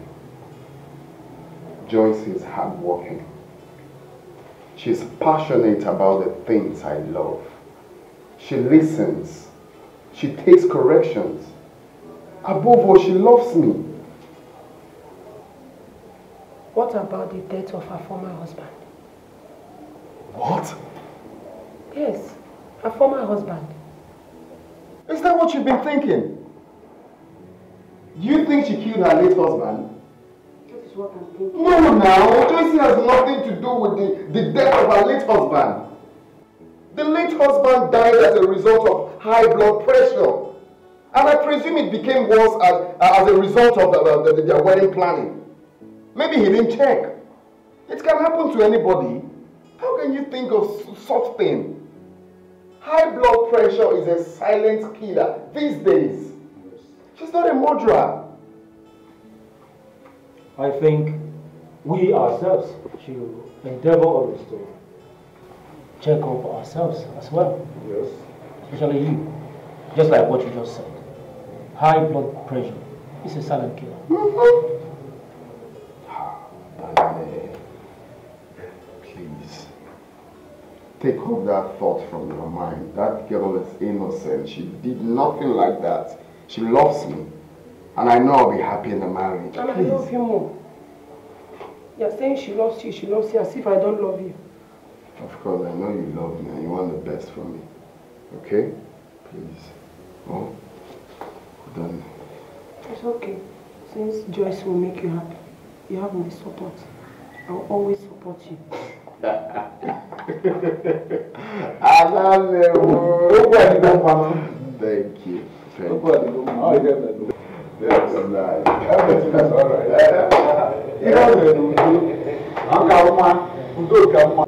Joyce is hardworking. She's passionate about the things I love. She listens. She takes corrections. Above all, she loves me. What about the death of her former husband? What? Yes, her former husband. Is that what you've been thinking? Do you think she killed her late husband? That is what I'm thinking. No, now, Joyce has nothing to do with the death of her late husband. The late husband died as a result of high blood pressure. And I presume it became worse as a result of their wedding planning. Maybe he didn't check. It can happen to anybody. How can you think of such thing? High blood pressure is a silent killer these days. She's not a murderer. I think we ourselves should endeavor always to check up ourselves as well. Yes. Especially you. Just like what you just said. High blood pressure is a silent killer. Mm-hmm. Please, take off that thought from your mind. That girl is innocent. She did nothing like that. She loves me. And I know I'll be happy in the marriage. And please. I love you more. You're saying she loves you as if I don't love you. Of course, I know you love me and you want the best for me. Okay? Please. Oh. Done. It's okay. Since Joyce will make you happy, you have my support. I will always support you. Thank you. Thank you. That's nice. That's all right.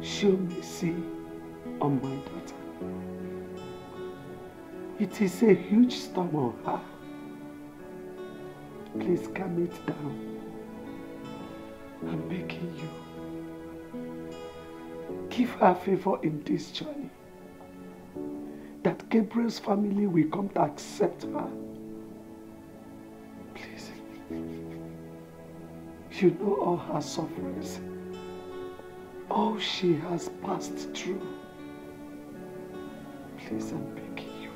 Show mercy on my daughter. It is a huge storm on her. Please calm it down. I'm begging you. Give her favor in this journey. That Gabriel's family will come to accept her. Please. You know all her sufferings. All she has passed through. Please, I'm begging you,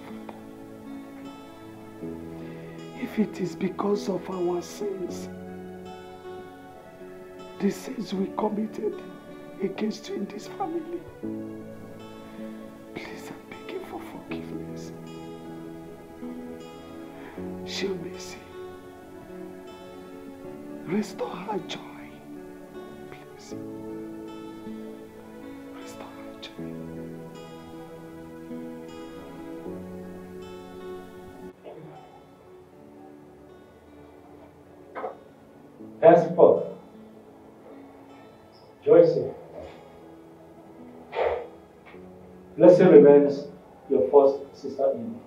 Father. If it is because of our sins, the sins we committed against you in this family, please, I'm begging for forgiveness. Show mercy. Restore her joy, please. Henceforth, Joyce, Blessing remains your first sister in law.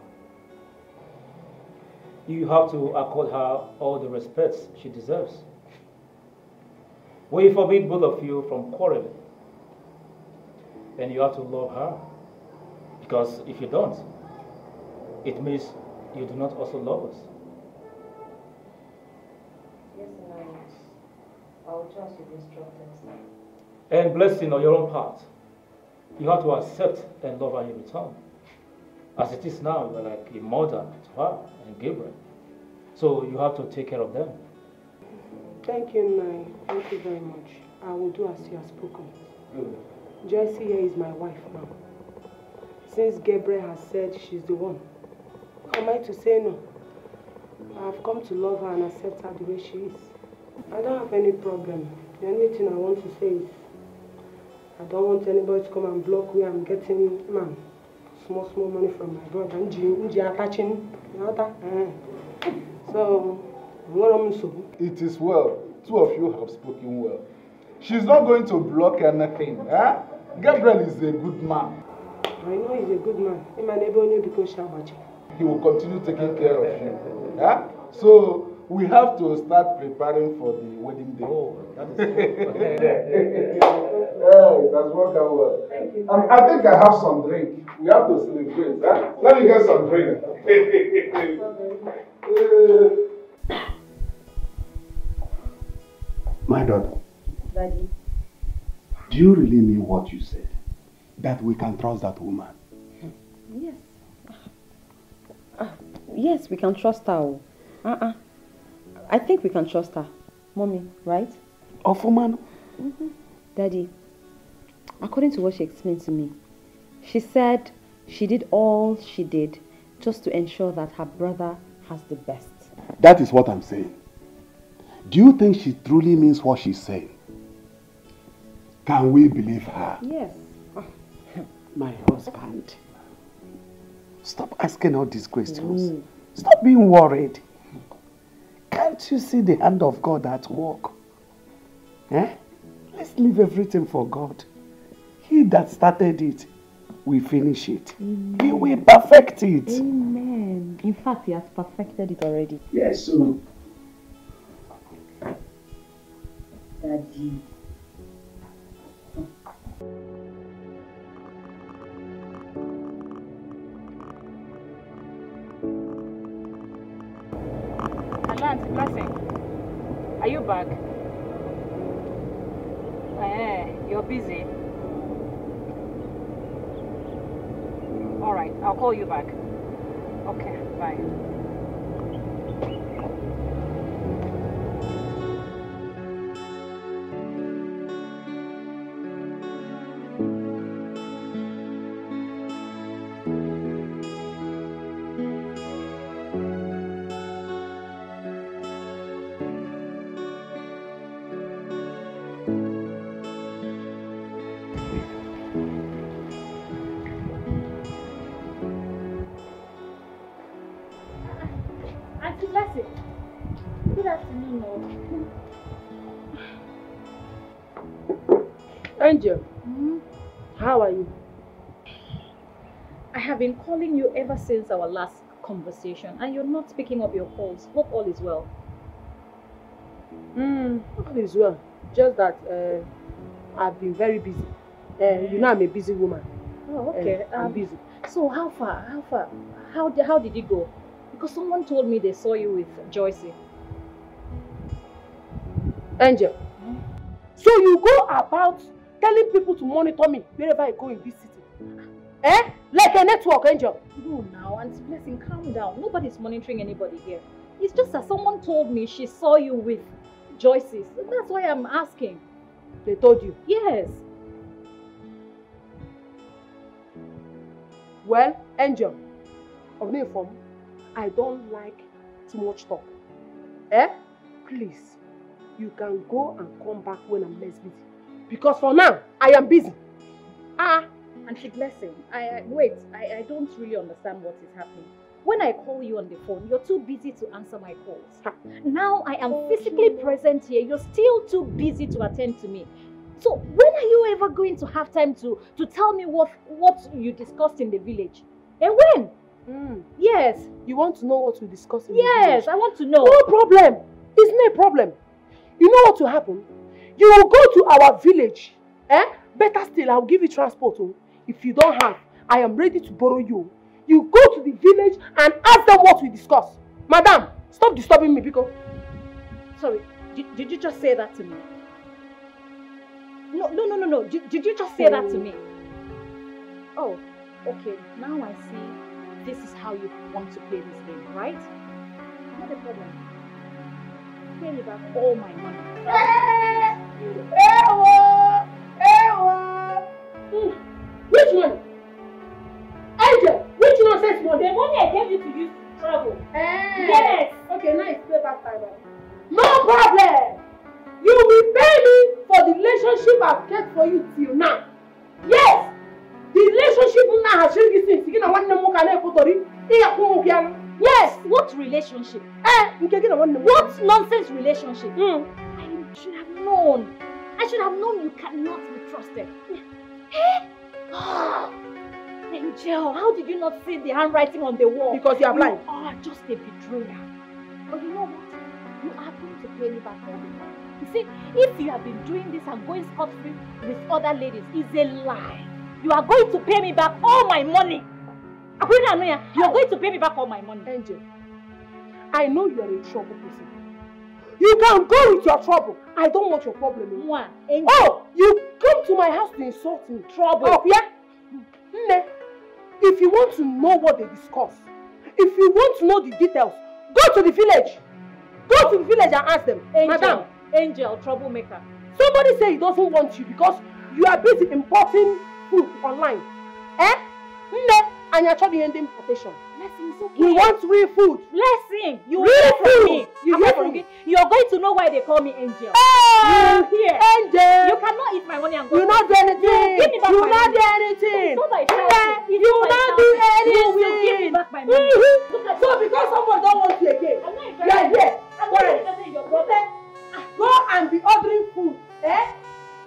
You have to accord her all the respects she deserves. We forbid both of you from quarreling. And you have to love her. Because if you don't, it means you do not also love us. Yes, I will trust you instructions. And Blessing, on your own part, you have to accept and love her in return. As it is now, you are like a mother to her and Gabriel. So you have to take care of them. Thank you, Nai. Thank you very much. I will do as you have spoken. Good. Joyce here is my wife now. Since Gabriel has said she's the one, how am I to say no? I've come to love her and accept her the way she is. I don't have any problem. The only thing I want to say is I don't want anybody to come and block where I'm getting, ma'am. small money from my brother. So, it is well. Two of you have spoken well. She's not going to block anything. Eh? Gabriel is a good man. I know he's a good man. He will continue taking care of you. Eh? So, we have to start preparing for the wedding day. Oh, that is yeah. Oh, that's worked out well. Thank you. I think I have some drink. We have to celebrate. Huh? Let me get some drink. My daughter. Daddy. Do you really mean what you said? That we can trust that woman? Yes. Yes, we can trust her. I think we can trust her. Mommy, right? Of a man. Daddy, according to what she explained to me, she said she did all she did just to ensure that her brother has the best. That is what I'm saying. Do you think she truly means what she's saying? Can we believe her? Yes. My husband. Stop asking all these questions. Stop being worried. Can't you see the hand of God at work? Eh? Let's leave everything for God. He that started it, we finish it. Amen. He will perfect it. Amen. In fact, he has perfected it already. Yes, so. Daddy. Auntie Blessing, are you back? You're busy. Alright, I'll call you back. Okay, bye. Angel, how are you? I have been calling you ever since our last conversation and you're not picking up your calls. Hope all is well. All is well. Just that I've been very busy. You know I'm a busy woman. Oh, okay. I'm busy. So how did it go? Because someone told me they saw you with Joyce. Angel, so you go about telling people to monitor me wherever I go in this city. Eh? Like a network, Angel. No, now, Auntie Blessing, calm down. Nobody's monitoring anybody here. It's just that someone told me she saw you with Joyce's. That's why I'm asking. They told you? Yes. Well, Angel, I don't like too much talk. Eh? Please, you can go and come back when I'm less busy. Because for now, I am busy. Auntie Blessing, I don't really understand what is happening. When I call you on the phone, you're too busy to answer my calls. Now I am physically present here. You're still too busy to attend to me. So when are you ever going to have time to tell me what you discussed in the village? And when? Yes. You want to know what we discussed in the village? Yes, I want to know. No problem. It's no problem. You know what will happen? You will go to our village. Eh? Better still, I'll give you transport. If you don't have, I am ready to borrow you. You go to the village and ask them what we discuss. Madam, stop disturbing me because... Sorry, did you just say that to me? No. Did you just say that to me? Oh, okay. Now I see this is how you want to play this game, right? Not a problem. Pay me back all my money. Which one? Angel, which one says more? The money I gave you to use to travel. Yes. Okay, now it's pay back time. No problem. You will pay me for the relationship I've kept for you till now. Yes. The relationship now has changed since. You know what no more can I put on it. Yes, what relationship? What nonsense relationship? I should have known. I should have known you cannot be trusted. Eh? Angel, how did you not see the handwriting on the wall? Because you are blind. You are just a betrayer. But you know what? You are going to pay me back all the time. You see, if you have been doing this and going scot-free with other ladies, it's a lie. You are going to pay me back all my money. You are going to pay me back all my money. Angel, I know you are a trouble person. You can go with your trouble. I don't want your problem. What? Oh, you come to my house to insult me. Trouble. Oh, yeah? If you want to know what they discuss, if you want to know the details, go to the village. Go to the village and ask them. Angel, Madam, Angel, troublemaker. Somebody say he doesn't want you because you are busy importing food online. Eh? And you're trying to end importation. Blessing, it's okay. We want real food. Blessing, you will hear from me. You hear from me. You're going to know why they call me Angel. Hey, you will hear. Angel. You cannot eat my money and go. You will not do anything. Give me back my money. You will not do anything. You will not do anything. You will give me back my money. So because someone don't want you again, you're here. Go and be ordering food, eh?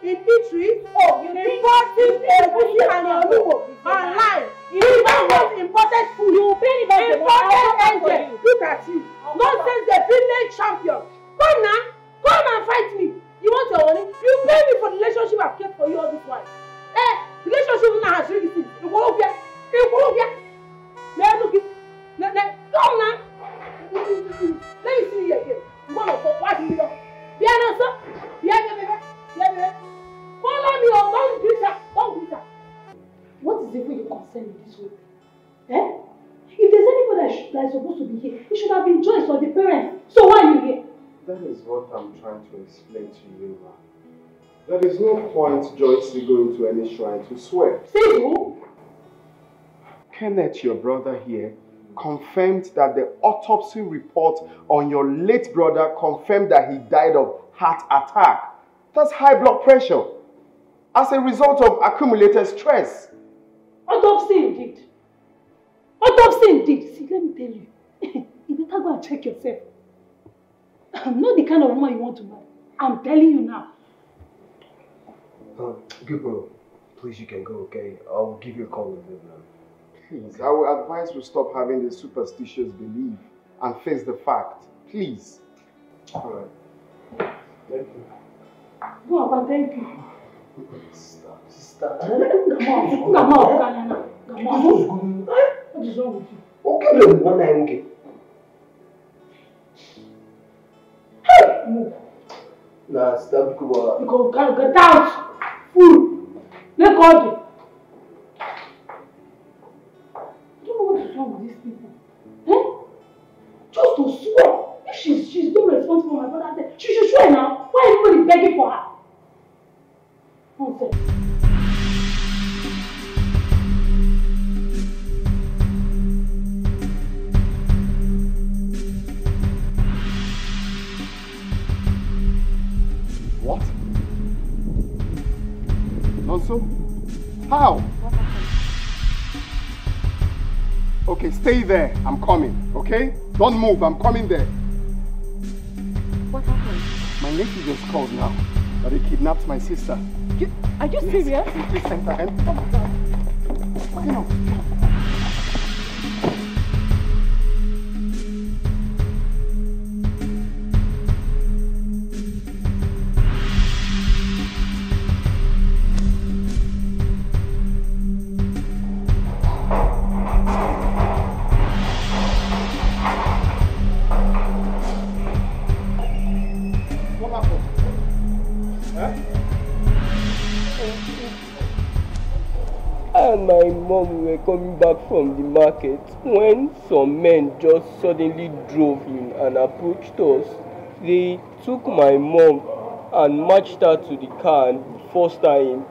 In eateries, oh, you imported food and your and life. You don't want imported food. You pay the imported Angel. Look at you. Nonsense, the village champion. Come now, come and fight me. You want your money? You pay me for the relationship I've kept for you all this while. Eh, relationship now has really seen. You go over here. You go over here. Let look it. Come now. Let me see you again. You want to talk? What do you know? Be honest, sir. Be honest, baby. Follow me or don't glitter. Don't glitter. What is the way you concern with this woman? Eh? If there's anybody that is supposed to be here, it should have been Joyce or the parents. So why are you here? That is what I'm trying to explain to you, ma'am. There is no point Joyce going to any shrine to swear. Say who? Kenneth, your brother here, confirmed that the autopsy report on your late brother confirmed that he died of heart attack. That's high blood pressure as a result of accumulated stress. Autopsy indeed. Autopsy indeed. See, let me tell you. You better go and check yourself. I'm not the kind of woman you want to marry. I'm telling you now. Gabriel, please, you can go, okay? I'll give you a call in a bit now. Please, I will advise you stop having this superstitious belief and face the fact. Please. All right. Thank you. Go up and thank you. Stop, stop. Come on. What is wrong with you? Okay, baby, one night, okay. Hey! Move. Nah, stop, go. Go, get out. Fool. Let go. With these people, just to swear. If she's not responsible for my brother, then she should swear now. Why is everybody begging for her? Nonsense. What? Not so? How? Okay, stay there. I'm coming, okay? Don't move, I'm coming there. What happened? My nephew just called now that he kidnapped my sister. Are you serious? Please thank her. Oh my God. Why not? Mom, we were coming back from the market when some men just suddenly drove in and approached us. They took my mom and marched her to the car and forced her in,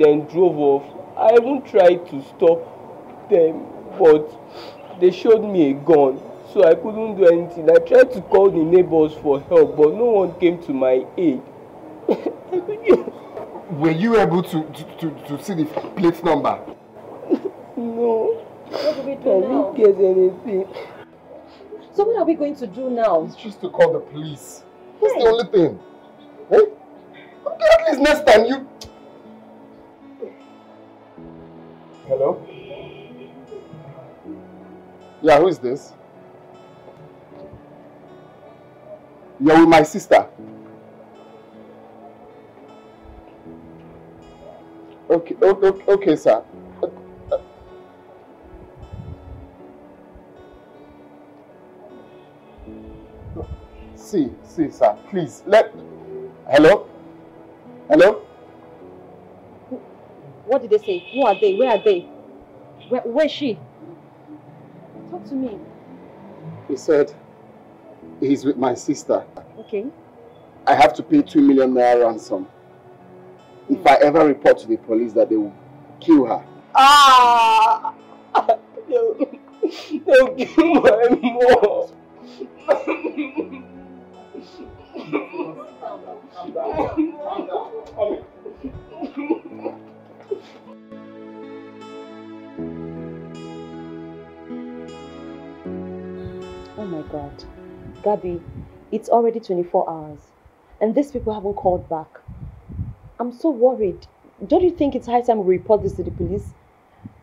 then drove off. I even tried to stop them, but they showed me a gun, so I couldn't do anything. I tried to call the neighbors for help, but no one came to my aid. Were you able to see the plate number? No. What do we do now? I didn't get anything. So what are we going to do now? It's just to call the police. That's the only thing. Hey? Okay, at least next time you... Hello? Yeah, who is this? You're with my sister. Okay, sir. See, sir, please, Hello? What did they say? Who are they? Where are they? Where is she? Talk to me. He said he's with my sister. Okay. I have to pay 2 million naira ransom. If I ever report to the police that they will kill her. Ah! They'll kill my mom. Calm down. Oh my God. Gabby, it's already 24 hours and these people haven't called back. I'm so worried. Don't you think it's high time we report this to the police?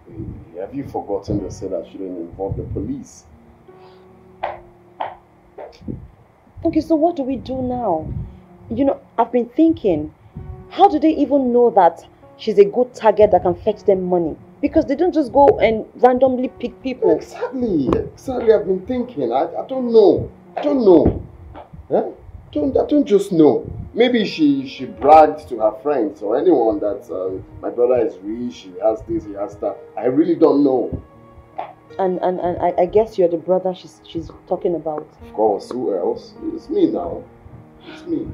Hey, have you forgotten they said I shouldn't involve the police? Okay, so what do we do now? You know, I've been thinking, how do they even know that she's a good target that can fetch them money? Because they don't just go and randomly pick people. Exactly. I've been thinking. I don't know. Huh? I don't just know. Maybe she bragged to her friends or anyone that my brother is rich, he has this, he has that. I really don't know. And I guess you're the brother she's talking about. Of course, who else? It's me now. It's me.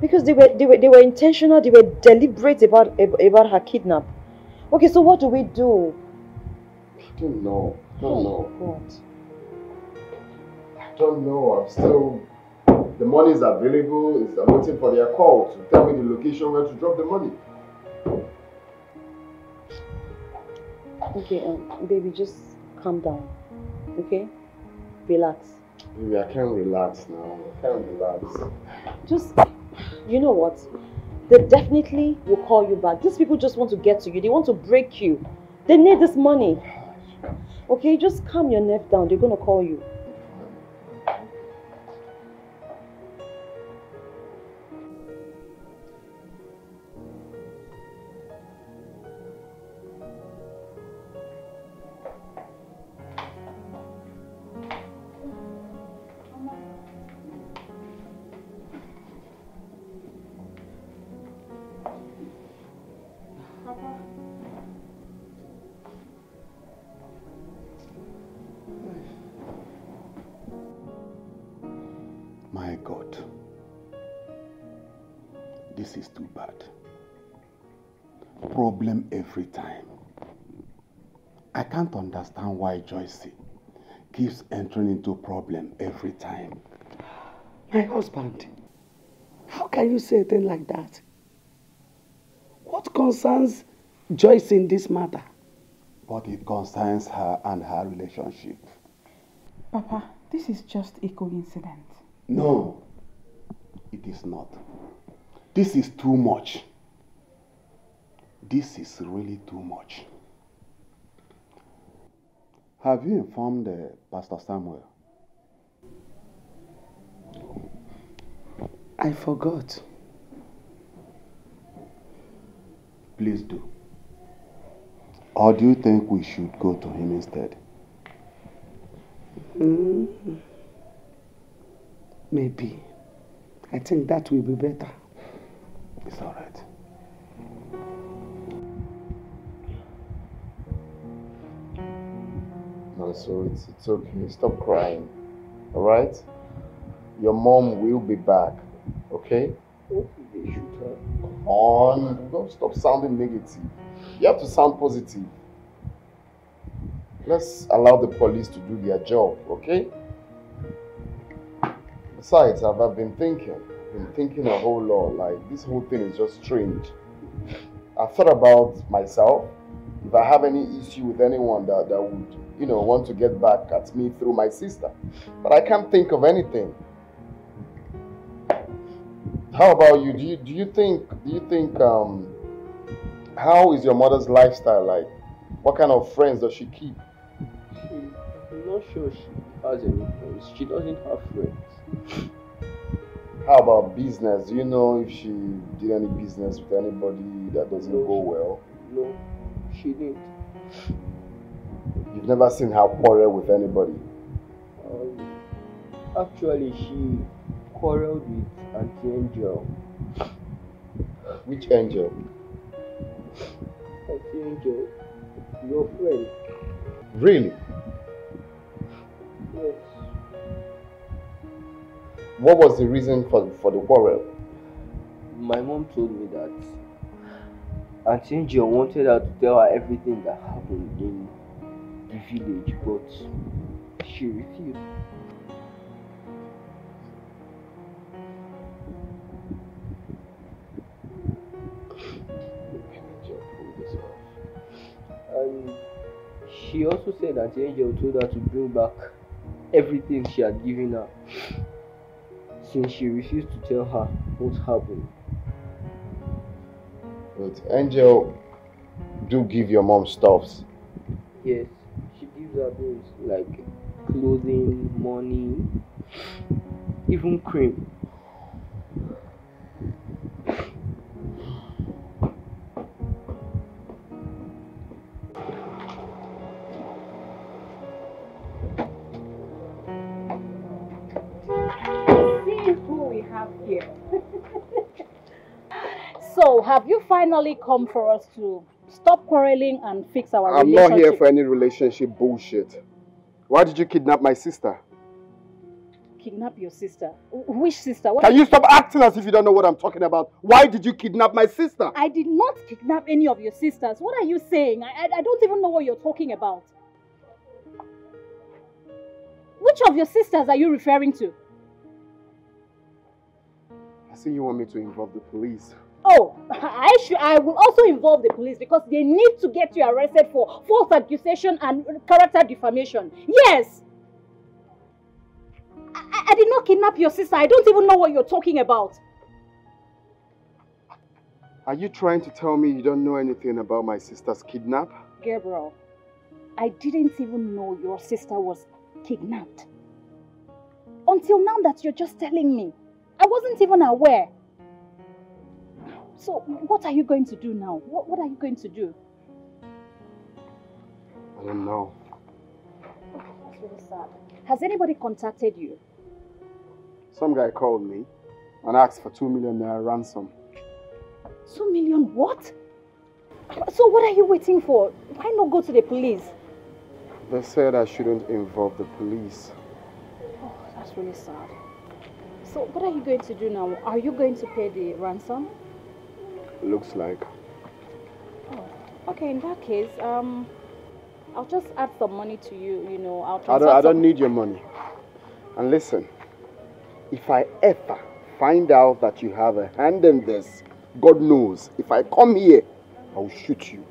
Because they were intentional. They were deliberate about her kidnap. Okay, so what do we do? I don't know. I don't know. I'm still. The money is available. I'm waiting for their call to tell me the location where to drop the money. Okay, baby, just calm down. Okay, relax. Baby, I can't relax now. Just, you know what? They definitely will call you back. These people just want to get to you. They want to break you. They need this money. Okay, just calm your nerve down. They're gonna call you. Every time. I can't understand why Joyce keeps entering into problem every time. My husband, how can you say a thing like that? What concerns Joyce in this matter? But it concerns her and her relationship. Papa, this is just a coincidence. No, it is not. This is too much. This is really too much. Have you informed Pastor Samuel? I forgot. Please do. Or do you think we should go to him instead? Maybe. I think that will be better. It's all right. So it's okay. Stop crying. All right? Your mom will be back. Okay? Come on. Don't stop sounding negative. You have to sound positive. Let's allow the police to do their job. Okay? Besides, I've been thinking. I've been thinking a whole lot. Like, this whole thing is just strange. I thought about myself. If I have any issue with anyone that would, you know, want to get back at me through my sister. But I can't think of anything. How about you? Do you think how is your mother's lifestyle like? What kind of friends does she keep? I'm not sure she has any friends. She doesn't have friends. How about business? Do you know if she did any business with anybody that doesn't go well? No, she didn't. You've never seen her quarrel with anybody? Actually, she quarreled with Auntie Angel. Which Angel? Auntie Angel, your friend. Really? Yes. What was the reason for the quarrel? My mom told me that Auntie Angel wanted her to tell her everything that happened in the village, but she refused. And she also said that Auntie Angel told her to bring back everything she had given her, since she refused to tell her what happened. But Angel do give your mom stuffs. Yes, she gives her things like clothing, money, even cream. So, have you finally come for us to stop quarreling and fix our relationship? I'm not here for any relationship bullshit. Why did you kidnap my sister? Kidnap your sister? Which sister? What? Can you stop acting as if you don't know what I'm talking about? Why did you kidnap my sister? I did not kidnap any of your sisters. What are you saying? I don't even know what you're talking about. Which of your sisters are you referring to? I see you want me to involve the police. Oh, I will also involve the police because they need to get you arrested for false accusation and character defamation. Yes! I did not kidnap your sister. I don't even know what you're talking about. Are you trying to tell me you don't know anything about my sister's kidnap? Gabriel, I didn't even know your sister was kidnapped. Until now that you're just telling me. I wasn't even aware. So, what are you going to do now? What are you going to do? I don't know. Oh, that's really sad. Has anybody contacted you? Some guy called me and asked for 2 million naira ransom. 2 million what? So what are you waiting for? Why not go to the police? They said I shouldn't involve the police. Oh, that's really sad. So what are you going to do now? Are you going to pay the ransom? Looks like. Oh, okay, in that case, I'll just add some money to you, you know. I don't need your money. And listen, if I ever find out that you have a hand in this, God knows, if I come here, I will shoot you.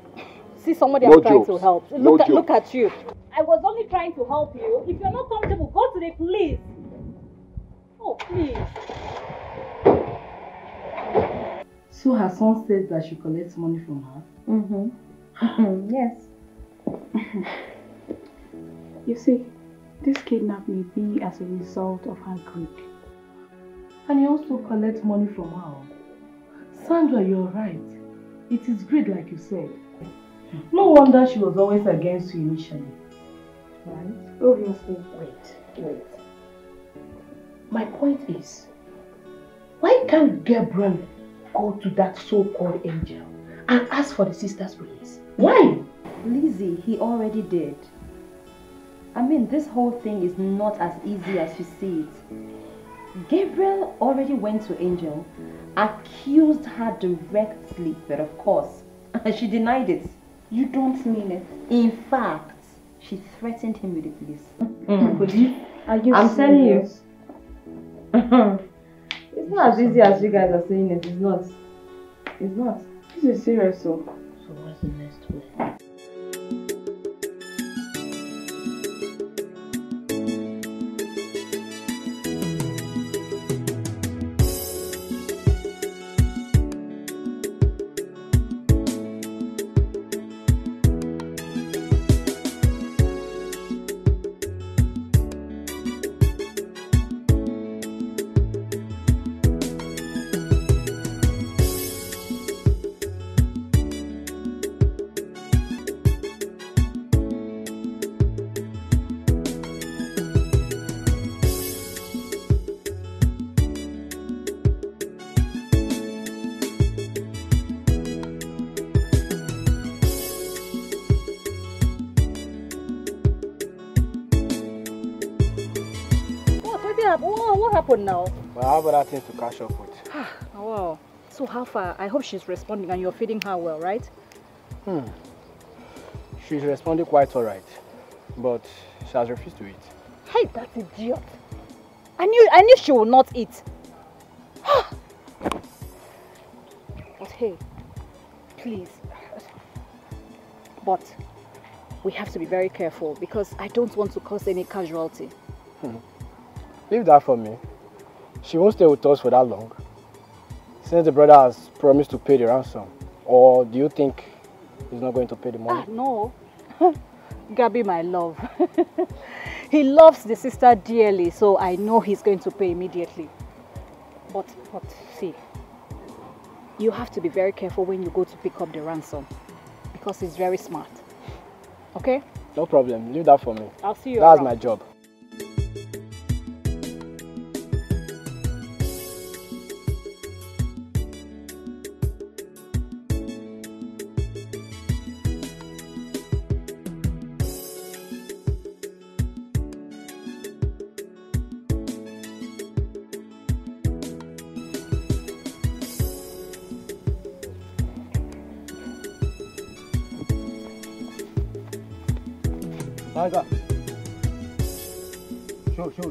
See, somebody I'm trying to help. Look at you. I was only trying to help you. If you're not comfortable, go to the police. Oh, please. So her son says that she collects money from her? Mm-hmm. Yes. You see, this kidnap may be as a result of her greed. And he also collects money from her. Sandra, you're right. It is greed, like you said. No wonder she was always against you initially. Right? Obviously. Wait. My point is, why can't Gabriel go to that so-called Angel and ask for the sister's release? Why? Lizzie, he already did. I mean, this whole thing is not as easy as you see it. Gabriel already went to Angel, accused her directly, but of course, she denied it. You don't mean it? In fact, she threatened him with the police. I'm telling you. It's not as easy as you guys are saying it. It's not. This is serious, so what's the next one? happened now? Well, I have other things to catch up with. Oh, wow. So how far? I hope she's responding and you're feeding her well, right? She's responding quite all right, but she has refused to eat. Hey, that idiot. I knew she would not eat. But hey, please. But we have to be very careful because I don't want to cause any casualty. Leave that for me. She won't stay with us for that long. Since the brother has promised to pay the ransom, or do you think he's not going to pay the money? No. Gabby, my love. He loves the sister dearly, so I know he's going to pay immediately. But see, you have to be very careful when you go to pick up the ransom because he's very smart. Okay? No problem. Leave that for me. I'll see you around. That's my job.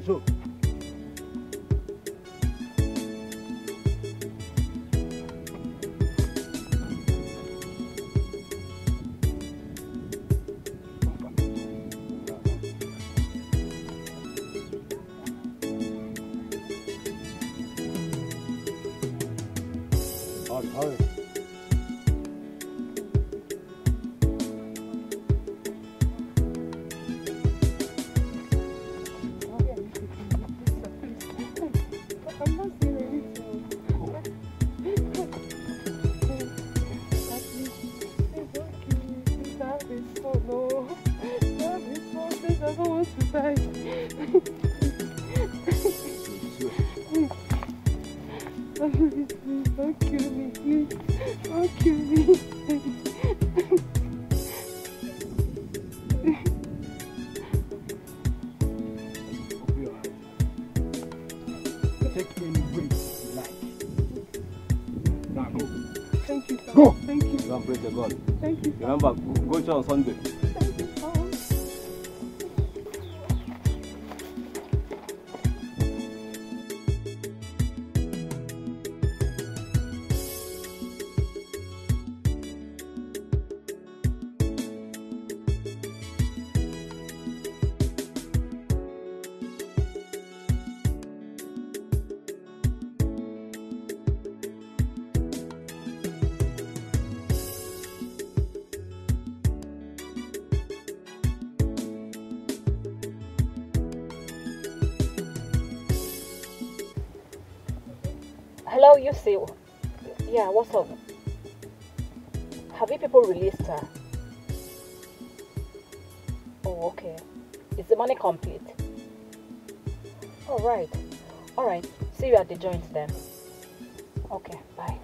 Show. Remember, go to on Sunday. Thank you, Paul. You say, yeah, what's up? Have you people released her? Oh, okay. Is the money complete? Alright. Alright. See you at the joint then. Okay, bye.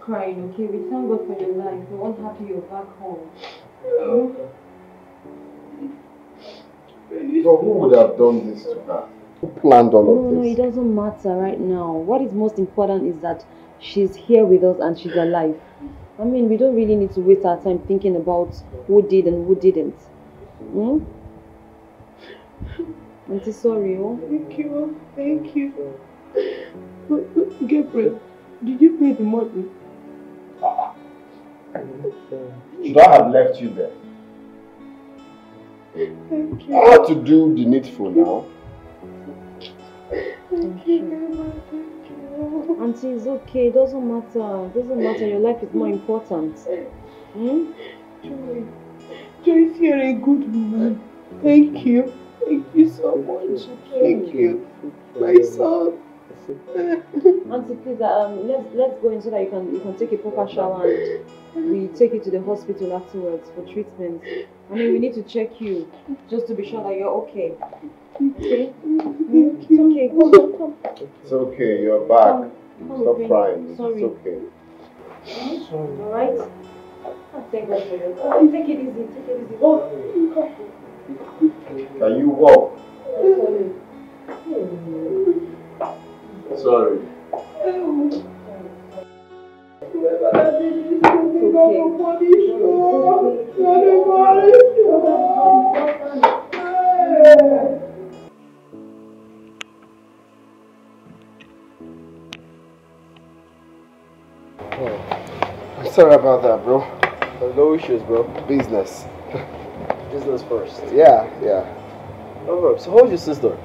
Crying, okay? We thank God for your life. We're all happy you're back home. No. So who would have done this to her? Who planned all of this? No, it doesn't matter right now. What is most important is that she's here with us and she's alive. I mean, we don't really need to waste our time thinking about who did and who didn't. Auntie, sorry, oh? Thank you, thank you. Gabriel, did you pay the money? Should I have left you there? Thank you. I had to do the needful now. Thank you, Mama. Thank you. Auntie, it's okay. It doesn't matter. It doesn't matter. Your life is more important. Joyce, you're a good woman. Thank you. Thank you so much. Thank you. My son. Auntie. Auntie, please, let's go in so that you can take a proper shower and we take you to the hospital afterwards for treatment. I mean, we need to check you just to be sure that you're okay. Okay? It's okay. Come. It's okay. You're back. Stop crying. Sorry. It's okay. All right. Thank God for you. Take it easy. Take it easy. Oh. Can you walk? Sorry. Sorry. Okay. I'm sorry about that, bro. No issues, bro. Business. Business first. Yeah. Alright, so how's your sister?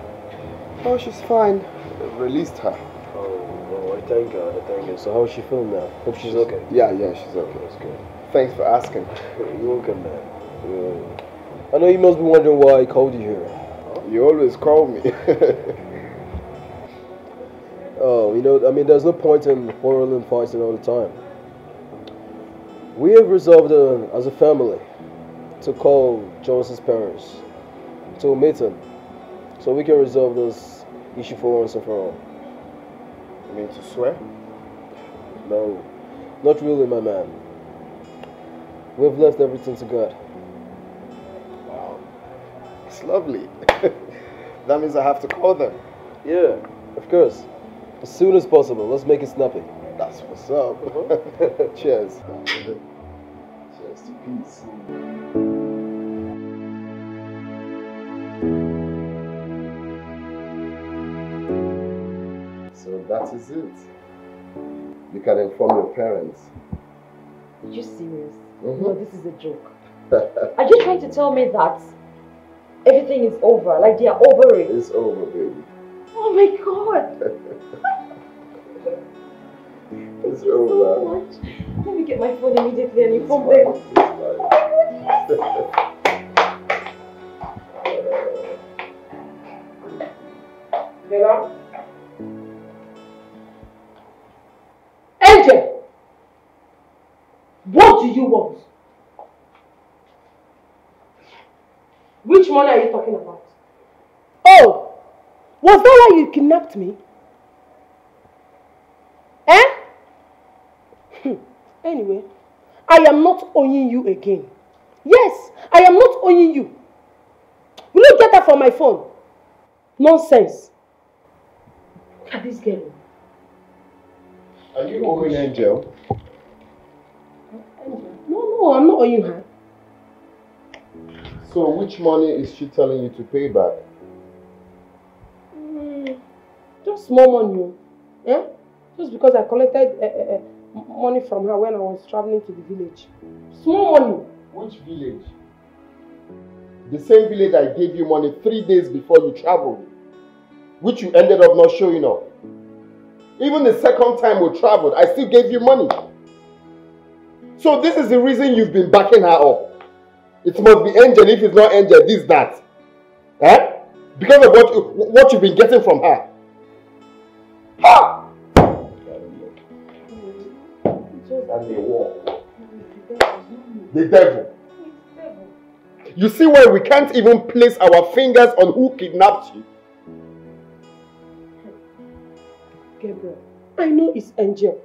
Oh, she's fine. They've released her. Oh, I thank God. So how's she feeling now? Hope she's okay. Yeah, she's okay. That's good. Thanks for asking. You're welcome, man. I know you must be wondering why I called you here. Huh? You always call me. Oh, there's no point in quarreling and fighting all the time. We have resolved as a family to call Joyce's parents to meet him, so we can resolve this issue for once and for all. You mean to swear? No, not really, my man. We've left everything to God. Wow, it's lovely. That means I have to call them. Yeah, of course. As soon as possible. Let's make it snappy. That's what's up. Cheers. Cheers to peace. So that is it. You can inform your parents. Are you serious? No, this is a joke. Are you trying to tell me that everything is over? Like they are over it? It's over, baby. Oh my God! It's over. So much. Let me get my phone immediately and inform them. Oh my God! Hello? Angel! What do you want? Which money are you talking about? Oh! Was that why you kidnapped me? Eh? Anyway, I am not owning you again. Yes, I am not owning you. Will you get that from my phone? Nonsense. Look at this girl. Are you owing Angel? No, I'm not owing her. So which money is she telling you to pay back? Just small money, yeah? Just because I collected money from her when I was traveling to the village. Small money. Which village? The same village I gave you money 3 days before you traveled, which you ended up not showing up. Even the second time we traveled, I still gave you money. So this is the reason you've been backing her up. It must be Angel. If it's not Angel, this, that. Eh? Because of what you've been getting from her. Ha! And they walk. The devil. You see why we can't even place our fingers on who kidnapped you? Gabriel, I know it's Angel.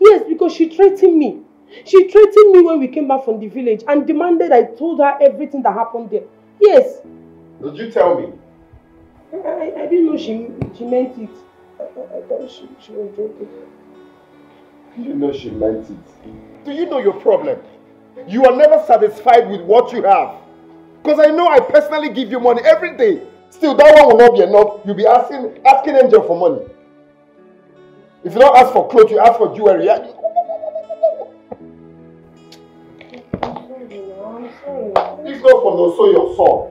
Yes, because she threatened me. She threatened me when we came back from the village and demanded I told her everything that happened there. Yes. Did you tell me? I didn't know she meant it. I thought she was joking. You know she meant it. Do you know your problem? You are never satisfied with what you have. Because I know I personally give you money every day. Still, that one will not be enough. You'll be asking Angel for money. If you don't ask for clothes, you ask for jewelry. If not for Noso, your son.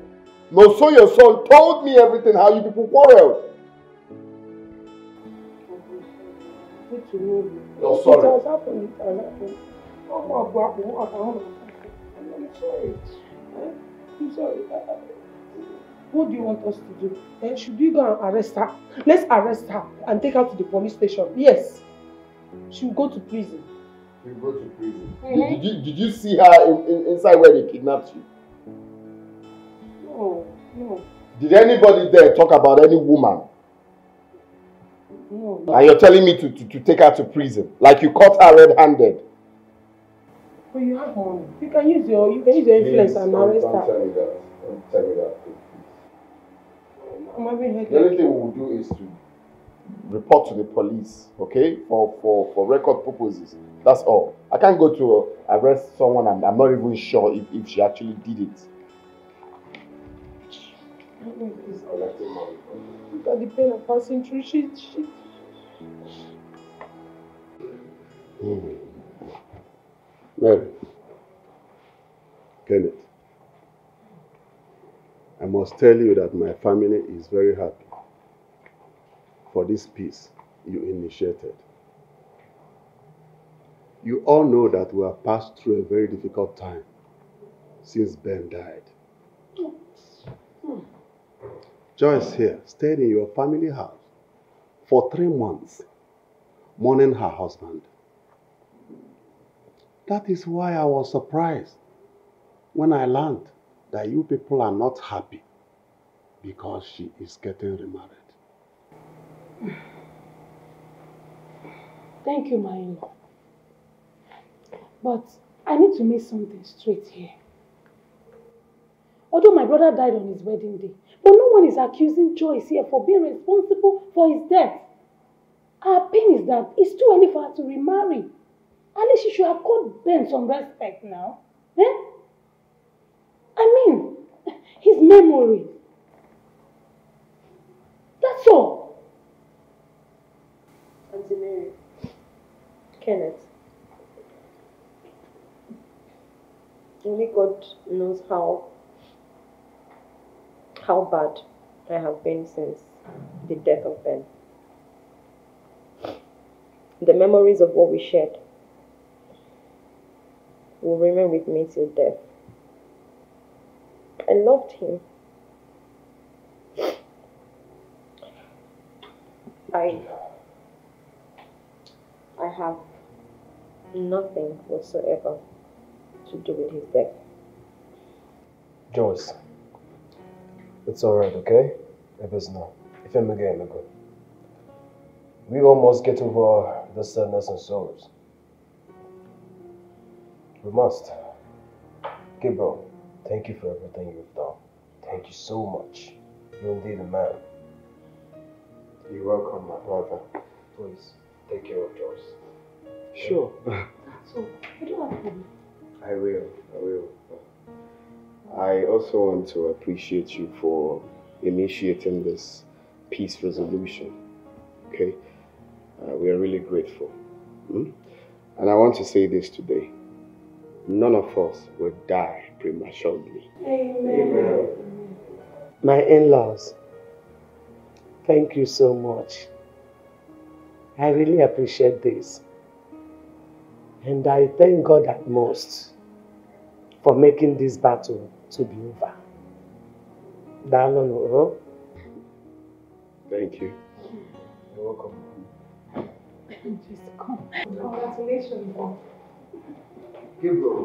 Noso, your son told me everything, how you people quarreled. No, sorry. It has happened. I'm sorry. What do you want us to do? Then should we go and arrest her? Let's arrest her and take her to the police station. Yes. She'll go to prison. She'll go to prison. Mm-hmm. Did you see her inside where they kidnapped you? No, no. Did anybody there talk about any woman? No. And you're telling me to take her to prison? Like you caught her red-handed? But you have money. You can use your influence and arrest her. Don't tell me that. Don't tell me that. The only thing we will do is to report to the police, okay, for record purposes. That's all. I can't go to arrest someone and I'm not even sure if she actually did it. Look at the pain of passing through. She. Well, Kenneth, I must tell you that my family is very happy for this peace you initiated. You all know that we have passed through a very difficult time since Ben died. Joyce here stayed in your family house for 3 months, mourning her husband. That is why I was surprised when I learned that you people are not happy because she is getting remarried. Thank you, my in-law. But I need to make something straight here. Although my brother died on his wedding day, but no one is accusing Joyce here for being responsible for his death. Our pain is that it's too early for her to remarry. At least she should have called Ben some respect now. Eh? I mean, his memory. That's all. Auntie Mary, Kenneth, only God knows how bad I have been since the death of Ben. The memories of what we shared will remain with me till death. I loved him. I have nothing whatsoever to do with his death. Joyce, it's alright, okay? If it's not, if I'm again, okay. We almost get over the sadness and sorrows. We must. Gabriel, thank you for everything you've done. Thank you so much. You're indeed a man. You're welcome, my brother. Please, take care of Joyce. Sure. So, what do you want to do? I will. I also want to appreciate you for initiating this peace resolution. Okay? We are really grateful. And I want to say this today. None of us will die prematurely. Amen. My in-laws, thank you so much. I really appreciate this. And I thank God at most for making this battle to be over. Dalolo. Thank you. You're welcome. Just come. Congratulations. Gabriel,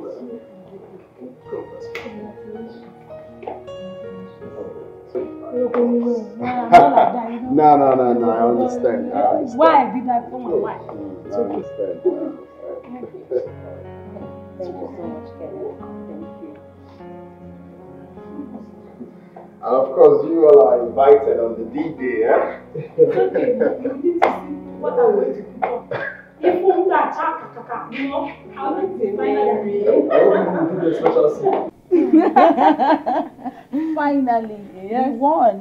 No, I understand. Why did I come and why? I understand. Thank you so much, Gabriel. Thank you. And of course, you all are invited on the D-Day, eh? It's okay, you need to see what I'm going to do. If you want to talk, you know, I want to finally. I do the special scene. Finally, we won.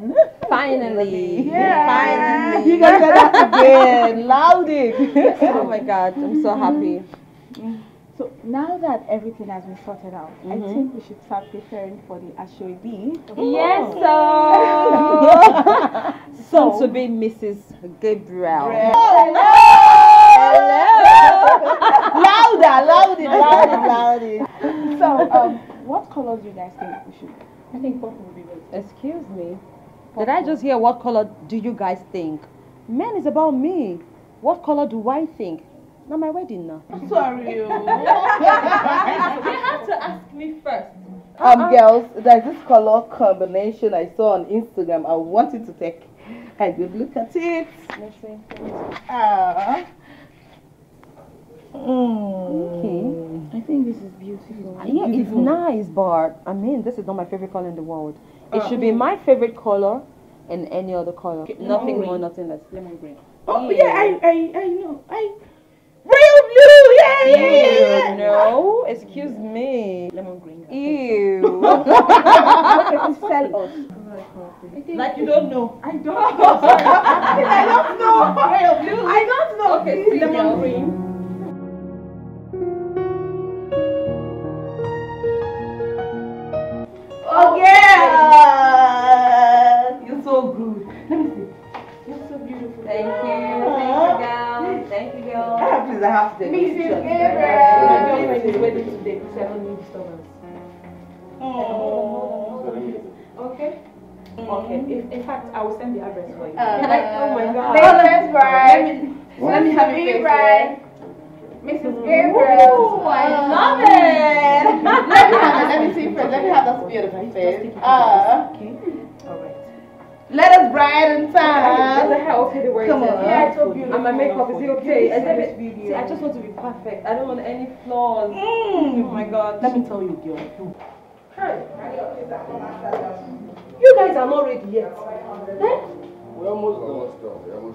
Finally. Yeah. Finally. You guys got that again. Loud it. Oh my God, I'm so happy. So now that everything has been sorted out, I think we should start preparing for the Ashoebi. Yes, so. Soon to be Mrs. Gabriel. Hello! Louder! So, what colors do you guys think we should I think purple will be better. Excuse me. Purple. Did I just hear what color do you guys think? Men is about me. What color do I think? Not my wedding now. Sorry. You have to ask me first. Girls, there's this color combination I saw on Instagram. I wanted to take. I did look at it. Let's see. Okay. I think this is beautiful. Yeah, beautiful. It's nice, but I mean, this is not my favorite color in the world. It should be my favorite color and any other color. Okay, nothing more, nothing less. Lemon green. Oh yeah, I know. Real blue, yeah. No, excuse me. Lemon green. Ew. Sell us. Like you don't know. I don't know. I don't know. Real blue. I don't know. Okay, lemon green. Oh yeah! You're so good. Let me see. You're so beautiful. Thank you. Thank you, girl. Thank you, girl. Please, I have to. Mrs. Gabriel. Your wedding today. 7 disturbance. Oh. Okay. Okay. In fact, I will send the address for you. Oh my God. Thank you, bride. Let me have you, bride. Mrs. Gabriel. Oh, I love it. let me have that spirit of my face. Okay. All right. Let us brighten time. Come on. Yeah, it's so beautiful. And my makeup is okay. See, I just want to be perfect. I don't want any flaws. Oh my God. Let me tell you, girl. You guys are not ready yet. We're almost done.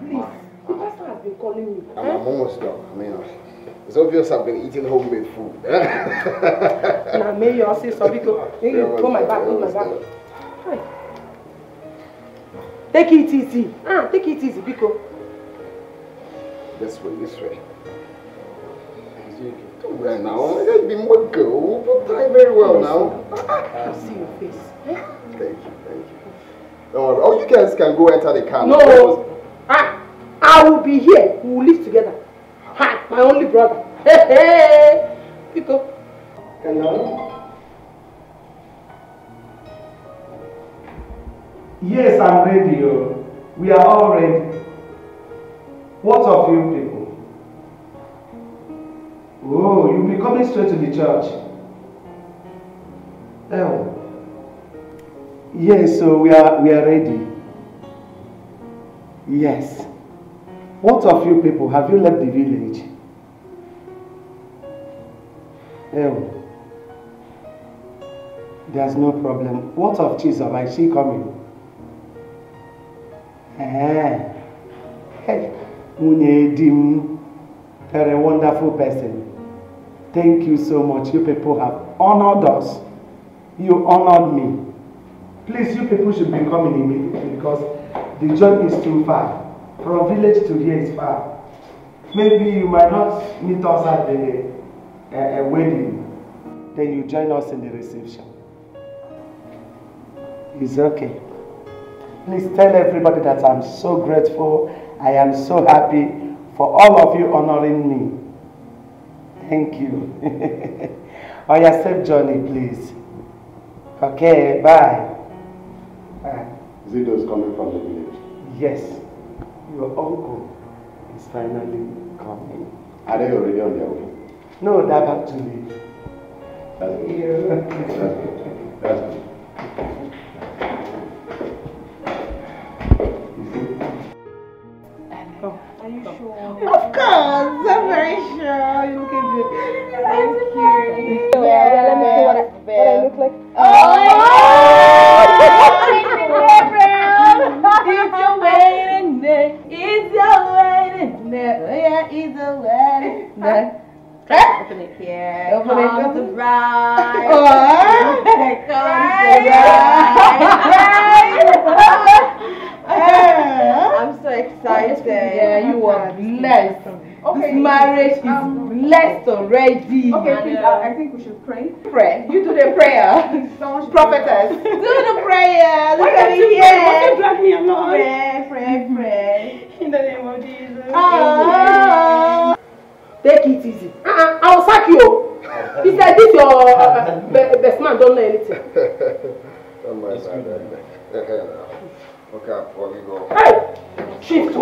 Please. The pastor has been calling me. I'm almost done. I mean, it's obvious I've been eating homemade food. Now, may you also so because go my back, go my back. Take it easy. Take it easy, because this way. Come right now. There's been one girl, but try very well now. I see your face. Thank you. Don't worry. Oh, you guys can go enter the car. No. I will be here. We will live together. Ha! My only brother. Hey! Pick up. Hello? Yes, I'm ready. We are all ready. What of you people? Oh, you'll be coming straight to the church. Oh. Yes, so we are ready. Yes. What of you people? Have you left the village? Oh, there's no problem. What of Chizoma? Is she coming? Munyedim, you're a wonderful person. Thank you so much. You people have honored us. You honored me. Please, you people should be coming immediately because the journey is too far. From village to here is far. Maybe you might not meet us at the wedding. Then you join us in the reception. It's okay. Please tell everybody that I'm so grateful. I am so happy for all of you honoring me. Thank you. On your safe journey, please. Okay, bye. Zido's coming from the village. Yes. Your uncle is finally coming. Are they already on their way? No, they're back to me. That's good. Are you sure? Of course, I'm very sure. You look good. Thank you. Let me see what I look like. Oh! It's a wedding day. Oh yeah, it's a wedding day. Open it here. Comes the bride. Here comes the bride. I'm so excited. Yeah, you are blessed. Okay. This marriage is blessed already. Okay, please. I think we should pray. Pray. You do the prayer. Prophetess. Do the prayer. Look at me here. Drag me along. Pray. In the name of Jesus. Take it easy. I'll sack you. He said, "This your best man." and don't know anything. Don't mind that. Okay, before you go. Hey! Shift!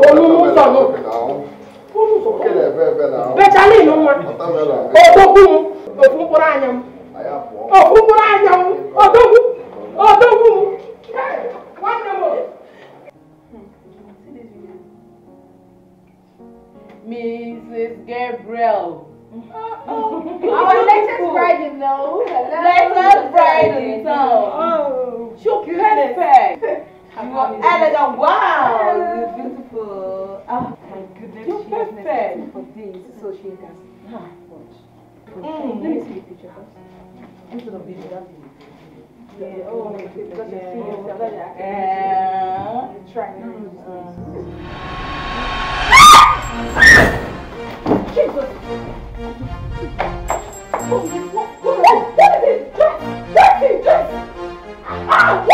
Mrs. Gabriel. Our latest bride, you know. Latest bride in town. Oh, shook your head back. You are elegant. Wow, you're beautiful. Oh my goodness, you're perfect. For this, so she can watch. Let me see the picture first. Into the video. Yeah. Oh, because you see yourself. Yeah. Try. Jesus. What is it? What is it? Ah!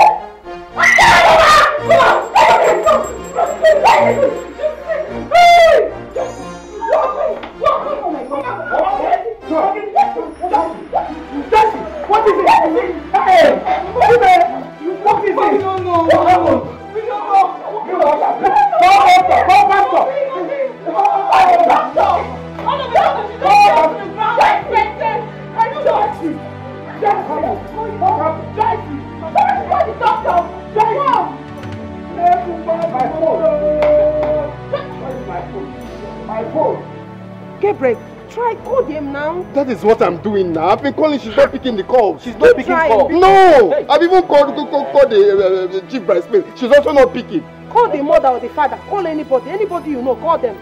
That is what I'm doing now. I've been calling, she's not picking the call. She's not picking call. No! Hey. I've even called the chief bridesmaid. She's also not picking. Call the mother or the father. Call anybody. Anybody you know, call them.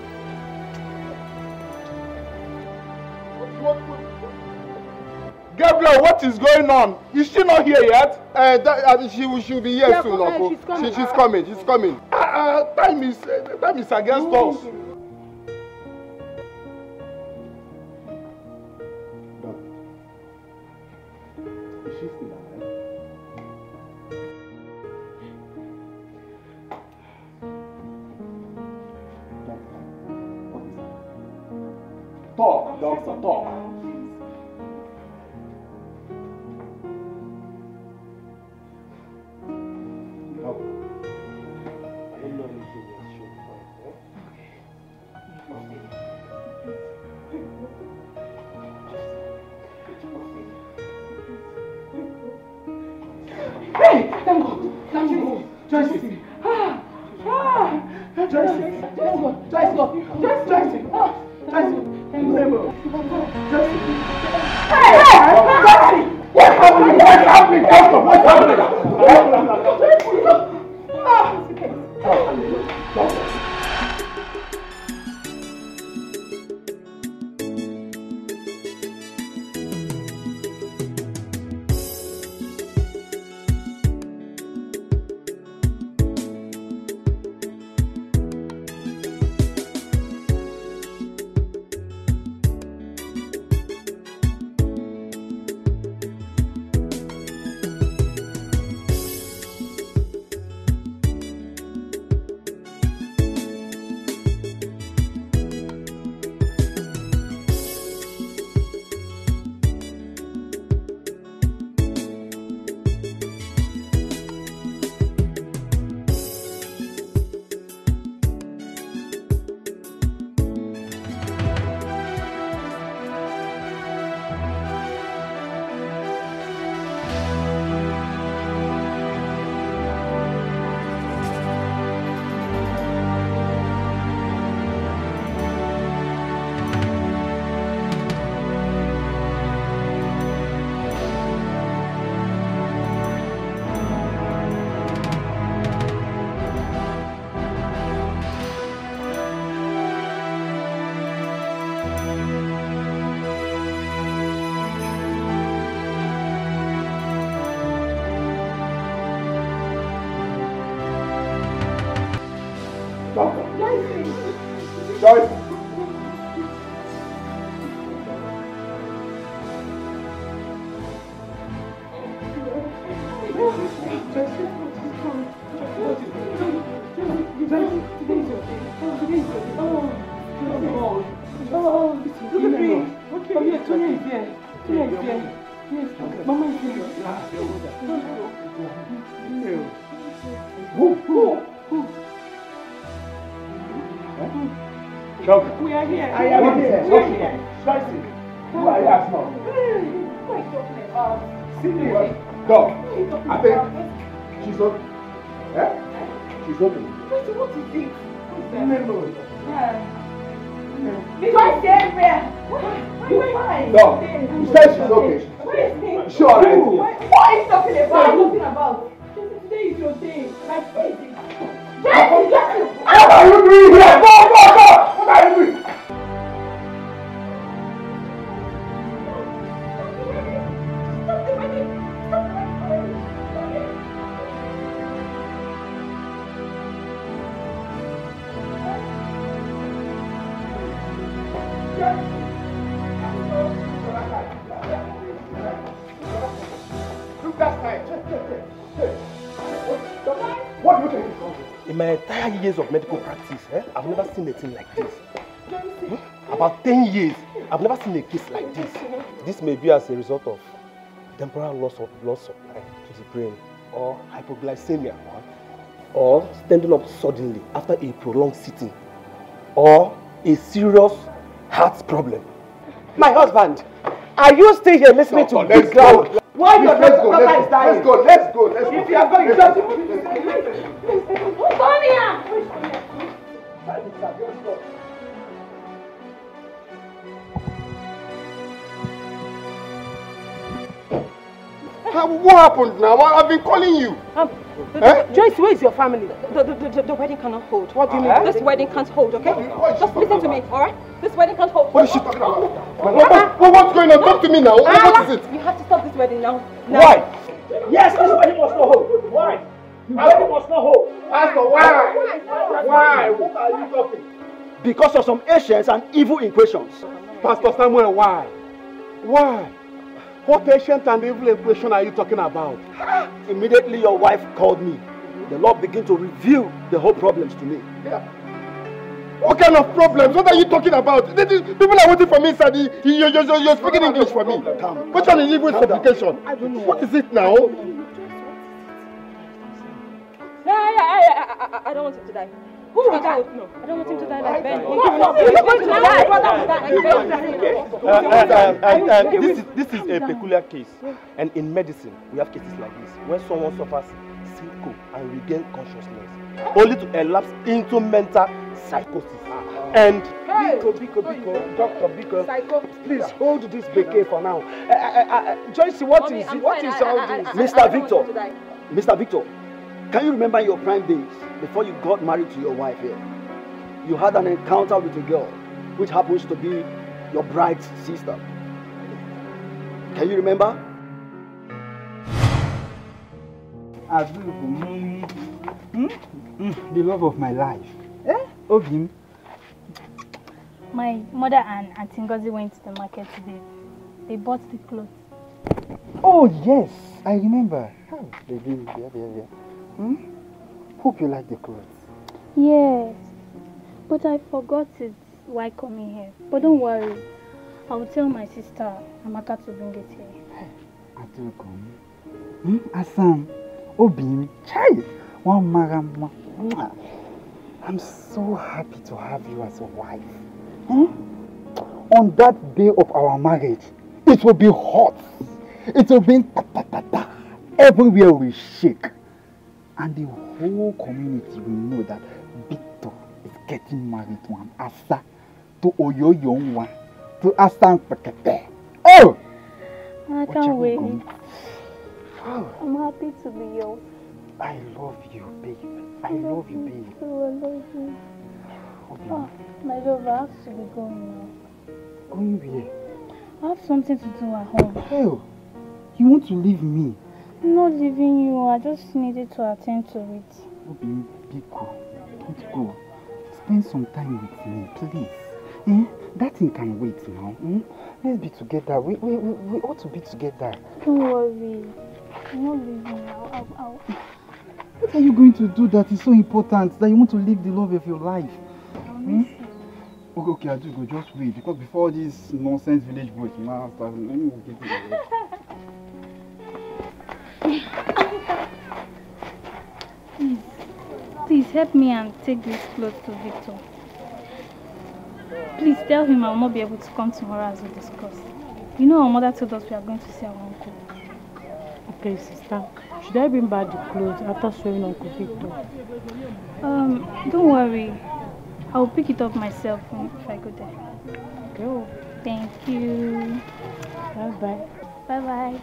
Gabriel, what is going on? Is she not here yet? She'll be here soon. She's coming. She's coming. She's coming. Time is against us. Mama is in the last order. Who? We are here. I am here. Slicey. Who are you at now? Why talking about? Seriously. Dog. I think she's open. Eh? She's open. What is this? No. Because Gabriel. Why? No. You said she's okay. What is this? Sure. What are you talking about? I'm talking about. Today is your day. Like this. Jesse. What are you doing here? Go. What are you doing? In my entire years of medical practice, I've never seen a thing like this. About 10 years, I've never seen a case like this. This may be as a result of temporal loss of blood to the brain, or hypoglycemia, or standing up suddenly after a prolonged sitting, or a serious heart problem. My husband, are you still here listening to this crowd? Why your daughter is dying? Let's go. If you are going, just come here. What happened now? I've been calling you. Joyce, where is your family? The wedding cannot hold. What do you mean? This wedding can't hold, okay? Just listen to me, alright? This wedding can't hold. What is she talking about? What's going on? Talk to me now. What is it? You have to stop this wedding now. Why? Yes, this wedding must not hold. Why? The wedding must not hold. Pastor, why? What are you talking? Because of some ancients and evil equations. Pastor Samuel, why? What ancient and evil equation are you talking about? Immediately your wife called me. The Lord began to reveal the whole problems to me. Yeah. What kind of problems? What are you talking about? People are waiting for me, sir. You're speaking English for me. Which one is evil supplication? I don't know. What is it now? I don't want him to die. Who would die? No, I don't want him to die like Ben. This is a peculiar case. And in medicine, we have cases like this. When someone suffers syncope and regain consciousness, only to elapse into mental psychosis. And Biko, Psycho. Please hold this bouquet for now. Joyce, what is all this? Mr. Victor, can you remember your prime days before you got married to your wife here? You had an encounter with a girl, which happens to be your bride's sister. Can you remember? The love of my life. Obim. My mother and Auntie Ngozi went to the market today. They bought the clothes. Oh yes, I remember. Oh, yeah. Hope you like the clothes. Yes, but I forgot it while coming here. But don't worry, I will tell my sister Amaka to bring it here. Asam, Obim, child, one magam. I'm so happy to have you as a wife. On that day of our marriage, it will be hot. It will be ta-ta-ta-ta. Everywhere we shake. And the whole community will know that Victor is getting married to an Asa, to Oyoyonwa, to Asa Pakete. Oh! I can't wait. I'm happy to be yours. I love you, babe. I love you, babe. I love you. Oh, my love, I have to be going now. Going where? I have something to do at home. Hell, you want to leave me? I'm not leaving you. I just needed to attend to it. Oh, babe, don't go. Spend some time with me, please. That thing can wait now. Let's be together. We ought to be together. Don't worry. I'm not leaving now. What are you going to do that is so important that you want to live the love of your life? Okay, I do go. Just wait, because before this nonsense village boys, let me give you. Please help me and take these clothes to Victor. Please tell him I will not be able to come tomorrow as we discussed. You know our mother told us we are going to see our uncle. Okay, sister. Should I bring back the clothes after showing Uncle Victor? Don't worry. I will pick it up myself if I go there. Go. Thank you. Bye-bye. Bye-bye.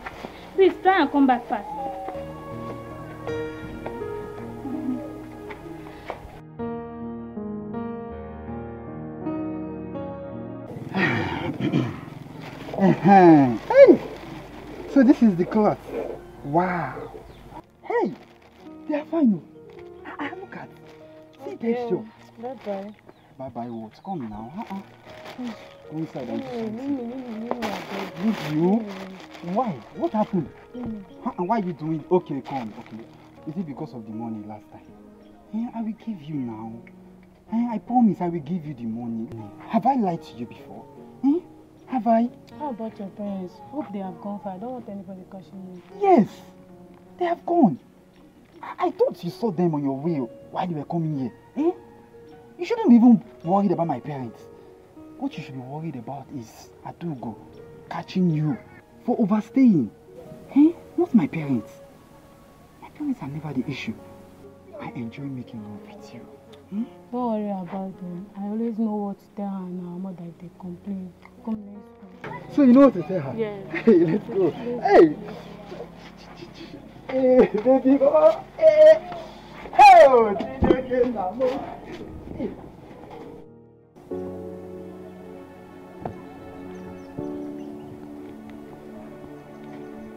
Please try and come back fast. Hey! So this is the cloth. Wow. Hey! They are fine. Look at it. See this show. Bye-bye. Bye-bye what? Come now. Go inside and see. You? Why? What happened? Why are you doing? Okay, come. Okay. Is it because of the money last time? Yeah, I will give you now. I promise I will give you the money. Have I lied to you before? Have I? How about your parents? Hope they have gone far. I don't want anybody questioning you. Yes, they have gone. I thought you saw them on your way while you were coming here. You shouldn't be even worried about my parents. What you should be worried about is Adugo catching you for overstaying. Not my parents. My parents are never the issue. I enjoy making love with you. Don't worry about them. I always know what to tell her and her mother if they complain. Come next. So you know what to tell her? Yes. Hey, let's go. Hey! Hey, baby. Oh, hey! Oh, did you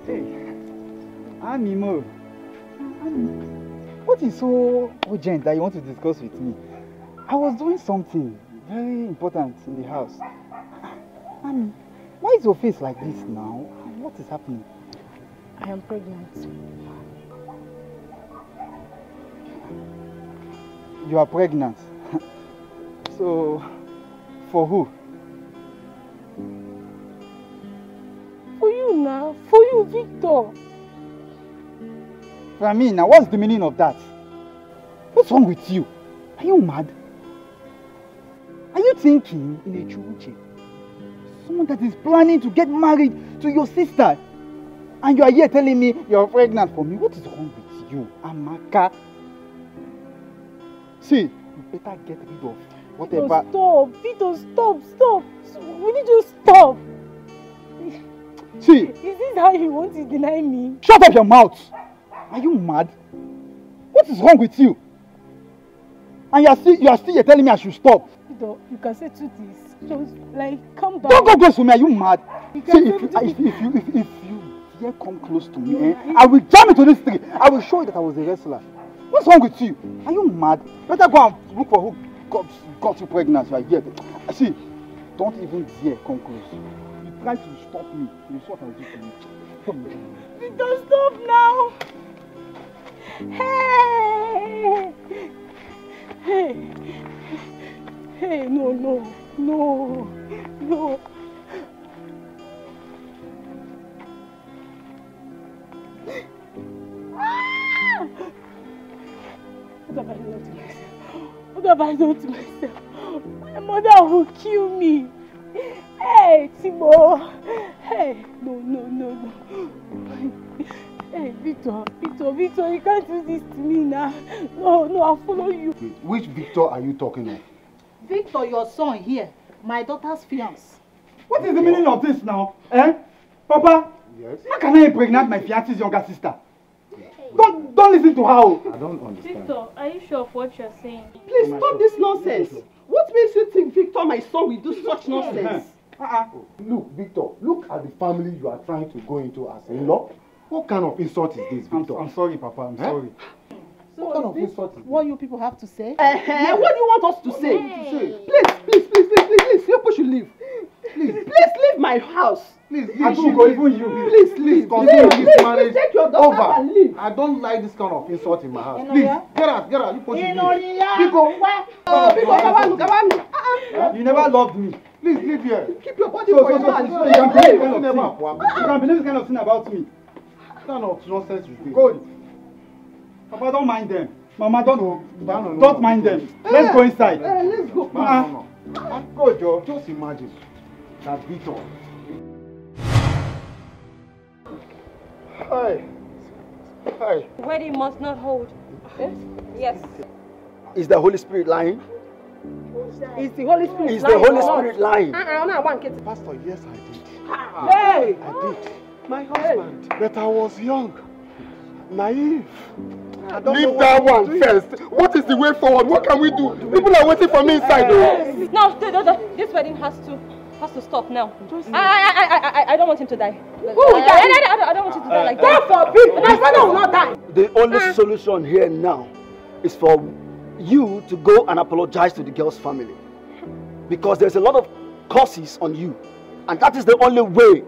Hey, Amimo. What is so urgent that you want to discuss with me? I was doing something very important in the house. Ami, why is your face like this now? What is happening? I am pregnant. You are pregnant? So, for who? For you now. For you, Victor. I mean, now what's the meaning of that? What's wrong with you? Are you mad? Are you thinking in a chuche? Someone that is planning to get married to your sister, and you are here telling me you're pregnant for me. What is wrong with you, Amaka? See, you better get rid of whatever. Vito, stop! Vito, stop! Will you just stop? See? Is this how you want to deny me? Shut up your mouth! Are you mad? What is wrong with you? And you are still telling me I should stop. You can say two things. Just like come back. Don't go close to me. Are you mad? You see, if you dare come close to me, I will jam into this tree. I will show you that I was a wrestler. What's wrong with you? Are you mad? Better go and look for who got you pregnant. You are here. See, don't even dare come close. You try to stop me. You saw what I was doing. Come. Don't stop now. Hey! Hey! Hey, no, no, no, no. Ah! What have I done to myself? What have I done to myself? My mother will kill me. Hey, Timo. Hey, no, no, no, no. Hey, Victor, you can't do this to me now. No, I'll follow you. Which Victor are you talking of? Victor, your son here. My daughter's fiance. What is the meaning of this now? Papa? Yes? How can I impregnate my fiance's younger sister? Don't listen to her. I don't understand. Victor, are you sure of what you're saying? Please stop this nonsense. What makes you think Victor, my son, will do such nonsense? Look, Victor, look at the family you are trying to go into as in-law. What kind of insult is this, Victor? I'm sorry, Papa. I'm sorry. So what kind of insult is this? What you people have to say? What do you want us to say? Please. People should leave. Please leave my house. Please leave. Even you. Please leave. Continue this marriage. Take your daughter and leave. I don't like this kind of insult in my house. Please, get out. You people should leave. Because you never loved me. Please leave here. Keep your body for your hand. You can believe this kind of thing about me. Nonsense you think. Good. Papa, don't mind them. Mama, don't mind them. Let's go inside. Let's go. No. Go, Joe. Just imagine that Victor. Hi. Hi. Wedding must not hold. Yes. Is the Holy Spirit lying? Is the Holy Spirit lying? Is the Holy Spirit lying? No, I want it. Pastor, yes, I did. Hey! I did. My husband. But I was young. Naive. Leave that one first. What is the way forward? What can we do? People are waiting for me inside. No, this wedding has to stop now. I don't want him to die. I don't want him to die like that. God forbid, my father will not die. The only solution here now is for you to go and apologize to the girl's family. Because there's a lot of curses on you. And that is the only way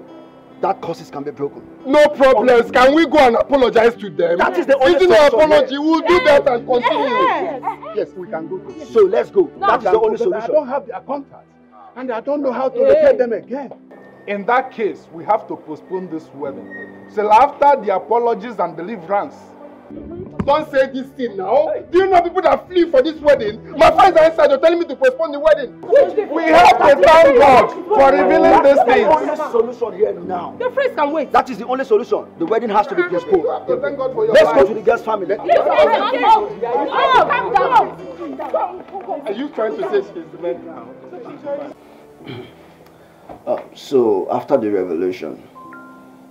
that curses can be broken. No problems. Can we go and apologize to them? That is the only solution. Apology, we'll do that and continue. Yes, we can go. So let's go. No, that is the only solution. I don't have their contact. And I don't know how to locate them again. In that case, we have to postpone this wedding till after the apologies and deliverance. Don't say this thing now. Do you know people that flee for this wedding? My friends are inside, they're telling me to postpone the wedding. We have to thank God for revealing this thing. That's the only solution here now. The friends can wait. That is the only solution. The wedding has to be postponed. Let's go to the girl's family. Are you trying to say she's mad now? So, after the revelation,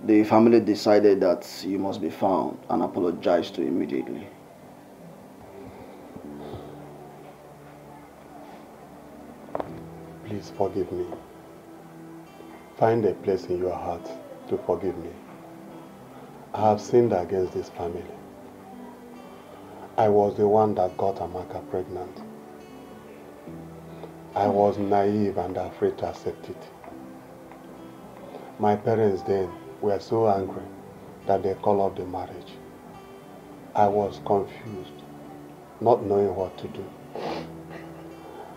the family decided that you must be found and apologized to immediately. Please forgive me. Find a place in your heart to forgive me. I have sinned against this family. I was the one that got Amaka pregnant. I was naive and afraid to accept it. My parents then were so angry that they called off the marriage. I was confused, not knowing what to do.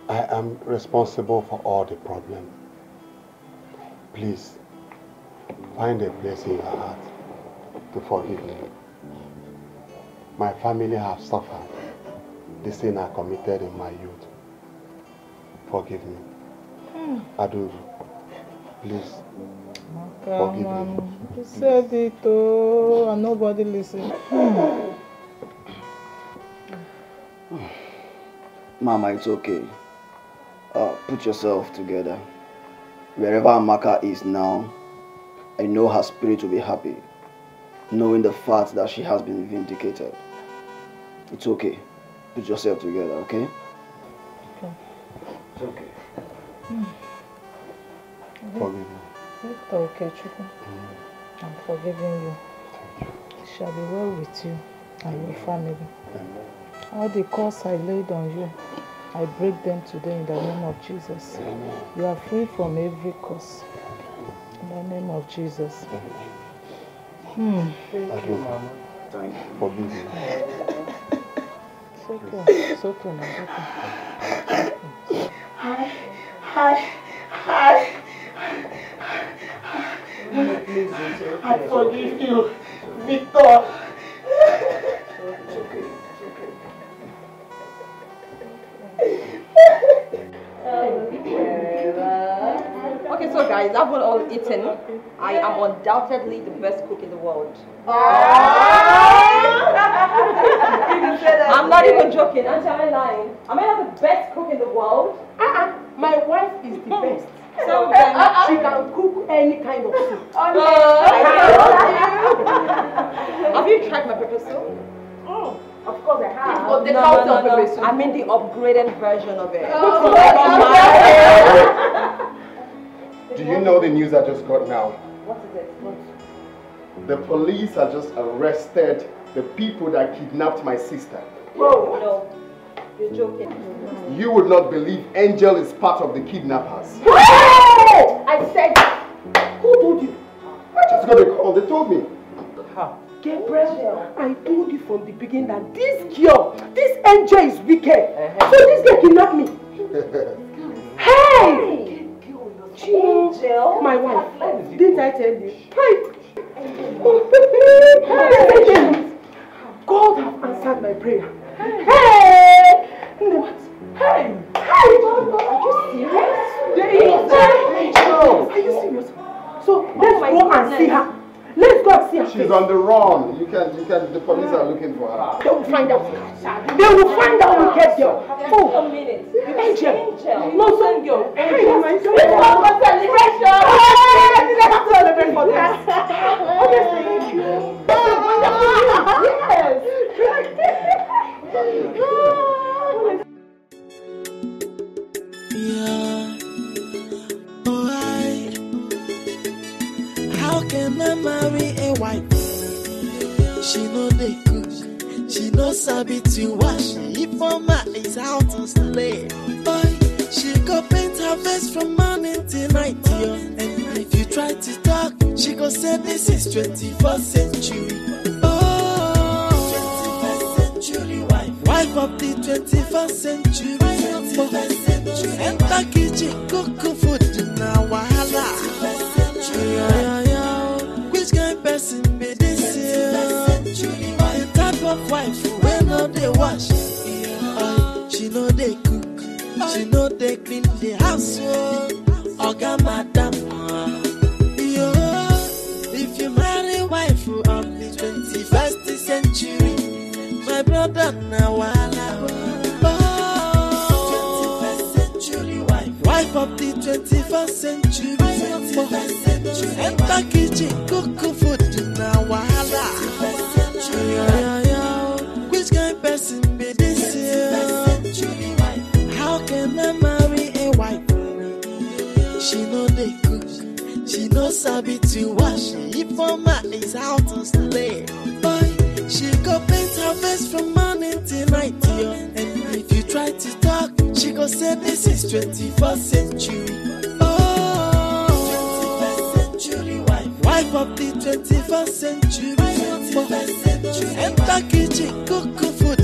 I am responsible for all the problem. Please, find a place in your heart to forgive me. My family have suffered the sin I committed in my youth. Forgive me. Adu, please. Forgive me. You said it, oh, and nobody listened. Mama, it's okay. Put yourself together. Wherever Amaka is now, I know her spirit will be happy, knowing the fact that she has been vindicated. It's okay. Put yourself together, okay? It's okay. Forgive me. Victor Okechukwu, I'm forgiving you. It shall be well with you and your family. All the curse I laid on you, I break them today in the name of Jesus. You are free from every curse. In the name of Jesus. Thank you, Mama. Thank you. Forgive me. It's okay. It's okay now. It's okay. Hi. I forgive you, Victor. It's okay. Okay, so guys, I've all eaten. I am undoubtedly the best cook in the world. I'm not even joking. I'm lying. Am I not the best cook in the world? My wife is the best. So then she can cook any kind of soup. Have you tried my pepper soup? Of course I have. But the pepper soup. I mean the upgraded version of it. Do you know the news I just got now? What is it? What? The police have just arrested the people that kidnapped my sister. Whoa. No. You're joking. You would not believe Angel is part of the kidnappers. I said, who told you? I just got a call, they told me. Gabriel, I told you from the beginning that this girl, this Angel is wicked. So this girl kidnapped me. Hey! Angel? My wife, didn't I tell you? Hi! God has answered my prayer. on. The police are looking for her. They will find out. They will find out we get there. Oh, Angel. No, son, girl. Angel. It's all for celebration. Let's celebrate for this. Thank you. Yes. Yeah. Why? How can I marry a white girl? She know they cook, she know sabi to wash. If mama is out to slay, boy, she go paint her face from morning till night, yo. And if you try to talk, she go say this is 21st century. Oh, 21st century wife, wife of the 21st century. 21st century. Enter kitchen, cook food now, wahala. 21st century. Yeah, yeah. Which kind of person be this? 21st century wife. The type of wife when all they wash. Yeah. She know they cook, she know they clean the house. Oga madam. Yo, if you marry wife of the 21st century, my brother now wahala. Wife of the 21st century, 21st century. Enter kitchen, cook food now, wahala. 21st century, yeah, yeah. Which kind of person be this? 21st century wife. How can I marry a wife? She know they cook, she know sabi to wash. If mama is out to slay, boy, she go paint her face from morning till night, yo. And if you try to talk, she go say this is 21st century. Oh, 21st century wife, wife of the 21st century. 21st century. Enter kitchen, cook food